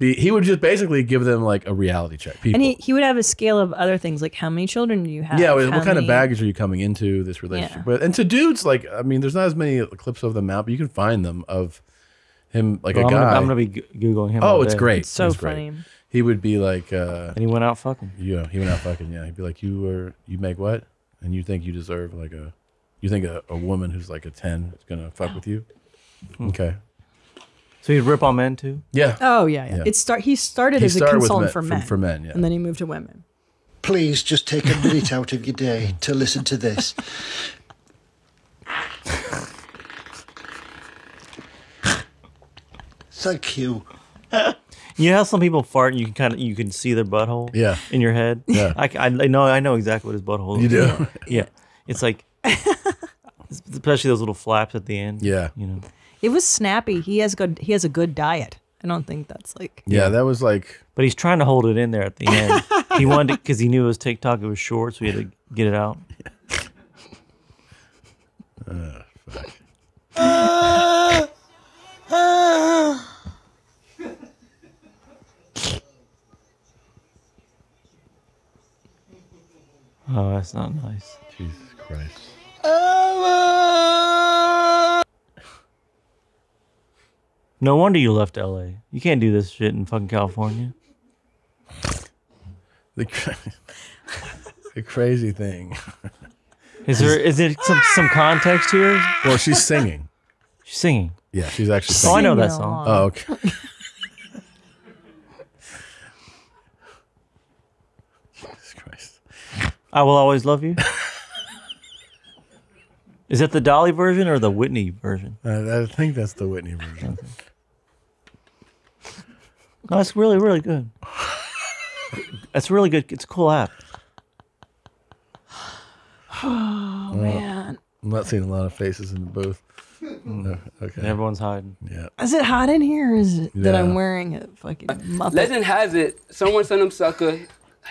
basically give them like a reality check. People. And he would have a scale of other things, like how many children do you have? Yeah, what kind of baggage are you coming into this relationship with? And to dudes, like, I mean, there's not as many clips of them out, but you can find them of him, like a guy. I'm going to be Googling him. Oh, it's great. It's so funny. He would be like, and he went out fucking. Yeah, he went out fucking. Yeah, he'd be like, you make what? And you think you deserve like a woman who's like a 10 is gonna fuck with you? Okay. So he'd rip on men too. Yeah. Oh yeah. He started as a consultant for men, yeah. And then he moved to women. Please just take a minute out of your day to listen to this. Thank you. You know how some people fart and you can see their butthole in your head? Yeah. I know exactly what his butthole is. You do? Yeah. It's like, especially those little flaps at the end. Yeah. You know. It was snappy. He has a good diet. I don't think that's like. Yeah, that was like. But he's trying to hold it in there at the end. He wanted it because he knew it was TikTok. It was short, so he had to get it out. Oh, fuck. Oh, that's not nice. Jesus Christ. No wonder you left LA. You can't do this shit in fucking California. The crazy thing. Is there some context here? Well, she's singing. She's singing. Yeah, she's actually singing. Oh, I know that song. Oh, okay. I Will Always Love You. Is that the Dolly version or the Whitney version? I think that's the Whitney version. Okay. No, it's really, really good. That's really good. It's a cool app. Oh, man. I'm not seeing a lot of faces in the booth. No, okay. And everyone's hiding. Yeah. Is it hot in here? Or is it that I'm wearing a fucking muppet? Legend has it. Someone sent him sucker.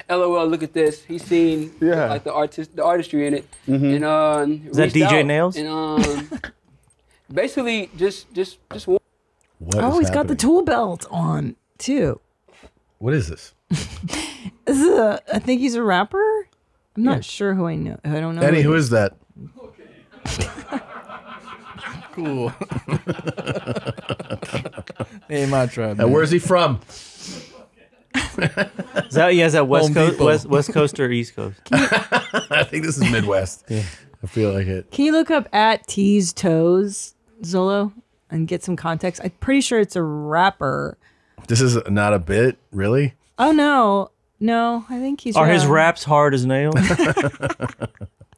LOL, look at this. He's seen like the artistry in it. Mm-hmm. And is that DJ Nails? And basically just what he's happening? Got the tool belt on too. What is this? This is a, I think he's a rapper. I'm not sure who I know. I don't know. Danny, who is that? Okay. Cool. Hey, my tribe. And where's he from? Is that West Coast, West Coast or East Coast? I think this is Midwest. Yeah. I feel like it. Can you look up at T's Toes Zolo and get some context? I'm pretty sure it's a rapper. This is not a bit, really? Oh no, no. I think he's. Are his raps hard as nails?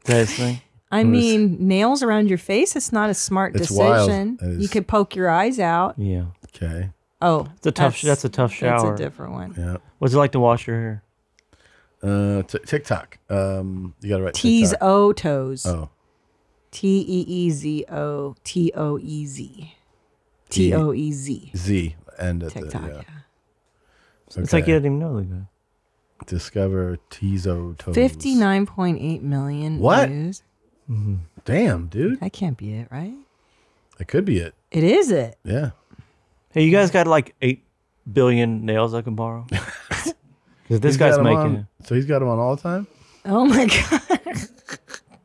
That's thing. I mean, nails around your face. It's not a smart decision. Wild. You could poke your eyes out. Yeah. Okay. Oh, it's a tough. That's a tough shower. That's a different one. Yeah. What's it like to wash your hair? TikTok. You got to write T's O toes. Oh. TEEZOTOEZ. End of TikTok. Yeah. Okay. It's like you didn't even know the guy. Discover T's O toes. 59.8 million views. What? Mm-hmm. Damn, dude. That can't be it, right? That could be it. It is it. Yeah. Hey, you guys got like 8 billion nails I can borrow? Because this guy's making on, it. So he's got them on all the time? Oh my God.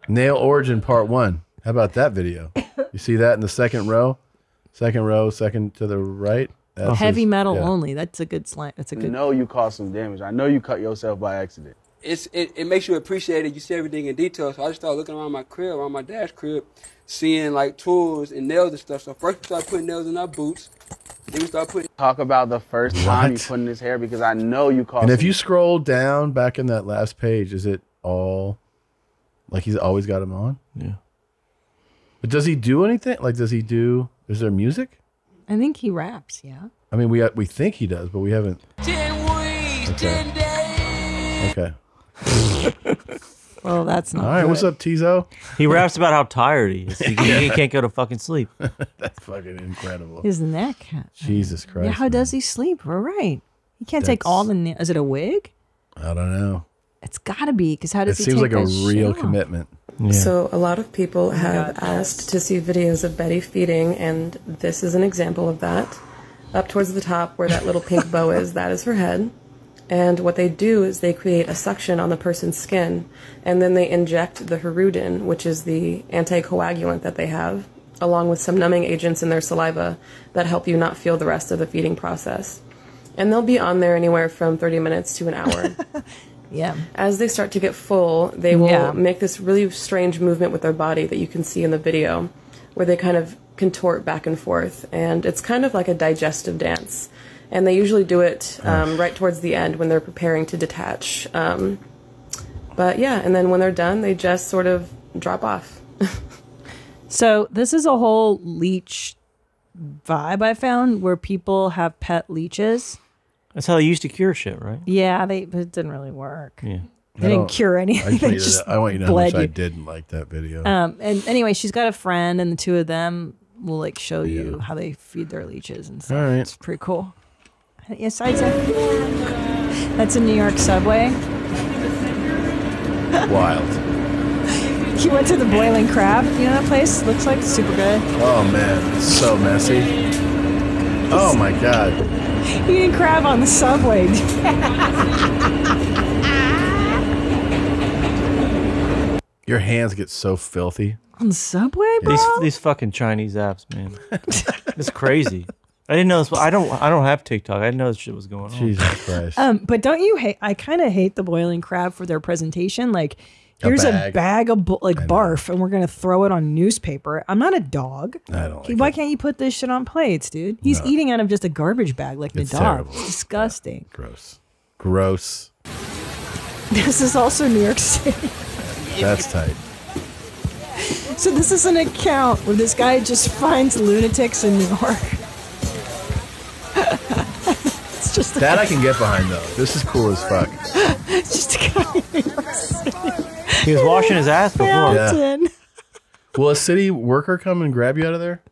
Nail Origin Part 1. How about that video? You see that in the second row? Second row, second to the right. That's heavy metal only. That's a good slant. That's a good. I know you caused some damage. I know you cut yourself by accident. It makes you appreciate it. You see everything in detail. So I just started looking around my crib, around my dad's crib, seeing like tools and nails and stuff. So first we started putting nails in our boots. Then we start putting. Talk about the first time you put in his hair, because I know you caught. And if you scroll down back in that last page, is it all like he's always got him on? Yeah. But does he do anything? Like, does he do? Is there music? I think he raps. Yeah. I mean, we think he does, but we haven't. 10 weeks, okay. 10 days. Okay. Well, that's not. All right, good. What's up, Tizo? He raps about how tired he is. He can't go to fucking sleep. That's fucking incredible. Isn't that cat? Jesus Christ! Yeah, how does he sleep? All right, he can't take all the. Is it a wig? I don't know. It's got to be, because how does he take that shit off? It seems like a real commitment. Yeah. So a lot of people have asked to see videos of Betty feeding, and this is an example of that. Up towards the top where that little pink bow is, that is her head. And what they do is they create a suction on the person's skin, and then they inject the hirudin, which is the anticoagulant that they have, along with some numbing agents in their saliva that help you not feel the rest of the feeding process. And they'll be on there anywhere from 30 minutes to an hour. Yeah. As they start to get full, they will make this really strange movement with their body that you can see in the video, where they kind of contort back and forth, and it's kind of like a digestive dance. And they usually do it right towards the end when they're preparing to detach. But yeah, and then when they're done, they just sort of drop off. So this is a whole leech vibe I found, where people have pet leeches. That's how they used to cure shit, right? Yeah, it didn't really work. Yeah. They didn't cure anything. I want you to know how much I didn't like that video. And anyway, she's got a friend, and the two of them will like show you how they feed their leeches and stuff. All right. It's pretty cool. Yes, I said that's a New York subway. Wild. He went to the Boiling Crab. You know that place? Looks like super good. Oh man, it's so messy. Oh my god. Eating crab on the subway. Your hands get so filthy. On the subway, bro? These fucking Chinese apps, man. It's crazy. I didn't know this. I don't have TikTok. I didn't know this shit was going on. Jesus Christ. But don't you hate? I kind of hate the Boiling Crab for their presentation. Like, here's a bag of like barf, and we're gonna throw it on newspaper. I'm not a dog. I don't. Like, why can't you put this shit on plates, dude? He's eating out of just a garbage bag like the dog. It's disgusting. Yeah. Gross. Gross. This is also New York City. That's tight. So this is an account where this guy just finds lunatics in New York. It's just that I can get behind though. This is cool as fuck. It's just a guy in New York City. He was washing his ass before. Yeah. Will a city worker come and grab you out of there?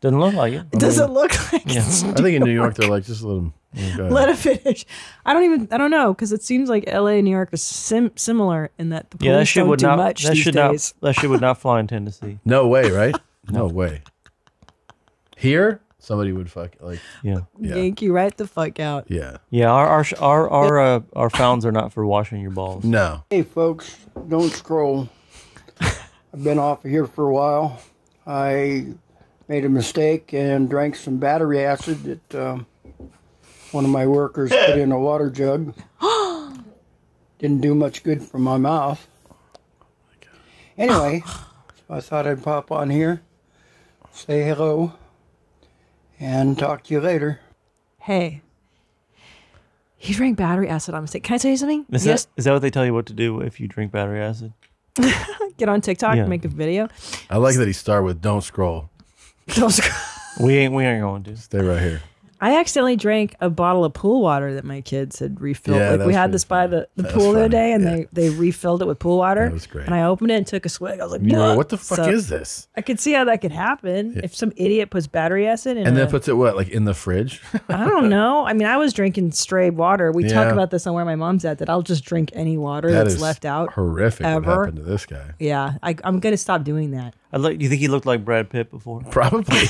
Doesn't look like it. Doesn't look like it. I think in New York they're like, just let him. Let it finish. I don't know, because it seems like LA and New York are similar in that the police don't do much these days. That shit would not fly in Tennessee. No way, right? No way. Here, somebody would fuck yank you right the fuck out. Yeah, yeah. Our founds are not for washing your balls. No. Hey folks, don't scroll. I've been off of here for a while. I made a mistake and drank some battery acid that. One of my workers put in a water jug. Didn't do much good for my mouth. Anyway, so I thought I'd pop on here, say hello, and talk to you later. Hey. He drank battery acid on mistake. Can I tell you something? Is that what they tell you what to do if you drink battery acid? Get on TikTok and make a video. I like that he started with don't scroll. Don't scroll. We ain't going to. Stay right here. I accidentally drank a bottle of pool water that my kids had refilled. Yeah, like we had this by the pool the other day, and they refilled it with pool water. That was great. And I opened it and took a swig. I was like, no, what the fuck is this? I could see how that could happen if some idiot puts battery acid in. And then puts it like in the fridge? I don't know. I mean, I was drinking stray water. We talk about this on Where My Mom's At, that I'll just drink any water that's left out. Horrific what happened to this guy. Yeah, I'm going to stop doing that. You think he looked like Brad Pitt before? Probably.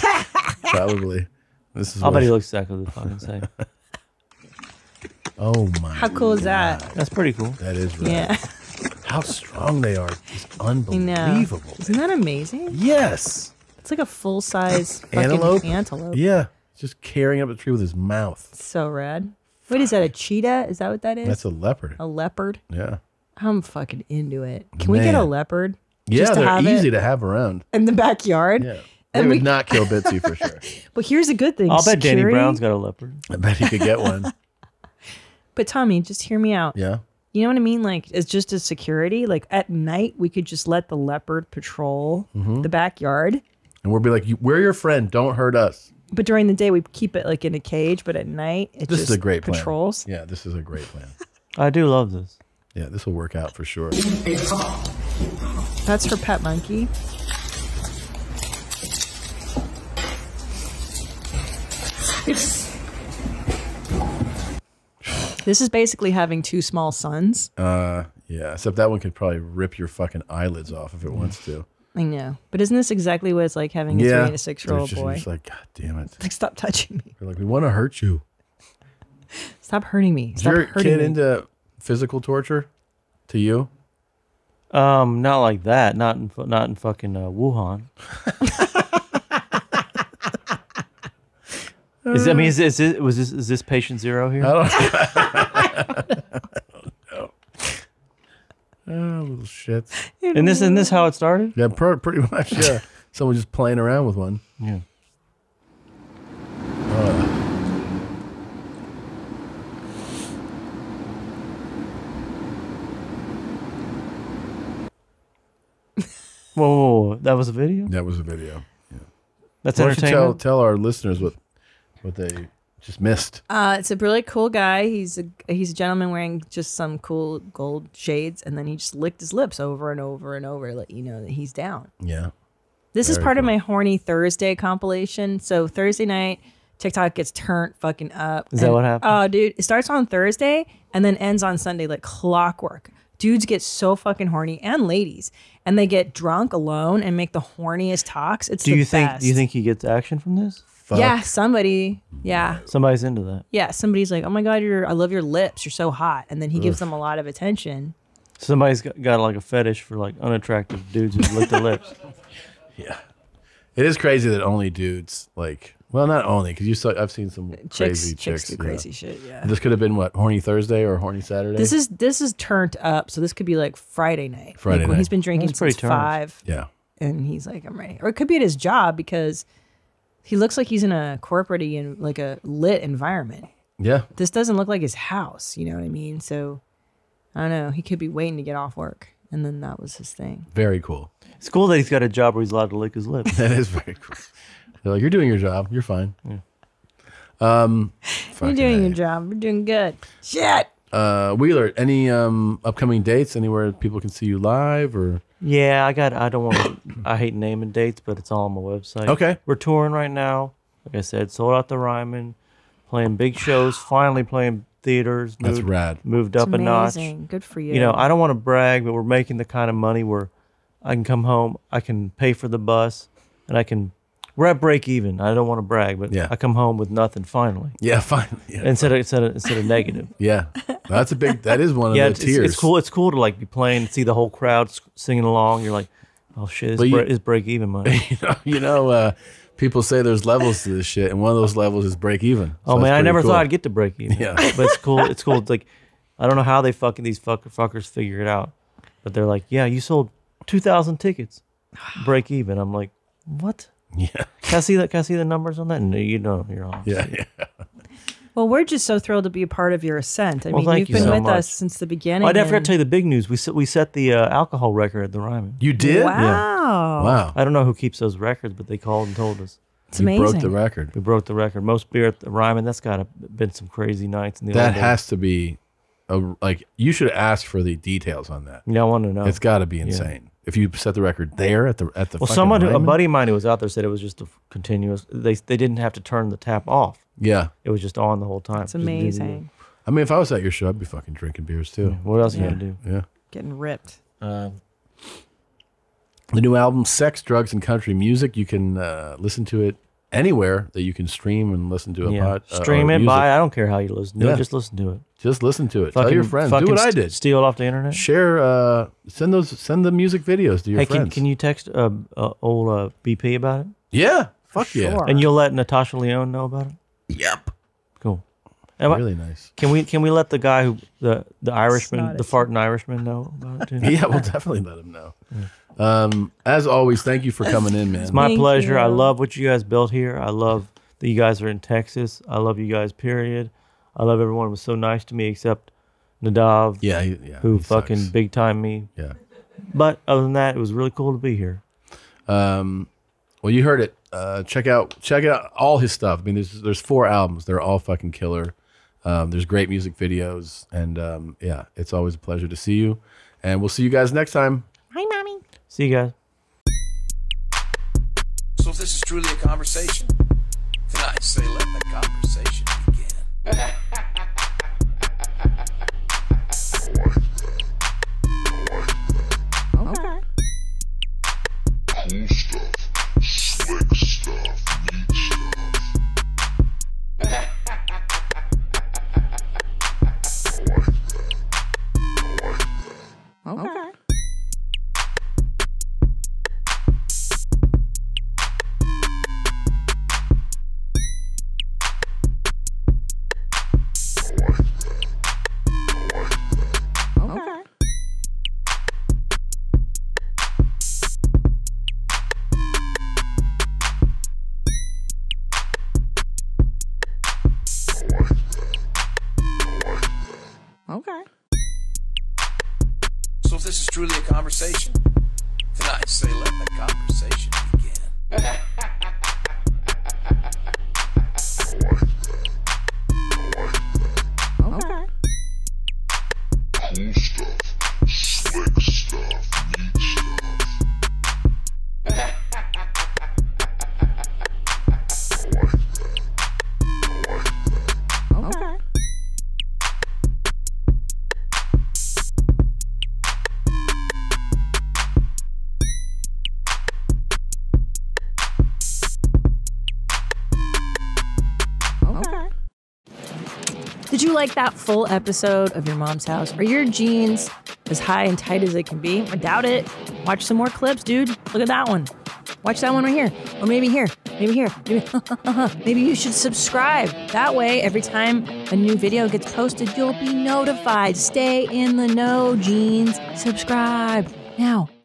Probably. I bet he looks exactly the fucking same. Oh my! How cool is that? That's pretty cool. That is right. Yeah. How strong they are is unbelievable. You know. Isn't that amazing? Yes. It's like a full size antelope. Yeah, just carrying up a tree with his mouth. So rad. Wait, is that a cheetah? Is that what that is? That's a leopard. A leopard. Yeah. I'm fucking into it. Can we get a leopard? Yeah, they're easy to have around in the backyard. Yeah. They would not kill Bitsy for sure. Well, here's a good thing. I'll bet Danny Brown's got a leopard. I bet he could get one. But Tommy, just hear me out. Yeah. You know what I mean? Like, it's just as security. Like, at night, we could just let the leopard patrol the backyard. And we'll be like, we're your friend. Don't hurt us. But during the day, we keep it, like, in a cage. But at night, it just is a great patrols. Plan. Yeah, this is a great plan. I do love this. Yeah, this will work out for sure. That's her pet monkey. This is basically having two small sons. Yeah, except that one could probably rip your fucking eyelids off if it wants to. I know. But isn't this exactly what it's like having a 3- and 6-year-old boy? It's like, God damn it. It's like, stop touching me. They're like, we want to hurt you. Stop hurting me. Stop Is your kid into physical torture to you? Not like that. Not in fucking Wuhan. Is this patient zero here? I don't know. Oh, little shit. Isn't this how it started? Yeah, pretty much. Yeah, someone just playing around with one. Yeah. Whoa, that was a video? That was a video. Yeah. That's entertaining. Tell our listeners what they just missed. It's a really cool guy. He's a gentleman wearing just some cool gold shades, and then he just licked his lips over and over and over, let you know that he's down. Yeah. This is part of my Horny Thursday compilation. So Thursday night, TikTok gets turned fucking up. Is that what happened? Oh, dude, it starts on Thursday and then ends on Sunday like clockwork. Dudes get so fucking horny, and ladies, and they get drunk alone and make the horniest talks. It's the best. Do you think he gets action from this? Fuck. Yeah, somebody. Yeah, somebody's into that. Yeah, somebody's like, "Oh my god, I love your lips. You're so hot," and then he gives them a lot of attention. Somebody's got like a fetish for like unattractive dudes who lick their lips. Yeah, it is crazy that only dudes like. Well, not only because I've seen some crazy chicks do crazy shit. Yeah, this could have been what, Horny Thursday or Horny Saturday. This is turned up, so this could be like Friday night. Friday night. He's been drinking since 5. Yeah, and he's like, I'm ready. Or it could be at his job because he looks like he's in a corporate and like a lit environment. Yeah, this doesn't look like his house. You know what I mean? So I don't know. He could be waiting to get off work, and then that was his thing. Very cool. It's cool that he's got a job where he's allowed to lick his lips. That is very cool. They're like, you're doing your job. You're fine. Yeah. You're doing your job. You're doing good. Shit. Wheeler, any upcoming dates anywhere people can see you live or? Yeah, I don't want to. I hate naming dates, but it's all on my website. Okay. We're touring right now. Like I said, sold out the Ryman, playing big shows, finally playing theaters. Moved, that's rad. Moved up a notch. Good for you. You know, I don't want to brag, but we're making the kind of money where I can come home, I can pay for the bus, and I can. We're at break even. I don't want to brag, but yeah. I come home with nothing finally. Yeah, finally. Yeah, instead of negative. Yeah, that's a big. That is one of the tiers. It's cool. It's cool to like be playing, see the whole crowd singing along. You're like, oh shit, it's break even money. You know, people say there's levels to this shit, and one of those levels is break even. So oh man, I never thought I'd get to break even. Yeah, but it's cool. It's cool. It's like, I don't know how these fuckers figure it out, but they're like, yeah, you sold 2,000 tickets, break even. I'm like, what? Yeah. Can I see the numbers on that? No, you know, you're on. Yeah, yeah. Well, we're just so thrilled to be a part of your ascent. I mean, well, you've been with us since the beginning. Oh, I forgot to tell you the big news. We set the alcohol record at the Ryman. You did? Wow. Yeah. Wow. I don't know who keeps those records, but they called and told us. It's amazing. We broke the record. We broke the record. Most beer at the Ryman. That's got to been some crazy nights in the old days. Has to be like you should ask for the details on that. Yeah, I want to know. It's got to be insane. Yeah. If you set the record there at the well, someone, a buddy of mine who was out there said it was just a continuous. They didn't have to turn the tap off. Yeah, it was just on the whole time. It's amazing. I mean, if I was at your show, I'd be fucking drinking beers too. Yeah. What else are you gonna do? Yeah, getting ripped. The new album, Sex, Drugs, and Country Music. You can listen to it anywhere that you can stream and listen to a pod. Stream it, buy it. I don't care how you listen to it. Just listen to it. Just listen to it. Fucking, tell your friends. Do what I did. Steal it off the internet. Share. Send the music videos to your friends. Can you text old BP about it? Yeah. Fuck sure. Yeah. And you'll let Natasha Leone know about it. Yep. Cool. Really nice. Can we let the guy who the Irishman, the farting Irishman, know about it too? Yeah, we'll definitely let him know. Yeah. As always, thank you for coming in, man. It's my pleasure. I love what you guys built here. I love that you guys are in Texas. I love you guys, period. I love everyone. It was so nice to me, except Nadav, who fucking big time me. Yeah. But other than that, it was really cool to be here. Well, you heard it. Check out all his stuff. I mean, there's 4 albums. They're all fucking killer. There's great music videos, and yeah, it's always a pleasure to see you. And we'll see you guys next time. Hi, mommy. See you guys. So if this is truly a conversation, then I say let the conversation begin. Cool stuff, slick stuff, neat stuff. I like that. Okay. Like that full episode of Your Mom's House? Are your jeans as high and tight as they can be? I doubt it. Watch some more clips, dude. Look at that one. Watch that one right here. Or maybe here. Maybe here. Maybe, maybe you should subscribe. That way, every time a new video gets posted, you'll be notified. Stay in the know, jeans. Subscribe now.